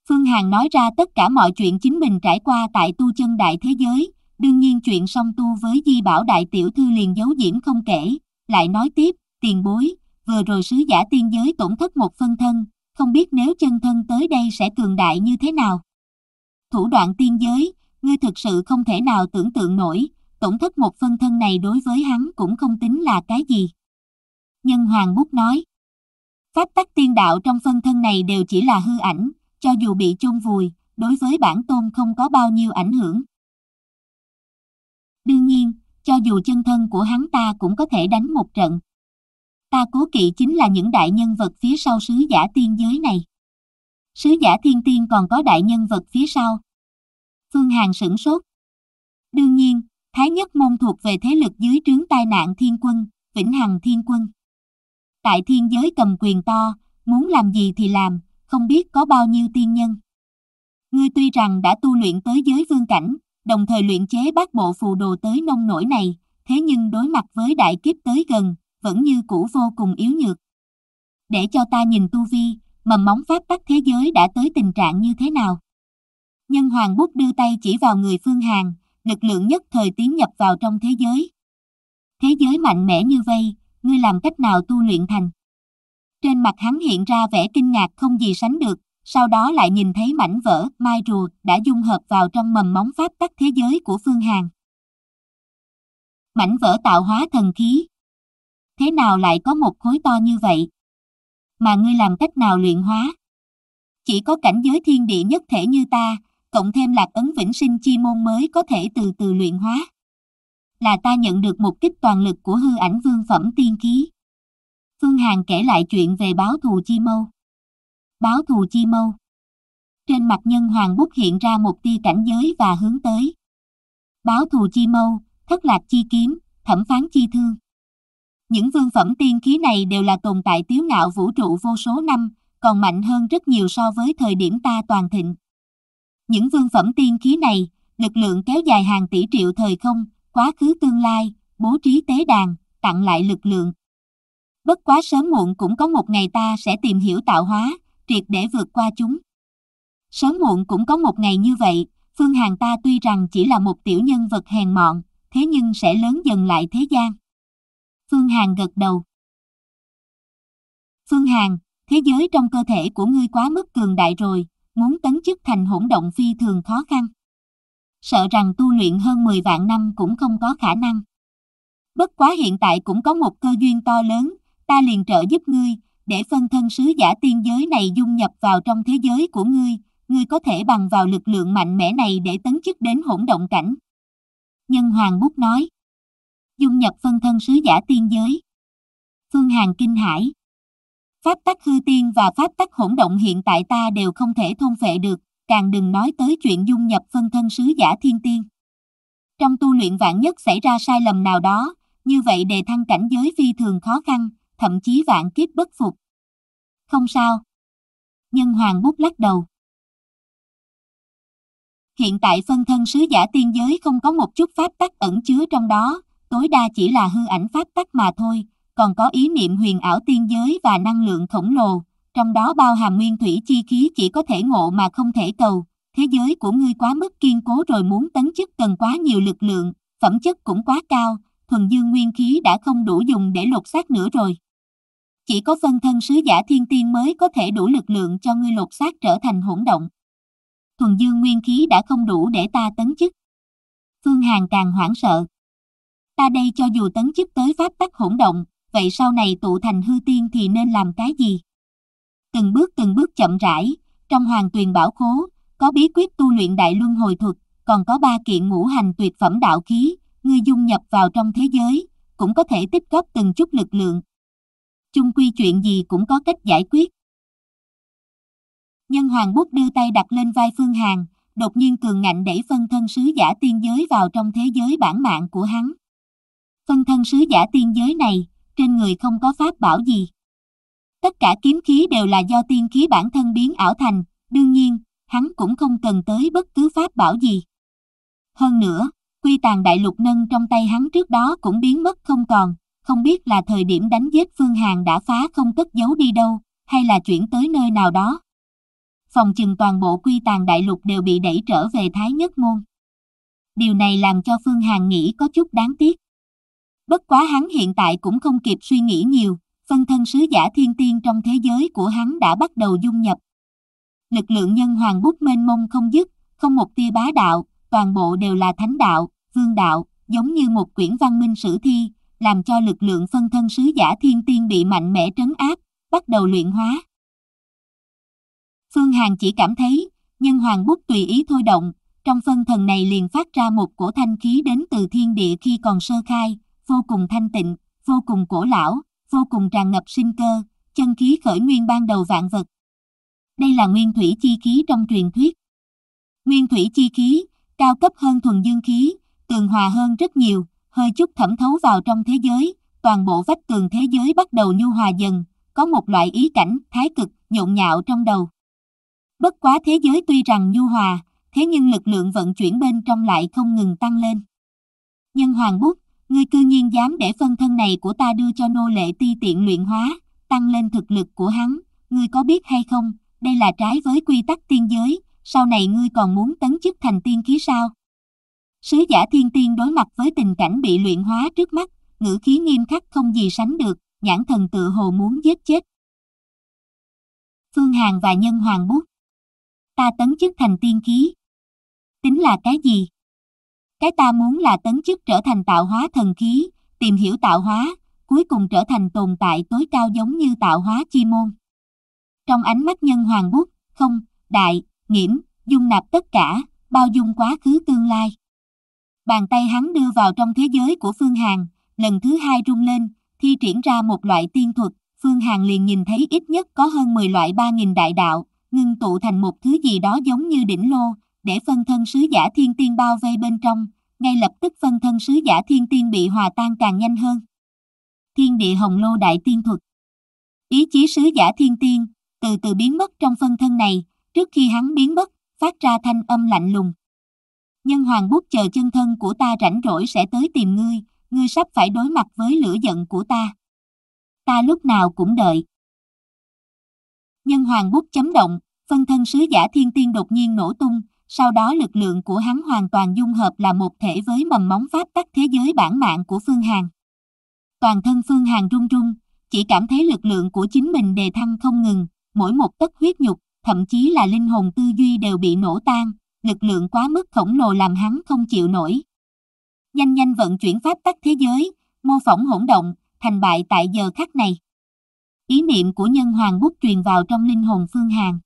Phương Hàn nói ra tất cả mọi chuyện chính mình trải qua tại tu chân đại thế giới, đương nhiên chuyện song tu với Di Bảo đại tiểu thư liền giấu diễm không kể, lại nói tiếp, tiền bối, vừa rồi sứ giả tiên giới tổn thất một phân thân, không biết nếu chân thân tới đây sẽ cường đại như thế nào. Thủ đoạn tiên giới, ngươi thực sự không thể nào tưởng tượng nổi, tổn thất một phân thân này đối với hắn cũng không tính là cái gì. Nhân Hoàng Bút nói, pháp tắc tiên đạo trong phân thân này đều chỉ là hư ảnh, cho dù bị chôn vùi, đối với bản tôn không có bao nhiêu ảnh hưởng. Đương nhiên, cho dù chân thân của hắn ta cũng có thể đánh một trận. Ta cố kỵ chính là những đại nhân vật phía sau sứ giả tiên giới này. Sứ giả thiên tiên còn có đại nhân vật phía sau. Phương Hàn sửng sốt. Đương nhiên, Thái Nhất Môn thuộc về thế lực dưới trướng Tai Nạn Thiên Quân, Vĩnh Hằng Thiên Quân. Tại thiên giới cầm quyền to, muốn làm gì thì làm, không biết có bao nhiêu tiên nhân. Ngươi tuy rằng đã tu luyện tới giới vương cảnh, đồng thời luyện chế Bát Bộ Phù Đồ tới nông nổi này, thế nhưng đối mặt với đại kiếp tới gần, vẫn như cũ vô cùng yếu nhược. Để cho ta nhìn tu vi, mầm móng pháp tắc thế giới đã tới tình trạng như thế nào. Nhân Hoàng Bút đưa tay chỉ vào người Phương Hàn, lực lượng nhất thời tiến nhập vào trong thế giới. Thế giới mạnh mẽ như vây, ngươi làm cách nào tu luyện thành? Trên mặt hắn hiện ra vẻ kinh ngạc không gì sánh được, sau đó lại nhìn thấy mảnh vỡ, mai rùa đã dung hợp vào trong mầm móng pháp tắc thế giới của Phương Hàn. Mảnh vỡ tạo hóa thần khí. Thế nào lại có một khối to như vậy? Mà ngươi làm cách nào luyện hóa? Chỉ có cảnh giới thiên địa nhất thể như ta, cộng thêm lạc ấn vĩnh sinh chi môn mới có thể từ từ luyện hóa. Là ta nhận được một kích toàn lực của hư ảnh vương phẩm tiên khí. Phương Hàn kể lại chuyện về báo thù chi mâu. Báo thù chi mâu. Trên mặt Nhân Hoàng Bút hiện ra một tia cảnh giới và hướng tới. Báo thù chi mâu, thất lạc chi kiếm, thẩm phán chi thương. Những vương phẩm tiên khí này đều là tồn tại tiếu ngạo vũ trụ vô số năm, còn mạnh hơn rất nhiều so với thời điểm ta toàn thịnh. Những vương phẩm tiên khí này, lực lượng kéo dài hàng tỷ triệu thời không, quá khứ tương lai, bố trí tế đàn, tặng lại lực lượng. Bất quá sớm muộn cũng có một ngày ta sẽ tìm hiểu tạo hóa, triệt để vượt qua chúng. Sớm muộn cũng có một ngày như vậy, Phương Hàn ta tuy rằng chỉ là một tiểu nhân vật hèn mọn, thế nhưng sẽ lớn dần lại thế gian. Phương Hàn gật đầu. Phương Hàn, thế giới trong cơ thể của ngươi quá mức cường đại rồi, muốn tấn chức thành hỗn động phi thường khó khăn. Sợ rằng tu luyện hơn 10 vạn năm cũng không có khả năng. Bất quá hiện tại cũng có một cơ duyên to lớn, ta liền trợ giúp ngươi, để phân thân sứ giả tiên giới này dung nhập vào trong thế giới của ngươi, ngươi có thể bằng vào lực lượng mạnh mẽ này để tấn chức đến hỗn động cảnh. Nhân Hoàng Bút nói. Dung nhập phân thân sứ giả tiên giới. Phương Hàn kinh hãi. Pháp tắc hư tiên và pháp tắc hỗn động hiện tại ta đều không thể thôn phệ được, càng đừng nói tới chuyện dung nhập phân thân sứ giả thiên tiên. Trong tu luyện vạn nhất xảy ra sai lầm nào đó, như vậy đề thăng cảnh giới phi thường khó khăn, thậm chí vạn kiếp bất phục. Không sao. Nhân Hoàng Bút lắc đầu. Hiện tại phân thân sứ giả tiên giới không có một chút pháp tắc ẩn chứa trong đó, tối đa chỉ là hư ảnh pháp tắc mà thôi, còn có ý niệm huyền ảo tiên giới và năng lượng khổng lồ, trong đó bao hàm nguyên thủy chi khí chỉ có thể ngộ mà không thể cầu, thế giới của ngươi quá mức kiên cố rồi, muốn tấn chức cần quá nhiều lực lượng, phẩm chất cũng quá cao, thuần dương nguyên khí đã không đủ dùng để lột xác nữa rồi. Chỉ có phân thân sứ giả thiên tiên mới có thể đủ lực lượng cho ngươi lột xác trở thành hỗn động. Thuần dương nguyên khí đã không đủ để ta tấn chức. Phương Hàn càng hoảng sợ. Ta đây cho dù tấn chức tới pháp tắc hỗn động, vậy sau này tụ thành hư tiên thì nên làm cái gì? Từng bước chậm rãi, trong Hoàng Tuyền Bảo Khố, có bí quyết tu luyện đại luân hồi thuật, còn có 3 kiện ngũ hành tuyệt phẩm đạo khí, ngươi dung nhập vào trong thế giới, cũng có thể tích góp từng chút lực lượng. Chung quy chuyện gì cũng có cách giải quyết. Nhân Hoàng Bút đưa tay đặt lên vai Phương Hàn, đột nhiên cường ngạnh đẩy phân thân sứ giả tiên giới vào trong thế giới bản mạng của hắn. Phân thân sứ giả tiên giới này, trên người không có pháp bảo gì. Tất cả kiếm khí đều là do tiên khí bản thân biến ảo thành, đương nhiên, hắn cũng không cần tới bất cứ pháp bảo gì. Hơn nữa, quy tàng đại lục nâng trong tay hắn trước đó cũng biến mất không còn, không biết là thời điểm đánh giết Phương Hàn đã phá không cất giấu đi đâu, hay là chuyển tới nơi nào đó. Phòng chừng toàn bộ quy tàng đại lục đều bị đẩy trở về Thái Nhất Môn. Điều này làm cho Phương Hàn nghĩ có chút đáng tiếc. Bất quá hắn hiện tại cũng không kịp suy nghĩ nhiều, phân thân sứ giả thiên tiên trong thế giới của hắn đã bắt đầu dung nhập. Lực lượng Nhân Hoàng Bút mênh mông không dứt, không một tia bá đạo, toàn bộ đều là thánh đạo, vương đạo, giống như một quyển văn minh sử thi, làm cho lực lượng phân thân sứ giả thiên tiên bị mạnh mẽ trấn áp, bắt đầu luyện hóa. Phương Hàn chỉ cảm thấy, Nhân Hoàng Bút tùy ý thôi động, trong phân thần này liền phát ra một cổ thanh khí đến từ thiên địa khi còn sơ khai, vô cùng thanh tịnh, vô cùng cổ lão, vô cùng tràn ngập sinh cơ, chân khí khởi nguyên ban đầu vạn vật. Đây là nguyên thủy chi khí trong truyền thuyết. Nguyên thủy chi khí, cao cấp hơn thuần dương khí, tường hòa hơn rất nhiều, hơi chút thẩm thấu vào trong thế giới, toàn bộ vách tường thế giới bắt đầu nhu hòa dần, có một loại ý cảnh, thái cực, nhộn nhạo trong đầu. Bất quá thế giới tuy rằng nhu hòa, thế nhưng lực lượng vận chuyển bên trong lại không ngừng tăng lên. Nhân Hoàng Bút, ngươi cư nhiên dám để phân thân này của ta đưa cho nô lệ ti tiện luyện hóa, tăng lên thực lực của hắn, ngươi có biết hay không, đây là trái với quy tắc tiên giới, sau này ngươi còn muốn tấn chức thành tiên khí sao? Sứ giả thiên tiên đối mặt với tình cảnh bị luyện hóa trước mắt, ngữ khí nghiêm khắc không gì sánh được, nhãn thần tự hồ muốn giết chết. Phương Hàn và Nhân Hoàng Bút. Ta tấn chức thành tiên khí. Tính là cái gì? Cái ta muốn là tấn chức trở thành tạo hóa thần khí, tìm hiểu tạo hóa, cuối cùng trở thành tồn tại tối cao giống như tạo hóa chi môn. Trong ánh mắt Nhân Hoàng Bút, không, đại, nghiễm, dung nạp tất cả, bao dung quá khứ tương lai. Bàn tay hắn đưa vào trong thế giới của Phương Hàn, lần thứ 2 rung lên, thi triển ra một loại tiên thuật, Phương Hàn liền nhìn thấy ít nhất có hơn 10 loại 3000 đại đạo, ngưng tụ thành một thứ gì đó giống như đỉnh lô, để phân thân sứ giả thiên tiên bao vây bên trong, ngay lập tức phân thân sứ giả thiên tiên bị hòa tan càng nhanh hơn. Thiên địa hồng lô đại tiên thuật. Ý chí sứ giả thiên tiên từ từ biến mất trong phân thân này, trước khi hắn biến mất, phát ra thanh âm lạnh lùng. Nhân Hoàng Bút, chờ chân thân của ta rảnh rỗi sẽ tới tìm ngươi, ngươi sắp phải đối mặt với lửa giận của ta. Ta lúc nào cũng đợi. Nhân Hoàng Bút chấm động, phân thân sứ giả thiên tiên đột nhiên nổ tung, sau đó lực lượng của hắn hoàn toàn dung hợp là một thể với mầm móng pháp tắc thế giới bản mạng của Phương Hàn. Toàn thân Phương Hàn run run, chỉ cảm thấy lực lượng của chính mình đề thăng không ngừng, mỗi một tấc huyết nhục, thậm chí là linh hồn tư duy đều bị nổ tan, lực lượng quá mức khổng lồ làm hắn không chịu nổi. Nhanh nhanh vận chuyển pháp tắc thế giới, mô phỏng hỗn động, thành bại tại giờ khắc này. Ý niệm của Nhân Hoàng Bút truyền vào trong linh hồn Phương Hàn.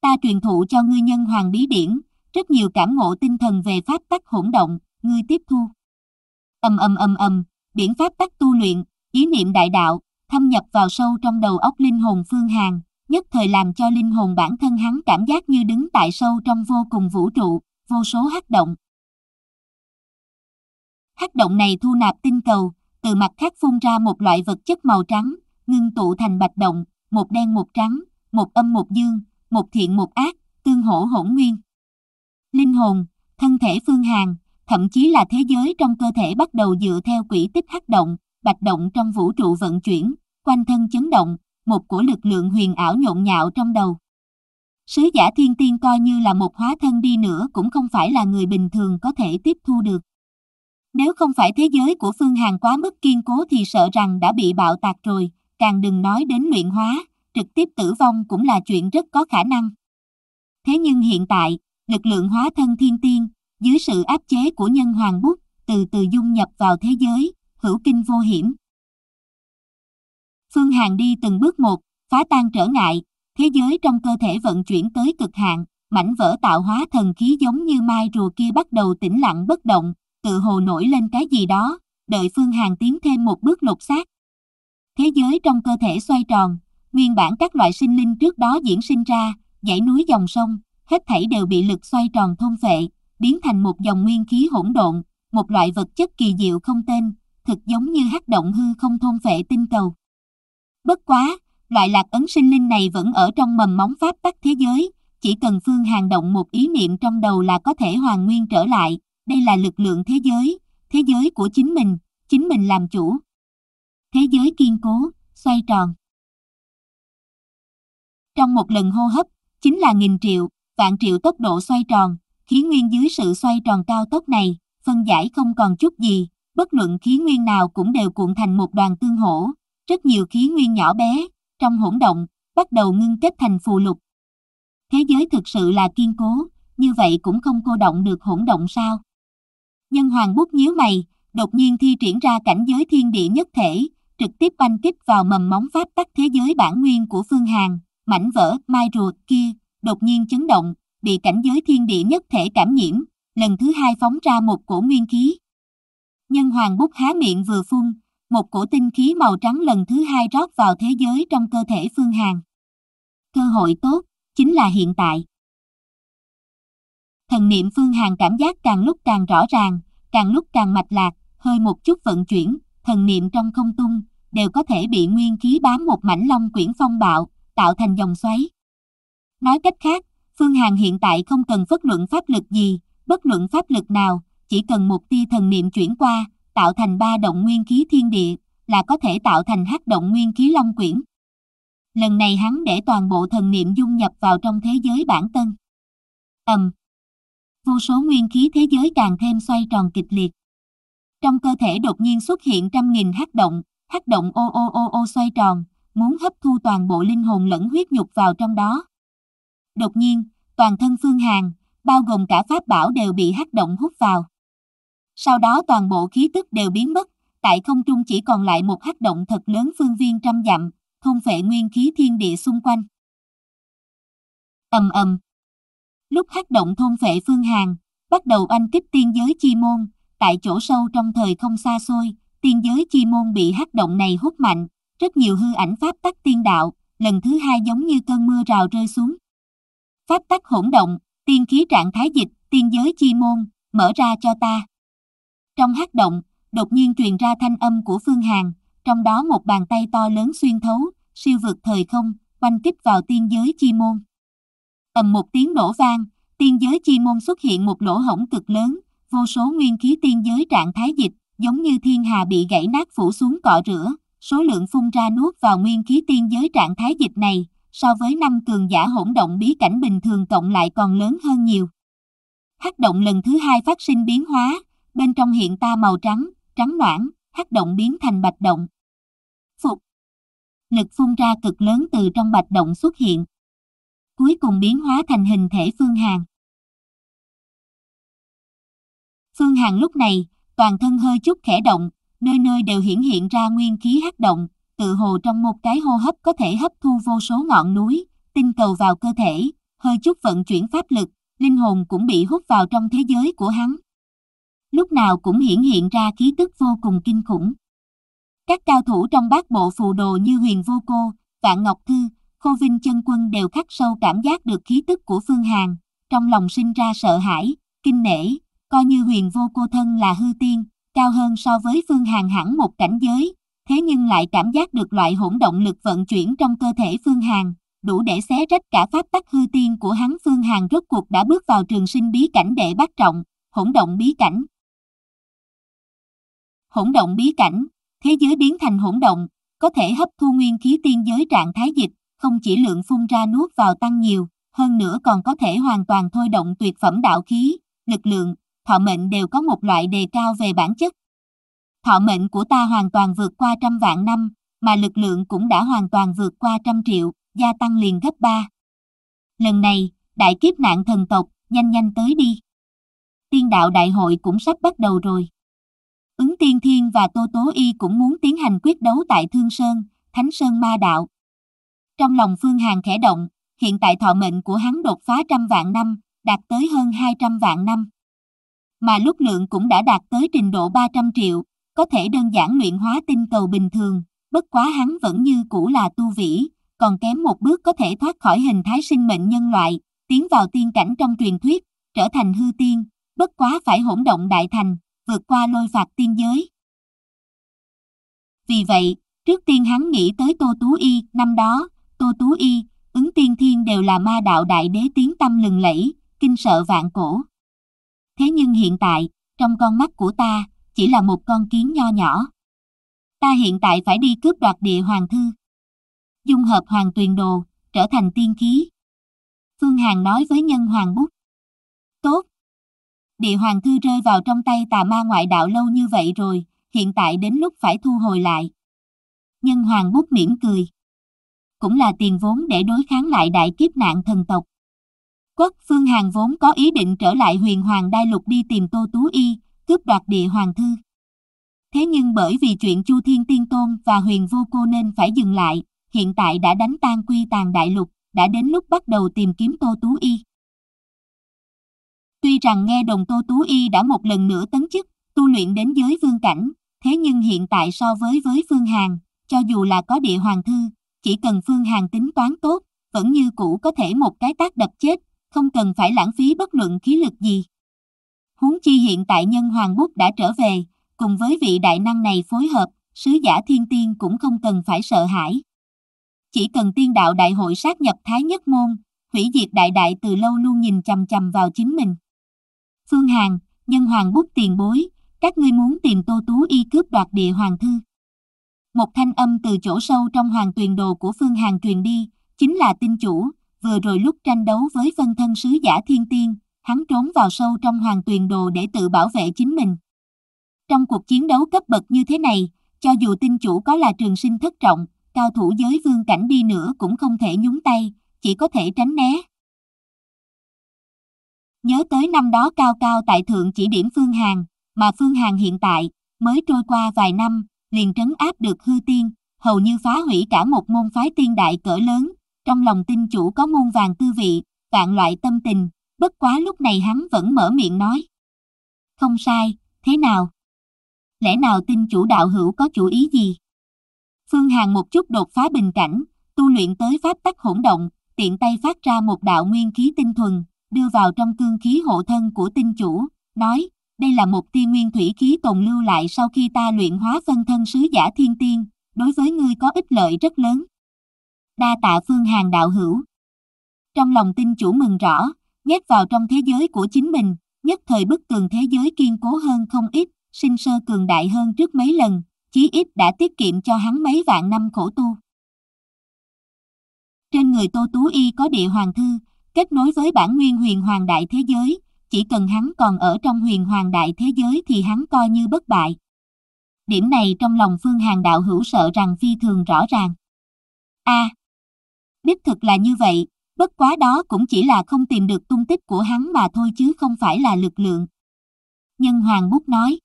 Ta truyền thụ cho ngươi Nhân Hoàng bí điển, rất nhiều cảm ngộ tinh thần về pháp tắc hỗn động, ngươi tiếp thu. Biển pháp tắc tu luyện, ý niệm đại đạo, thâm nhập vào sâu trong đầu óc linh hồn Phương Hàn, nhất thời làm cho linh hồn bản thân hắn cảm giác như đứng tại sâu trong vô cùng vũ trụ, vô số hắc động. Hắc động này thu nạp tinh cầu, từ mặt khác phun ra một loại vật chất màu trắng, ngưng tụ thành bạch động, một đen một trắng, một âm một dương, một thiện một ác, tương hỗ hỗn nguyên. Linh hồn, thân thể Phương Hàn, thậm chí là thế giới trong cơ thể bắt đầu dựa theo quỹ tích hắc động, bạch động trong vũ trụ vận chuyển, quanh thân chấn động, một cổ lực lượng huyền ảo nhộn nhạo trong đầu. Sứ giả thiên tiên coi như là một hóa thân đi nữa cũng không phải là người bình thường có thể tiếp thu được. Nếu không phải thế giới của Phương Hàn quá mức kiên cố thì sợ rằng đã bị bạo tạc rồi, càng đừng nói đến luyện hóa, trực tiếp tử vong cũng là chuyện rất có khả năng. Thế nhưng hiện tại, lực lượng hóa thân thiên tiên, dưới sự áp chế của Nhân Hoàng Bút, từ từ dung nhập vào thế giới, hữu kinh vô hiểm. Phương Hàn đi từng bước một, phá tan trở ngại, thế giới trong cơ thể vận chuyển tới cực hạn, mảnh vỡ tạo hóa thần khí giống như mai rùa kia bắt đầu tĩnh lặng bất động, tự hồ nổi lên cái gì đó, đợi Phương Hàn tiến thêm một bước lột xác. Thế giới trong cơ thể xoay tròn, nguyên bản các loại sinh linh trước đó diễn sinh ra, dãy núi dòng sông, hết thảy đều bị lực xoay tròn thôn phệ, biến thành một dòng nguyên khí hỗn độn, một loại vật chất kỳ diệu không tên, thực giống như hắc động hư không thôn phệ tinh cầu. Bất quá, loại lạc ấn sinh linh này vẫn ở trong mầm móng pháp tắc thế giới, chỉ cần Phương Hàn động một ý niệm trong đầu là có thể hoàn nguyên trở lại, đây là lực lượng thế giới của chính mình làm chủ. Thế giới kiên cố, xoay tròn. Trong một lần hô hấp, chính là nghìn triệu, vạn triệu tốc độ xoay tròn, khí nguyên dưới sự xoay tròn cao tốc này, phân giải không còn chút gì, bất luận khí nguyên nào cũng đều cuộn thành một đoàn tương hỗ, rất nhiều khí nguyên nhỏ bé, trong hỗn động, bắt đầu ngưng kết thành phù lục. Thế giới thực sự là kiên cố, như vậy cũng không cô động được hỗn động sao? Nhân Hoàng Bút nhíu mày, đột nhiên thi triển ra cảnh giới thiên địa nhất thể, trực tiếp oanh kích vào mầm móng pháp tắc thế giới bản nguyên của Phương Hàn, mảnh vỡ mai rùa kia đột nhiên chấn động, bị cảnh giới thiên địa nhất thể cảm nhiễm, lần thứ hai phóng ra một cổ nguyên khí. Nhân Hoàng Bút há miệng vừa phun, một cổ tinh khí màu trắng lần thứ hai rót vào thế giới trong cơ thể Phương Hàn. Cơ hội tốt, chính là hiện tại. Thần niệm Phương Hàn cảm giác càng lúc càng rõ ràng, càng lúc càng mạch lạc, hơi một chút vận chuyển, thần niệm trong không tung, đều có thể bị nguyên khí bám một mảnh long quyển phong bạo, tạo thành dòng xoáy. Nói cách khác, Phương Hàn hiện tại không cần phất luận pháp lực gì, bất luận pháp lực nào, chỉ cần một tia thần niệm chuyển qua, tạo thành ba động nguyên khí thiên địa, là có thể tạo thành hắc động nguyên khí long quyển. Lần này hắn để toàn bộ thần niệm dung nhập vào trong thế giới bản thân. Vô số nguyên khí thế giới càng thêm xoay tròn kịch liệt. Trong cơ thể đột nhiên xuất hiện trăm nghìn hắc động ô xoay tròn, muốn hấp thu toàn bộ linh hồn lẫn huyết nhục vào trong đó. Đột nhiên, toàn thân Phương Hàn, bao gồm cả pháp bảo đều bị hắc động hút vào. Sau đó toàn bộ khí tức đều biến mất, tại không trung chỉ còn lại một hắc động thật lớn phương viên trăm dặm, thôn phệ nguyên khí thiên địa xung quanh. Lúc hắc động thôn phệ Phương Hàn, bắt đầu oanh kích tiên giới chi môn, tại chỗ sâu trong thời không xa xôi, tiên giới chi môn bị hắc động này hút mạnh, rất nhiều hư ảnh pháp tắc tiên đạo, lần thứ hai giống như cơn mưa rào rơi xuống. Pháp tắc hỗn động, tiên khí trạng thái dịch, tiên giới chi môn, mở ra cho ta. Trong hắc động, đột nhiên truyền ra thanh âm của Phương Hàn, trong đó một bàn tay to lớn xuyên thấu, siêu vượt thời không, oanh kích vào tiên giới chi môn. Ầm một tiếng nổ vang, tiên giới chi môn xuất hiện một lỗ hổng cực lớn, vô số nguyên khí tiên giới trạng thái dịch, giống như thiên hà bị gãy nát phủ xuống cọ rửa, số lượng phun ra nuốt vào nguyên khí tiên giới trạng thái dịch này, so với năm cường giả hỗn động bí cảnh bình thường cộng lại còn lớn hơn nhiều. Hắc động lần thứ hai phát sinh biến hóa, bên trong hiện ta màu trắng, trắng loãng, hắc động biến thành bạch động. Phục! Lực phun ra cực lớn từ trong bạch động xuất hiện. Cuối cùng biến hóa thành hình thể Phương Hàn. Phương Hàn lúc này, toàn thân hơi chút khẽ động, nơi nơi đều hiển hiện ra nguyên khí hắc động, tự hồ trong một cái hô hấp có thể hấp thu vô số ngọn núi, tinh cầu vào cơ thể, hơi chút vận chuyển pháp lực, linh hồn cũng bị hút vào trong thế giới của hắn. Lúc nào cũng hiển hiện ra khí tức vô cùng kinh khủng. Các cao thủ trong Bát Bộ Phù Đồ như Huyền Vô Cô, Vạn Ngọc Thư, Cô Vinh Chân Quân đều khắc sâu cảm giác được khí tức của Phương Hàn, trong lòng sinh ra sợ hãi, kinh nể, coi như Huyền Vô Cô thân là hư tiên, cao hơn so với Phương Hàn hẳn một cảnh giới, thế nhưng lại cảm giác được loại hỗn động lực vận chuyển trong cơ thể Phương Hàn, đủ để xé rách cả pháp tắc hư tiên của hắn. Phương Hàn rốt cuộc đã bước vào trường sinh bí cảnh đệ bát trọng, hỗn động bí cảnh. Hỗn động bí cảnh, thế giới biến thành hỗn động, có thể hấp thu nguyên khí tiên giới trạng thái dịch, không chỉ lượng phun ra nuốt vào tăng nhiều, hơn nữa còn có thể hoàn toàn thôi động tuyệt phẩm đạo khí, lực lượng, thọ mệnh đều có một loại đề cao về bản chất. Thọ mệnh của ta hoàn toàn vượt qua 100 vạn năm, mà lực lượng cũng đã hoàn toàn vượt qua 100 triệu, gia tăng liền gấp 3. Lần này, đại kiếp nạn thần tộc, nhanh nhanh tới đi. Tiên đạo đại hội cũng sắp bắt đầu rồi. Ứng Tiên Thiên và Tô Tú Y cũng muốn tiến hành quyết đấu tại Thương Sơn, Thánh Sơn Ma Đạo. Trong lòng Phương Hàn khẽ động, hiện tại thọ mệnh của hắn đột phá 100 vạn năm, đạt tới hơn 200 vạn năm. Mà lúc lượng cũng đã đạt tới trình độ 300 triệu, có thể đơn giản luyện hóa tinh cầu bình thường, bất quá hắn vẫn như cũ là tu vĩ, còn kém một bước có thể thoát khỏi hình thái sinh mệnh nhân loại, tiến vào tiên cảnh trong truyền thuyết, trở thành hư tiên, bất quá phải hỗn động đại thành, vượt qua lôi phạt tiên giới. Vì vậy, trước tiên hắn nghĩ tới Tô Tú Y, năm đó, Tô Tú Y, Ứng Tiên Thiên đều là ma đạo đại đế tiếng tăm lừng lẫy, kinh sợ vạn cổ. Thế nhưng hiện tại, trong con mắt của ta, chỉ là một con kiến nho nhỏ. Ta hiện tại phải đi cướp đoạt địa hoàng thư, dung hợp hoàng tuyền đồ, trở thành tiên khí. Phương Hàn nói với Nhân Hoàng Bút. Tốt. Địa hoàng thư rơi vào trong tay tà ma ngoại đạo lâu như vậy rồi, hiện tại đến lúc phải thu hồi lại. Nhân Hoàng Bút mỉm cười. Cũng là tiền vốn để đối kháng lại đại kiếp nạn thần tộc. Quất Phương Hàn vốn có ý định trở lại Huyền Hoàng Đại Lục đi tìm Tô Tú Y, cướp đoạt địa hoàng thư. Thế nhưng bởi vì chuyện Chu Thiên Tiên Tôn và Huyền Vô Cô nên phải dừng lại, hiện tại đã đánh tan quy tàn đại lục, đã đến lúc bắt đầu tìm kiếm Tô Tú Y. Tuy rằng nghe đồn Tô Tú Y đã một lần nữa tấn chức, tu luyện đến giới vương cảnh, thế nhưng hiện tại so với Phương Hàn, cho dù là có địa hoàng thư, chỉ cần Phương Hàn tính toán tốt, vẫn như cũ có thể một cái tát đập chết, không cần phải lãng phí bất luận khí lực gì. Huống chi hiện tại Nhân Hoàng Bút đã trở về, cùng với vị đại năng này phối hợp, sứ giả thiên tiên cũng không cần phải sợ hãi. Chỉ cần tiên đạo đại hội sát nhập Thái Nhất Môn, hủy diệt đại đại từ lâu luôn nhìn chằm chằm vào chính mình. Phương Hàn, Nhân Hoàng Bút tiền bối, các ngươi muốn tìm Tô Tú Y cướp đoạt địa hoàng thư. Một thanh âm từ chỗ sâu trong hoàng tuyền đồ của Phương Hàn truyền đi, chính là tinh chủ, vừa rồi lúc tranh đấu với phân thân sứ giả thiên tiên, hắn trốn vào sâu trong hoàng tuyền đồ để tự bảo vệ chính mình. Trong cuộc chiến đấu cấp bậc như thế này, cho dù tinh chủ có là trường sinh thất trọng, cao thủ giới vương cảnh đi nữa cũng không thể nhúng tay, chỉ có thể tránh né. Nhớ tới năm đó cao cao tại thượng chỉ điểm Phương Hàn, mà Phương Hàn hiện tại, mới trôi qua vài năm, liền trấn áp được hư tiên, hầu như phá hủy cả một môn phái tiên đại cỡ lớn, trong lòng tinh chủ có muôn vàng tư vị, vạn loại tâm tình, bất quá lúc này hắn vẫn mở miệng nói. Không sai, thế nào? Lẽ nào tinh chủ đạo hữu có chủ ý gì? Phương Hàn một chút đột phá bình cảnh, tu luyện tới pháp tắc hỗn động, tiện tay phát ra một đạo nguyên khí tinh thuần, đưa vào trong cương khí hộ thân của tinh chủ, nói, đây là một tia nguyên thủy khí tồn lưu lại sau khi ta luyện hóa phân thân sứ giả thiên tiên, đối với ngươi có ích lợi rất lớn. Đa tạ Phương Hàn đạo hữu. Trong lòng tinh chủ mừng rõ, nhét vào trong thế giới của chính mình, nhất thời bức tường thế giới kiên cố hơn không ít, sinh sơ cường đại hơn trước mấy lần, chí ít đã tiết kiệm cho hắn mấy vạn năm khổ tu. Trên người Tô Tú Y có địa hoàng thư, kết nối với bản nguyên huyền hoàng đại thế giới, chỉ cần hắn còn ở trong huyền hoàng đại thế giới thì hắn coi như bất bại. Điểm này trong lòng Phương Hàn đạo hữu sợ rằng phi thường rõ ràng. Đích thực là như vậy, bất quá đó cũng chỉ là không tìm được tung tích của hắn mà thôi chứ không phải là lực lượng. Nhân Hoàng Bút nói,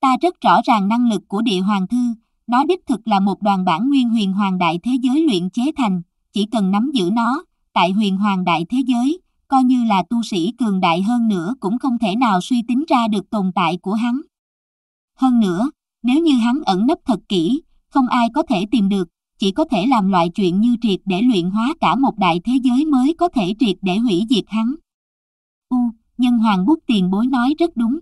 ta rất rõ ràng năng lực của địa hoàng thư, nó đích thực là một đoàn bản nguyên huyền hoàng đại thế giới luyện chế thành, chỉ cần nắm giữ nó, tại huyền hoàng đại thế giới, coi như là tu sĩ cường đại hơn nữa cũng không thể nào suy tính ra được tồn tại của hắn. Hơn nữa, nếu như hắn ẩn nấp thật kỹ, không ai có thể tìm được, chỉ có thể làm loại chuyện như triệt để luyện hóa cả một đại thế giới mới có thể triệt để hủy diệt hắn. Nhân Hoàng Bút tiền bối nói rất đúng.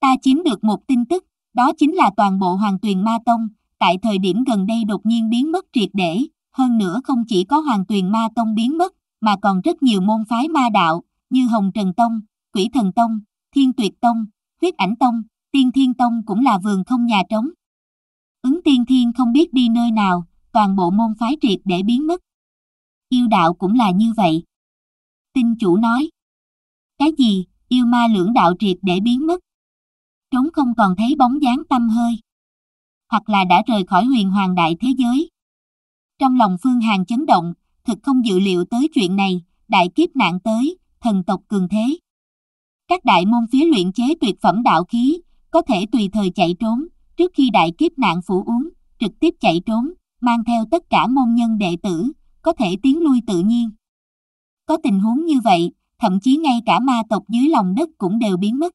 Ta chiếm được một tin tức, đó chính là toàn bộ Hoàng Tuyền Ma Tông, tại thời điểm gần đây đột nhiên biến mất triệt để, hơn nữa không chỉ có Hoàng Tuyền Ma Tông biến mất, mà còn rất nhiều môn phái ma đạo, như Hồng Trần Tông, Quỷ Thần Tông, Thiên Tuyệt Tông, Huyết Ảnh Tông, Tiên Thiên Tông cũng là vườn không nhà trống. Ứng Tiên Thiên không biết đi nơi nào, toàn bộ môn phái triệt để biến mất. Yêu đạo cũng là như vậy. Tinh chủ nói. Cái gì, yêu ma lưỡng đạo triệt để biến mất? Trống không còn thấy bóng dáng tăm hơi. Hoặc là đã rời khỏi Huyền Hoàng Đại Thế Giới. Trong lòng Phương Hàn chấn động, thực không dự liệu tới chuyện này, đại kiếp nạn tới, thần tộc cường thế. Các đại môn phía luyện chế tuyệt phẩm đạo khí, có thể tùy thời chạy trốn, trước khi đại kiếp nạn phủ uống, trực tiếp chạy trốn, mang theo tất cả môn nhân đệ tử, có thể tiến lui tự nhiên. Có tình huống như vậy, thậm chí ngay cả ma tộc dưới lòng đất cũng đều biến mất.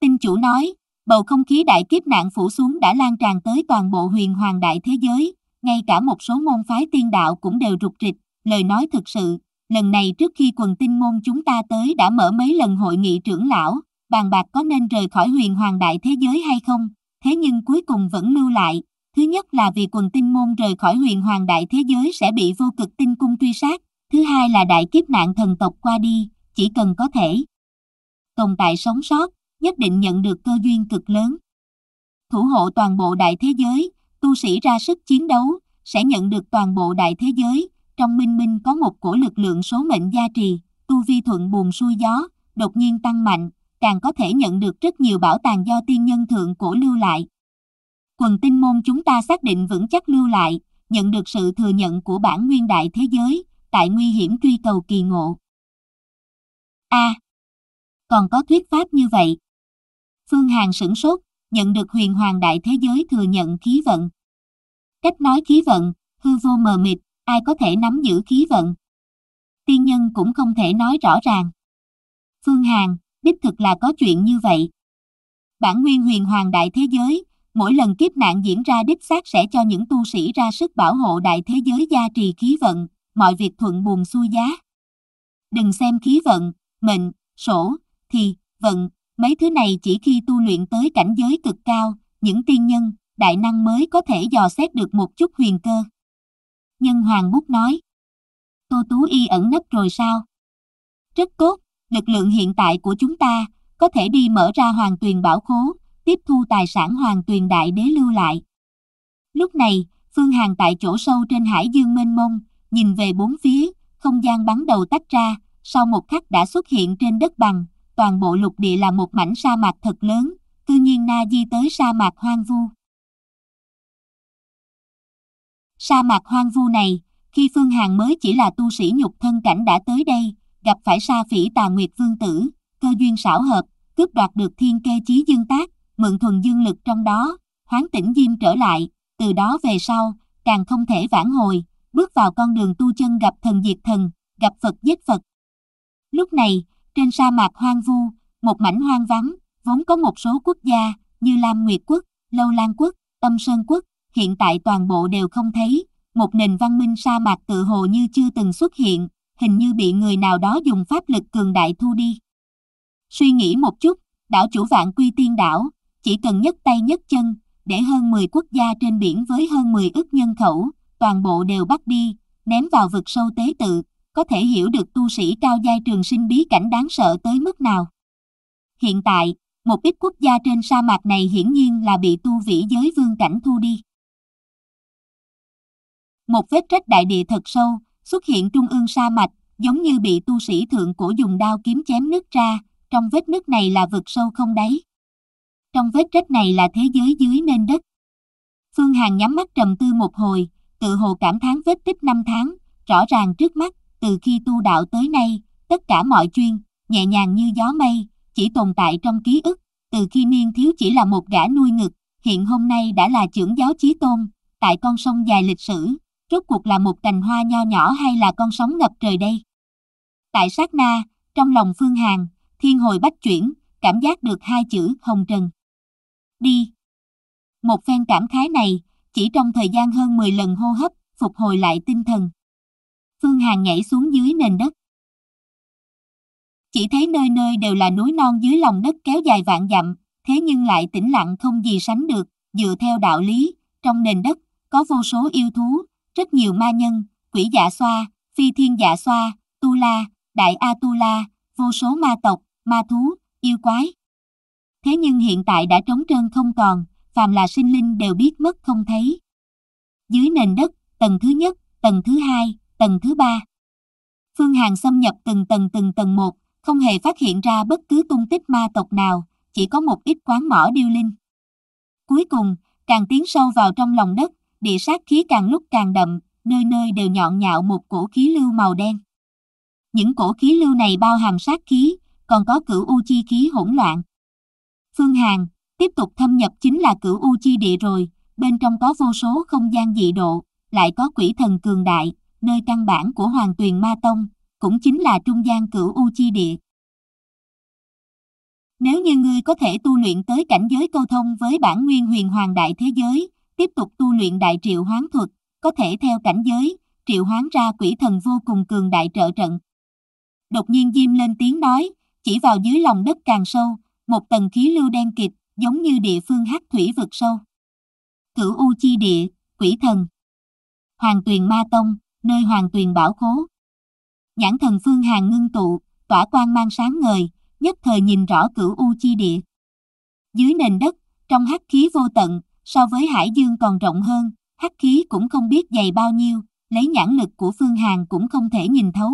Tinh chủ nói, bầu không khí đại kiếp nạn phủ xuống đã lan tràn tới toàn bộ Huyền Hoàng Đại Thế Giới, ngay cả một số môn phái tiên đạo cũng đều rục rịch, lời nói thực sự. Lần này trước khi Quần Tinh Môn chúng ta tới đã mở mấy lần hội nghị trưởng lão, bàn bạc có nên rời khỏi Huyền Hoàng Đại Thế Giới hay không, thế nhưng cuối cùng vẫn lưu lại. Thứ nhất là vì Quần Tinh Môn rời khỏi Huyền Hoàng Đại Thế Giới sẽ bị Vô Cực Tinh Cung truy sát, thứ hai là đại kiếp nạn thần tộc qua đi, chỉ cần có thể tồn tại sống sót, nhất định nhận được cơ duyên cực lớn. Thủ hộ toàn bộ đại thế giới, tu sĩ ra sức chiến đấu, sẽ nhận được toàn bộ đại thế giới. Trong minh minh có một cổ lực lượng số mệnh gia trì, tu vi thuận buồm xuôi gió, đột nhiên tăng mạnh, càng có thể nhận được rất nhiều bảo tàng do tiên nhân thượng cổ lưu lại. Quần Tinh Môn chúng ta xác định vững chắc lưu lại, nhận được sự thừa nhận của bản nguyên đại thế giới, tại nguy hiểm truy cầu kỳ ngộ. Còn có thuyết pháp như vậy. Phương Hàn sửng sốt, nhận được Huyền Hoàng Đại Thế Giới thừa nhận khí vận. Cách nói khí vận, hư vô mờ mịt. Ai có thể nắm giữ khí vận? Tiên nhân cũng không thể nói rõ ràng. Phương Hàn, đích thực là có chuyện như vậy. Bản nguyên Huyền Hoàng Đại Thế Giới, mỗi lần kiếp nạn diễn ra đích xác sẽ cho những tu sĩ ra sức bảo hộ đại thế giới gia trì khí vận, mọi việc thuận buồm xuôi gió. Đừng xem khí vận, mệnh, sổ, thì, vận, mấy thứ này chỉ khi tu luyện tới cảnh giới cực cao, những tiên nhân, đại năng mới có thể dò xét được một chút huyền cơ. Nhân Hoàng Bút nói. Tô Tú Y ẩn nấp rồi sao? Rất tốt, lực lượng hiện tại của chúng ta có thể đi mở ra Hoàng Tuyền Bảo Khố, tiếp thu tài sản Hoàng Tuyền Đại Đế lưu lại. Lúc này, Phương Hàn tại chỗ sâu trên hải dương mênh mông, nhìn về bốn phía, không gian bắn đầu tách ra, sau một khắc đã xuất hiện trên đất bằng, toàn bộ lục địa là một mảnh sa mạc thật lớn, cư nhiên na di tới sa mạc hoang vu. Sa mạc hoang vu này, khi Phương Hàn mới chỉ là tu sĩ nhục thân cảnh đã tới đây, gặp phải sa phỉ Tà Nguyệt Vương tử, cơ duyên xảo hợp, cướp đoạt được thiên kê chí dương tác, mượn thuần dương lực trong đó, hoán tỉnh Diêm trở lại, từ đó về sau, càng không thể vãn hồi, bước vào con đường tu chân gặp thần diệt thần, gặp Phật giết Phật. Lúc này, trên sa mạc hoang vu, một mảnh hoang vắng, vốn có một số quốc gia như Lam Nguyệt Quốc, Lâu Lan Quốc, Âm Sơn Quốc. Hiện tại toàn bộ đều không thấy, một nền văn minh sa mạc tự hồ như chưa từng xuất hiện, hình như bị người nào đó dùng pháp lực cường đại thu đi. Suy nghĩ một chút, đảo chủ Vạn Quy Tiên Đảo, chỉ cần nhấc tay nhấc chân, để hơn 10 quốc gia trên biển với hơn 10 ức nhân khẩu, toàn bộ đều bắt đi, ném vào vực sâu tế tự, có thể hiểu được tu sĩ cao giai trường sinh bí cảnh đáng sợ tới mức nào. Hiện tại, một ít quốc gia trên sa mạc này hiển nhiên là bị tu vĩ giới vương cảnh thu đi. Một vết rách đại địa thật sâu, xuất hiện trung ương sa mạc, giống như bị tu sĩ thượng cổ dùng đao kiếm chém nứt ra, trong vết nứt này là vực sâu không đáy. Trong vết rách này là thế giới dưới nền đất. Phương Hàn nhắm mắt trầm tư một hồi, tự hồ cảm thán vết tích 5 tháng, rõ ràng trước mắt, từ khi tu đạo tới nay, tất cả mọi chuyện, nhẹ nhàng như gió mây, chỉ tồn tại trong ký ức, từ khi niên thiếu chỉ là một gã nuôi ngực, hiện hôm nay đã là trưởng giáo chí tôn, tại con sông dài lịch sử. Rốt cuộc là một cành hoa nho nhỏ hay là con sóng ngập trời đây? Tại sát na, trong lòng Phương Hàn, thiên hồi bách chuyển, cảm giác được hai chữ Hồng Trần. Đi! Một phen cảm khái này, chỉ trong thời gian hơn 10 lần hô hấp, phục hồi lại tinh thần. Phương Hàn nhảy xuống dưới nền đất. Chỉ thấy nơi nơi đều là núi non dưới lòng đất kéo dài vạn dặm, thế nhưng lại tĩnh lặng không gì sánh được, dựa theo đạo lý, trong nền đất, có vô số yêu thú. Rất nhiều ma nhân, quỷ dạ xoa, phi thiên dạ xoa, tu la, đại A-tu-la, vô số ma tộc, ma thú, yêu quái. Thế nhưng hiện tại đã trống trơn không còn, phàm là sinh linh đều biết mất không thấy. Dưới nền đất, tầng thứ nhất, tầng thứ hai, tầng thứ ba. Phương Hàn xâm nhập từng tầng một, không hề phát hiện ra bất cứ tung tích ma tộc nào, chỉ có một ít quán mỏ điêu linh. Cuối cùng, càng tiến sâu vào trong lòng đất, địa sát khí càng lúc càng đậm, nơi nơi đều nhọn nhạo một cổ khí lưu màu đen. Những cổ khí lưu này bao hàm sát khí, còn có cửu u chi khí hỗn loạn. Phương Hàn tiếp tục thâm nhập chính là cửu u chi địa rồi, bên trong có vô số không gian dị độ, lại có quỷ thần cường đại, nơi căn bản của Hoàng Tuyền Ma Tông, cũng chính là trung gian cửu u chi địa. Nếu như ngươi có thể tu luyện tới cảnh giới câu thông với bản nguyên huyền hoàng đại thế giới, tiếp tục tu luyện đại triệu hoán thuật, có thể theo cảnh giới, triệu hoán ra quỷ thần vô cùng cường đại trợ trận. Đột nhiên Diêm lên tiếng nói, chỉ vào dưới lòng đất càng sâu, một tầng khí lưu đen kịt, giống như địa phương hắc thủy vực sâu. Cửu U Chi Địa, Quỷ Thần. Hoàng Tuyền Ma Tông, nơi Hoàng Tuyền Bảo Khố. Nhãn thần Phương Hàn ngưng tụ, tỏa quang mang sáng ngời, nhất thời nhìn rõ Cửu U Chi Địa. Dưới nền đất, trong hắc khí vô tận, so với hải dương còn rộng hơn, hắc khí cũng không biết dày bao nhiêu, lấy nhãn lực của Phương Hàn cũng không thể nhìn thấu.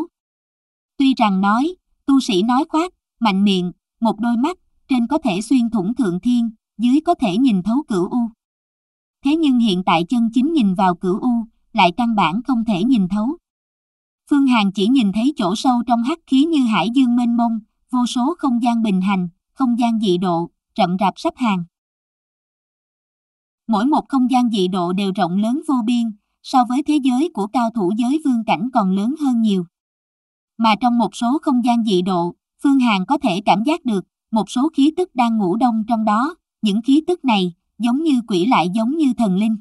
Tuy rằng nói, tu sĩ nói khoác, mạnh miệng, một đôi mắt, trên có thể xuyên thủng thượng thiên, dưới có thể nhìn thấu cửu u. Thế nhưng hiện tại chân chính nhìn vào cửu u, lại căn bản không thể nhìn thấu. Phương Hàn chỉ nhìn thấy chỗ sâu trong hắc khí như hải dương mênh mông, vô số không gian bình hành, không gian dị độ, rậm rạp sắp hàng. Mỗi một không gian dị độ đều rộng lớn vô biên, so với thế giới của cao thủ giới vương cảnh còn lớn hơn nhiều. Mà trong một số không gian dị độ, Phương Hàn có thể cảm giác được một số khí tức đang ngủ đông trong đó, những khí tức này giống như quỷ lại giống như thần linh.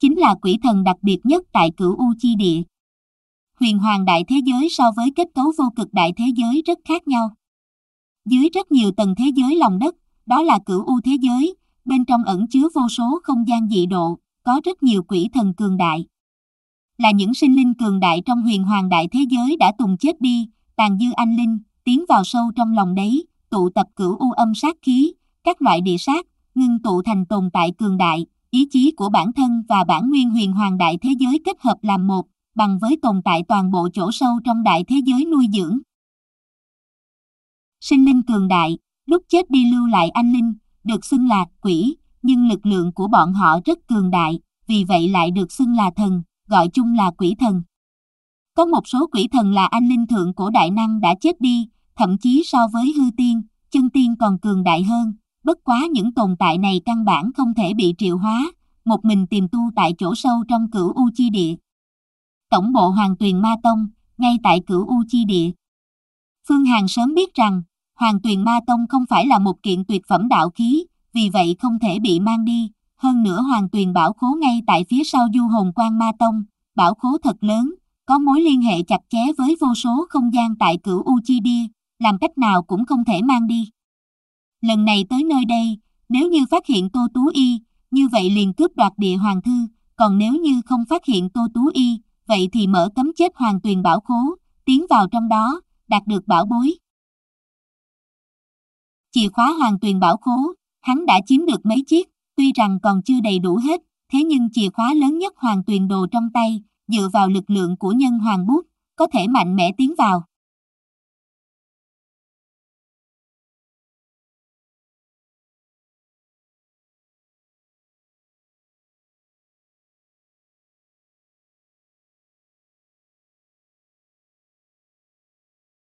Chính là quỷ thần đặc biệt nhất tại Cửu U Chi Địa. Huyền Hoàng Đại Thế Giới so với kết cấu vô cực Đại Thế Giới rất khác nhau. Dưới rất nhiều tầng thế giới lòng đất, đó là Cửu U Thế Giới, bên trong ẩn chứa vô số không gian dị độ, có rất nhiều quỷ thần cường đại. Là những sinh linh cường đại trong Huyền Hoàng Đại Thế Giới đã tùng chết đi, tàn dư anh linh, tiến vào sâu trong lòng đấy, tụ tập cửu u âm sát khí, các loại địa sát, ngưng tụ thành tồn tại cường đại, ý chí của bản thân và bản nguyên Huyền Hoàng Đại Thế Giới kết hợp làm một, bằng với tồn tại toàn bộ chỗ sâu trong đại thế giới nuôi dưỡng. Sinh linh cường đại, lúc chết đi lưu lại anh linh, được xưng là quỷ, nhưng lực lượng của bọn họ rất cường đại, vì vậy lại được xưng là thần, gọi chung là quỷ thần. Có một số quỷ thần là anh linh thượng cổ đại năng đã chết đi, thậm chí so với hư tiên, chân tiên còn cường đại hơn, bất quá những tồn tại này căn bản không thể bị triệu hóa, một mình tìm tu tại chỗ sâu trong Cửu U Chi Địa. Tổng bộ Hoàng Tuyền Ma Tông, ngay tại Cửu U Chi Địa. Phương Hàn sớm biết rằng, Hoàng Tuyền Ma Tông không phải là một kiện tuyệt phẩm đạo khí, vì vậy không thể bị mang đi, hơn nữa Hoàng Tuyền Bảo Khố ngay tại phía sau Du Hồn Quan Ma Tông, bảo khố thật lớn, có mối liên hệ chặt chẽ với vô số không gian tại Cửu U Chi Địa. Làm cách nào cũng không thể mang đi. Lần này tới nơi đây, nếu như phát hiện Tô Tú Y, như vậy liền cướp đoạt địa hoàng thư, còn nếu như không phát hiện Tô Tú Y, vậy thì mở cấm chết Hoàng Tuyền Bảo Khố, tiến vào trong đó, đạt được bảo bối. Chìa khóa Hoàng Tuyền Bảo Khố, hắn đã chiếm được mấy chiếc, tuy rằng còn chưa đầy đủ hết, thế nhưng chìa khóa lớn nhất Hoàng Tuyền Đồ trong tay, dựa vào lực lượng của Nhân Hoàng Bút, có thể mạnh mẽ tiến vào.